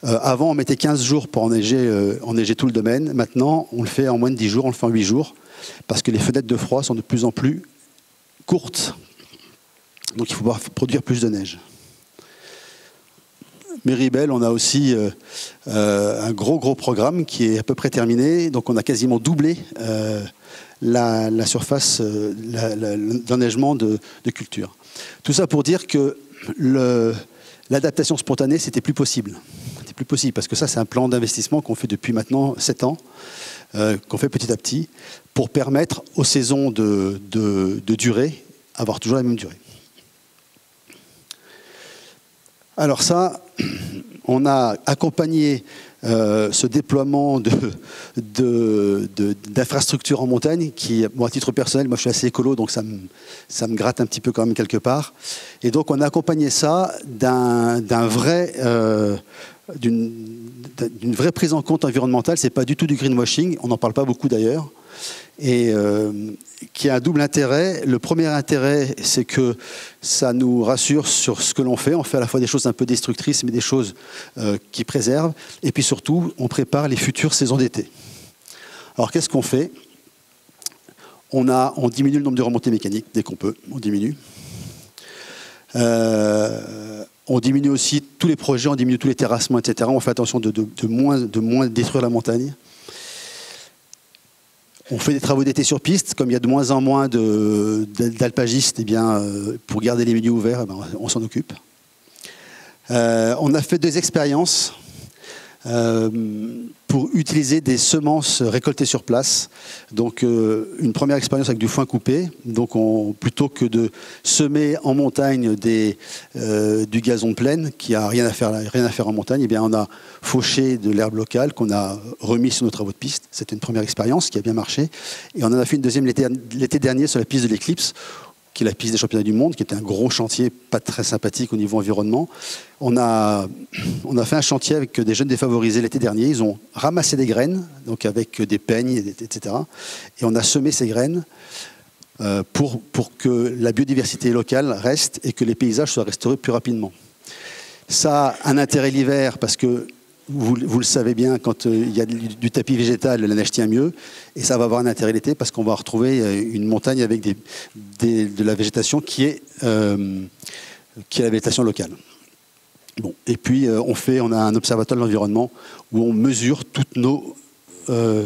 euh, avant on mettait quinze jours pour enneiger, euh, enneiger tout le domaine. Maintenant on le fait en moins de dix jours, on le fait en huit jours, parce que les fenêtres de froid sont de plus en plus courtes, donc il faut pouvoir produire plus de neige. Méribel, on a aussi euh, euh, un gros gros programme qui est à peu près terminé, donc on a quasiment doublé euh, La, la surface euh, d'enneigement de, de culture. Tout ça pour dire que l'adaptation spontanée, c'était plus possible. C'était plus possible parce que ça, c'est un plan d'investissement qu'on fait depuis maintenant sept ans, euh, qu'on fait petit à petit, pour permettre aux saisons de, de, de durer, avoir toujours la même durée. Alors ça, on a accompagné Euh, ce déploiement d'infrastructures de, de, de, en montagne qui, bon, à titre personnel, moi je suis assez écolo, donc ça me, ça me gratte un petit peu quand même quelque part. Et donc on a accompagné ça d'un vrai, euh, d'une vraie prise en compte environnementale. C'est pas du tout du greenwashing, on n'en parle pas beaucoup d'ailleurs, et euh, qui a un double intérêt. Le premier intérêt, c'est que ça nous rassure sur ce que l'on fait. On fait à la fois des choses un peu destructrices, mais des choses euh, qui préservent. Et puis surtout, on prépare les futures saisons d'été. Alors qu'est-ce qu'on fait? on, a, on diminue le nombre de remontées mécaniques dès qu'on peut. On diminue. Euh, on diminue aussi tous les projets, on diminue tous les terrassements, et cetera. On fait attention de, de, de, moins, de moins détruire la montagne. On fait des travaux d'été sur piste, comme il y a de moins en moins d'alpagistes, eh bien, pour garder les milieux ouverts, eh bien, on s'en occupe. Euh, on a fait des expériences euh, pour utiliser des semences récoltées sur place. Donc euh, une première expérience avec du foin coupé. Donc on, plutôt que de semer en montagne des, euh, du gazon de plaine, qui n'a rien à faire, rien à faire en montagne, eh bien, on a fauché de l'herbe locale qu'on a remis sur nos travaux de piste. C'était une première expérience qui a bien marché. Et on en a fait une deuxième l'été dernier sur la piste de l'Éclipse, qui est la piste des championnats du monde, qui était un gros chantier pas très sympathique au niveau environnement. On a, on a fait un chantier avec des jeunes défavorisés l'été dernier. Ils ont ramassé des graines, donc avec des peignes, et cetera. Et on a semé ces graines euh, pour, pour que la biodiversité locale reste et que les paysages soient restaurés plus rapidement. Ça a un intérêt l'hiver parce que vous, vous le savez bien, quand il y a du, du tapis végétal, la neige tient mieux. Et ça va avoir un intérêt l'été parce qu'on va retrouver une montagne avec des, des, de la végétation qui est, euh, qui est la végétation locale. Bon. Et puis, on, fait, on a un observatoire de l'environnement où on mesure toutes nos... Euh,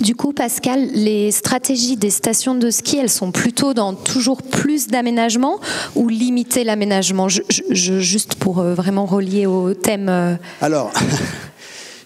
Du coup, Pascal, les stratégies des stations de ski, elles sont plutôt dans toujours plus d'aménagement ou limiter l'aménagement, je, je, juste pour vraiment relier au thème. Alors,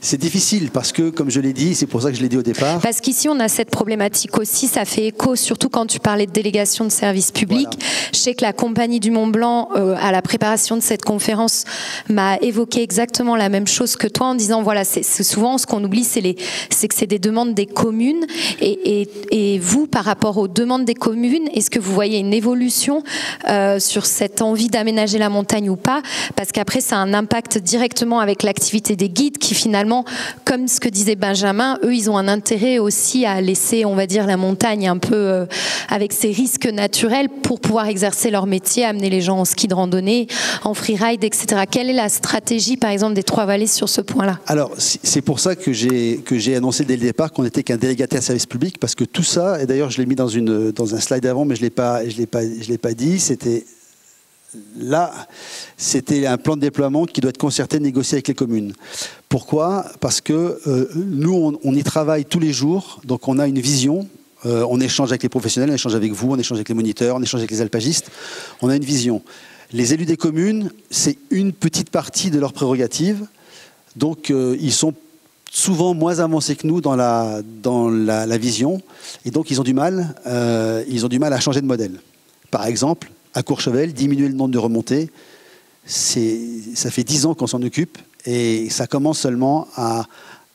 c'est difficile parce que, comme je l'ai dit, c'est pour ça que je l'ai dit au départ. Parce qu'ici, on a cette problématique aussi, ça fait écho, surtout quand tu parlais de délégation de services publics. Voilà. Je sais que la Compagnie du Mont-Blanc, euh, à la préparation de cette conférence, m'a évoqué exactement la même chose que toi en disant, voilà, c'est souvent ce qu'on oublie, c'est que c'est des demandes des communes. Et, et, et vous, par rapport aux demandes des communes, est-ce que vous voyez une évolution euh, sur cette envie d'aménager la montagne ou pas? Parce qu'après, ça a un impact directement avec l'activité des guides qui, finalement, comme ce que disait Benjamin, eux, ils ont un intérêt aussi à laisser, on va dire, la montagne un peu euh, avec ses risques naturels pour pouvoir exercer leur métier, amener les gens en ski de randonnée, en freeride, et cetera. Quelle est la stratégie, par exemple, des Trois Vallées sur ce point-là? Alors, c'est pour ça que j'ai que j'ai annoncé dès le départ qu'on n'était qu'un délégataire service public, parce que tout ça, et d'ailleurs, je l'ai mis dans une dans un slide avant, mais je l'ai pas je l'ai pas je l'ai pas dit, c'était là, c'était un plan de déploiement qui doit être concerté, négocié avec les communes. Pourquoi? Parce que euh, nous, on, on y travaille tous les jours, donc on a une vision, euh, on échange avec les professionnels, on échange avec vous, on échange avec les moniteurs, on échange avec les alpagistes, on a une vision. Les élus des communes, c'est une petite partie de leurs prérogatives, donc euh, ils sont souvent moins avancés que nous dans la, dans la, la vision, et donc ils ont du mal, euh, ils ont du mal à changer de modèle. Par exemple, à Courchevel, diminuer le nombre de remontées, ça fait dix ans qu'on s'en occupe et ça commence seulement à,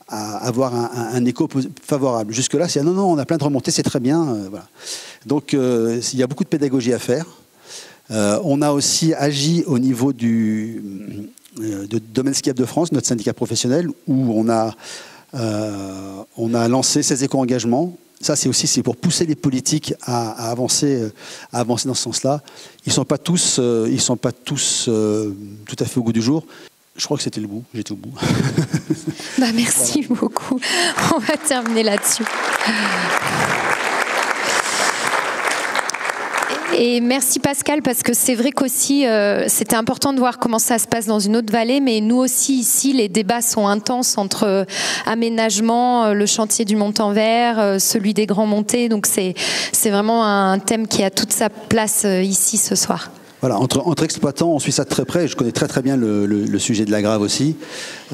à avoir un, un écho favorable. Jusque-là, c'est ah non, non, on a plein de remontées, c'est très bien. Euh, voilà. Donc, euh, il y a beaucoup de pédagogie à faire. Euh, on a aussi agi au niveau du euh, de Domaine Skiable de France, notre syndicat professionnel, où on a, euh, on a lancé seize éco-engagements. Ça, c'est aussi pour pousser les politiques à, à, avancer, à avancer dans ce sens-là. Ils ne sont pas tous, euh, ils sont pas tous euh, tout à fait au goût du jour. Je crois que c'était le bout. J'étais au bout. Bah, merci voilà. beaucoup. On va terminer là-dessus. Et merci Pascal, parce que c'est vrai qu'aussi euh, c'était important de voir comment ça se passe dans une autre vallée, mais nous aussi ici les débats sont intenses entre euh, aménagement, euh, le chantier du Mont-en-Vert, euh, celui des Grands Montées, donc c'est c'est vraiment un thème qui a toute sa place euh, ici ce soir. Voilà, entre, entre exploitants, on suit ça de très près, je connais très très bien le, le, le sujet de la grave aussi.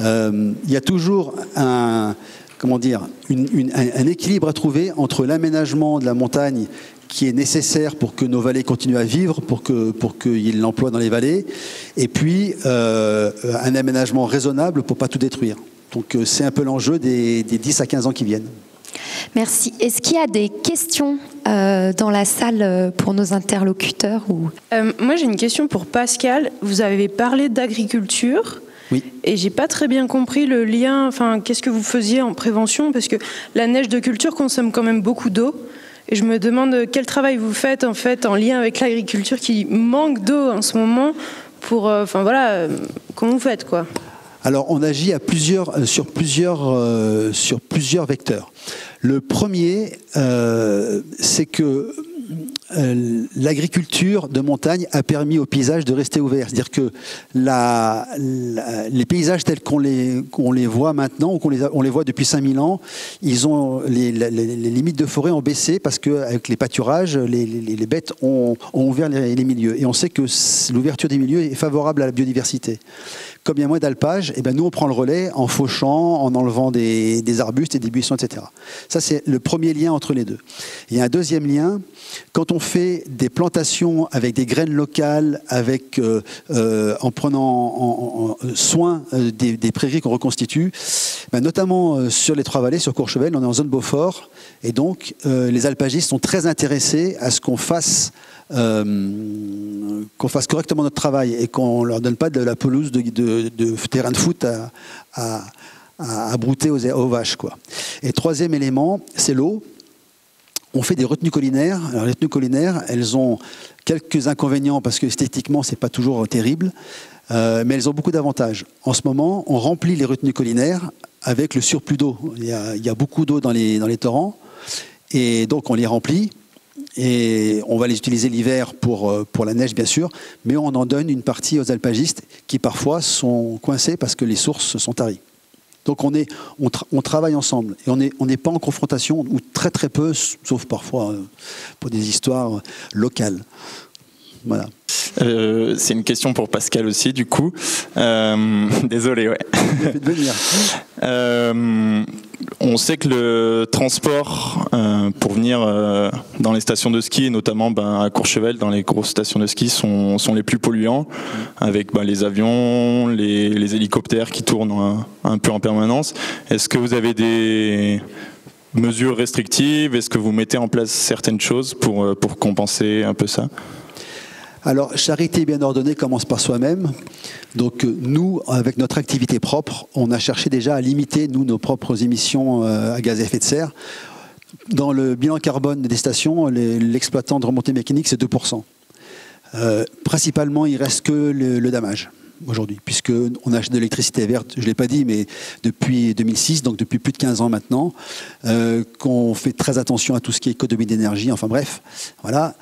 Euh, il y a toujours un, comment dire, une, une, un, un équilibre à trouver entre l'aménagement de la montagne qui est nécessaire pour que nos vallées continuent à vivre, pour que pour qu'il y ait l'emploi dans les vallées, et puis euh, un aménagement raisonnable pour pas tout détruire. Donc c'est un peu l'enjeu des, des dix à quinze ans qui viennent. Merci. Est-ce qu'il y a des questions euh, dans la salle pour nos interlocuteurs ou... euh, Moi j'ai une question pour Pascal. Vous avez parlé d'agriculture. Oui. Et j'ai pas très bien compris le lien. Enfin, qu'est-ce que vous faisiez en prévention? Parce que la neige de culture consomme quand même beaucoup d'eau. Et je me demande quel travail vous faites en fait en lien avec l'agriculture qui manque d'eau en ce moment pour, euh, enfin voilà, euh, comment vous faites quoi? Alors on agit à plusieurs, euh, sur plusieurs, euh, sur plusieurs vecteurs. Le premier, euh, c'est que euh, l'agriculture de montagne a permis aux paysages de rester ouverts. C'est-à-dire que la, la, les paysages tels qu'on les, qu'on les voit maintenant ou qu'on les, on les voit depuis cinq mille ans, ils ont, les, les, les limites de forêt ont baissé parce qu'avec les pâturages, les, les, les bêtes ont, ont ouvert les, les milieux. Et on sait que l'ouverture des milieux est favorable à la biodiversité. Comme il y a moins d'alpage, eh ben nous on prend le relais en fauchant, en enlevant des, des arbustes et des buissons, et cetera. Ça c'est le premier lien entre les deux. Il y a un deuxième lien, quand on fait des plantations avec des graines locales, avec, euh, euh, en prenant en, en, en soin des, des prairies qu'on reconstitue, ben notamment sur les Trois-Vallées, sur Courchevel, on est en zone Beaufort, et donc euh, les alpagistes sont très intéressés à ce qu'on fasse Euh, qu'on fasse correctement notre travail et qu'on ne leur donne pas de la pelouse de, de, de terrain de foot à, à, à brouter aux, aux vaches, quoi. Et troisième élément, c'est l'eau. on fait des retenues collinaires. Alors, les retenues collinaires, elles ont quelques inconvénients parce que esthétiquement, c'est pas toujours terrible, euh, mais elles ont beaucoup d'avantages. En ce moment, on remplit les retenues collinaires avec le surplus d'eau. Il y a, il y a beaucoup d'eau dans les, dans les torrents, et donc on les remplit. Et on va les utiliser l'hiver pour, pour la neige, bien sûr, mais on en donne une partie aux alpagistes qui, parfois, sont coincés parce que les sources sont taries. Donc, on, est, on, tra on travaille ensemble et on n'est on n'est pas en confrontation, ou très, très peu, sauf parfois pour des histoires locales. Voilà. Euh, c'est une question pour Pascal aussi, du coup. Euh, désolé, ouais. euh, on sait que le transport euh, pour venir euh, dans les stations de ski, et notamment ben, à Courchevel, dans les grosses stations de ski, sont, sont les plus polluants, avec ben, les avions, les, les hélicoptères qui tournent un, un peu en permanence. Est-ce que vous avez des mesures restrictives? Est-ce que vous mettez en place certaines choses pour, pour compenser un peu ça? Alors, charité bien ordonnée commence par soi-même. Donc, nous, avec notre activité propre, on a cherché déjà à limiter, nous, nos propres émissions à gaz à effet de serre. Dans le bilan carbone des stations, l'exploitant de remontée mécanique, c'est deux pour cent. Euh, principalement, il ne reste que le, le damage, aujourd'hui, puisqu'on achète de l'électricité verte, je ne l'ai pas dit, mais depuis deux mille six, donc depuis plus de quinze ans maintenant, euh, qu'on fait très attention à tout ce qui est économie d'énergie, enfin bref, voilà.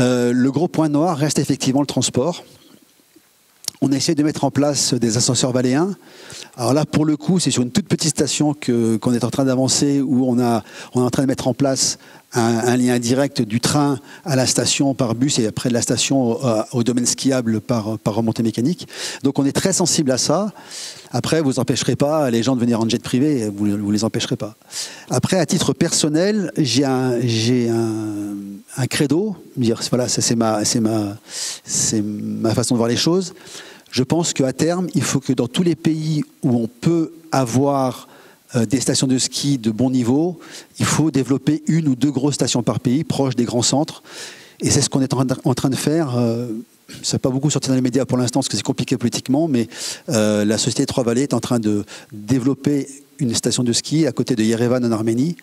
Euh, le gros point noir reste effectivement le transport. On essaie de mettre en place des ascenseurs valéens. Alors là, pour le coup, c'est sur une toute petite station que, qu'on est en train d'avancer, où on, a, on est en train de mettre en place un, un lien direct du train à la station par bus et après de la station au, au domaine skiable par, par remontée mécanique. Donc on est très sensible à ça. Après, vous n'empêcherez pas les gens de venir en jet privé, vous ne les empêcherez pas. Après, à titre personnel, j'ai un, j'ai un, un credo, dire, voilà, c'est ma, c'est ma, c'est ma façon de voir les choses. Je pense qu'à terme, il faut que dans tous les pays où on peut avoir euh, des stations de ski de bon niveau, il faut développer une ou deux grosses stations par pays, proches des grands centres. Et c'est ce qu'on est en, en train de faire. Euh, ça n'a pas beaucoup sorti dans les médias pour l'instant, parce que c'est compliqué politiquement, mais euh, la Société des Trois Vallées est en train de développer une station de ski à côté de Yerevan en Arménie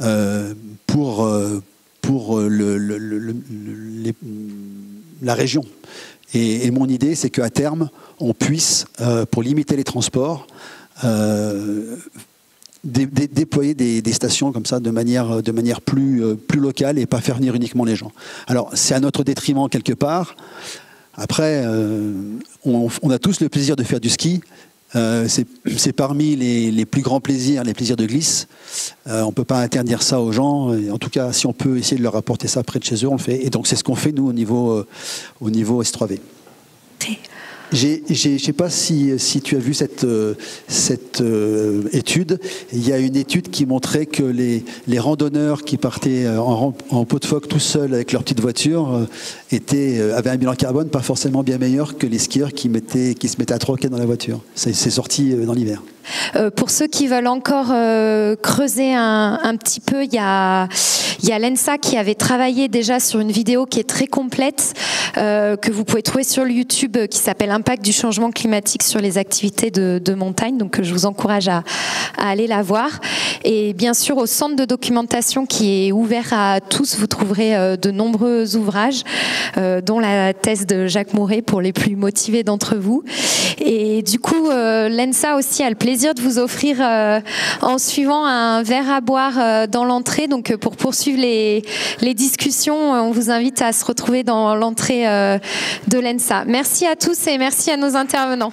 euh, pour, euh, pour le, le, le, le, les, la région. Et, et mon idée, c'est qu'à terme, on puisse, euh, pour limiter les transports, euh, dé, dé, déployer des, des stations comme ça de manière, de manière plus, euh, plus locale et pas faire venir uniquement les gens. Alors, c'est à notre détriment quelque part. Après, euh, on, on a tous le plaisir de faire du ski. Euh, c'est parmi les, les plus grands plaisirs, les plaisirs de glisse. Euh, on ne peut pas interdire ça aux gens. Et en tout cas, si on peut essayer de leur apporter ça près de chez eux, on le fait. Et donc, c'est ce qu'on fait, nous, au niveau, euh, au niveau S trois V. Je ne sais pas si, si tu as vu cette, euh, cette euh, étude. Il y a une étude qui montrait que les, les randonneurs qui partaient en, en pot de phoque tout seuls avec leur petite voiture euh, étaient, euh, avaient un bilan carbone pas forcément bien meilleur que les skieurs qui, mettaient, qui se mettaient à troquer dans la voiture. C'est sorti dans l'hiver. Euh, pour ceux qui veulent encore euh, creuser un, un petit peu, il y a, y a l'ENSA qui avait travaillé déjà sur une vidéo qui est très complète, euh, que vous pouvez trouver sur YouTube, qui s'appelle « Impact du changement climatique sur les activités de, de montagne », donc je vous encourage à, à aller la voir. Et bien sûr, au centre de documentation qui est ouvert à tous, vous trouverez euh, de nombreux ouvrages, euh, dont la thèse de Jacques Mouret pour les plus motivés d'entre vous. Et du coup, euh, l'ENSA aussi a le plaisir de vous offrir euh, en suivant un verre à boire euh, dans l'entrée. Donc euh, pour poursuivre les, les discussions, on vous invite à se retrouver dans l'entrée euh, de l'ENSA. Merci à tous et merci à nos intervenants.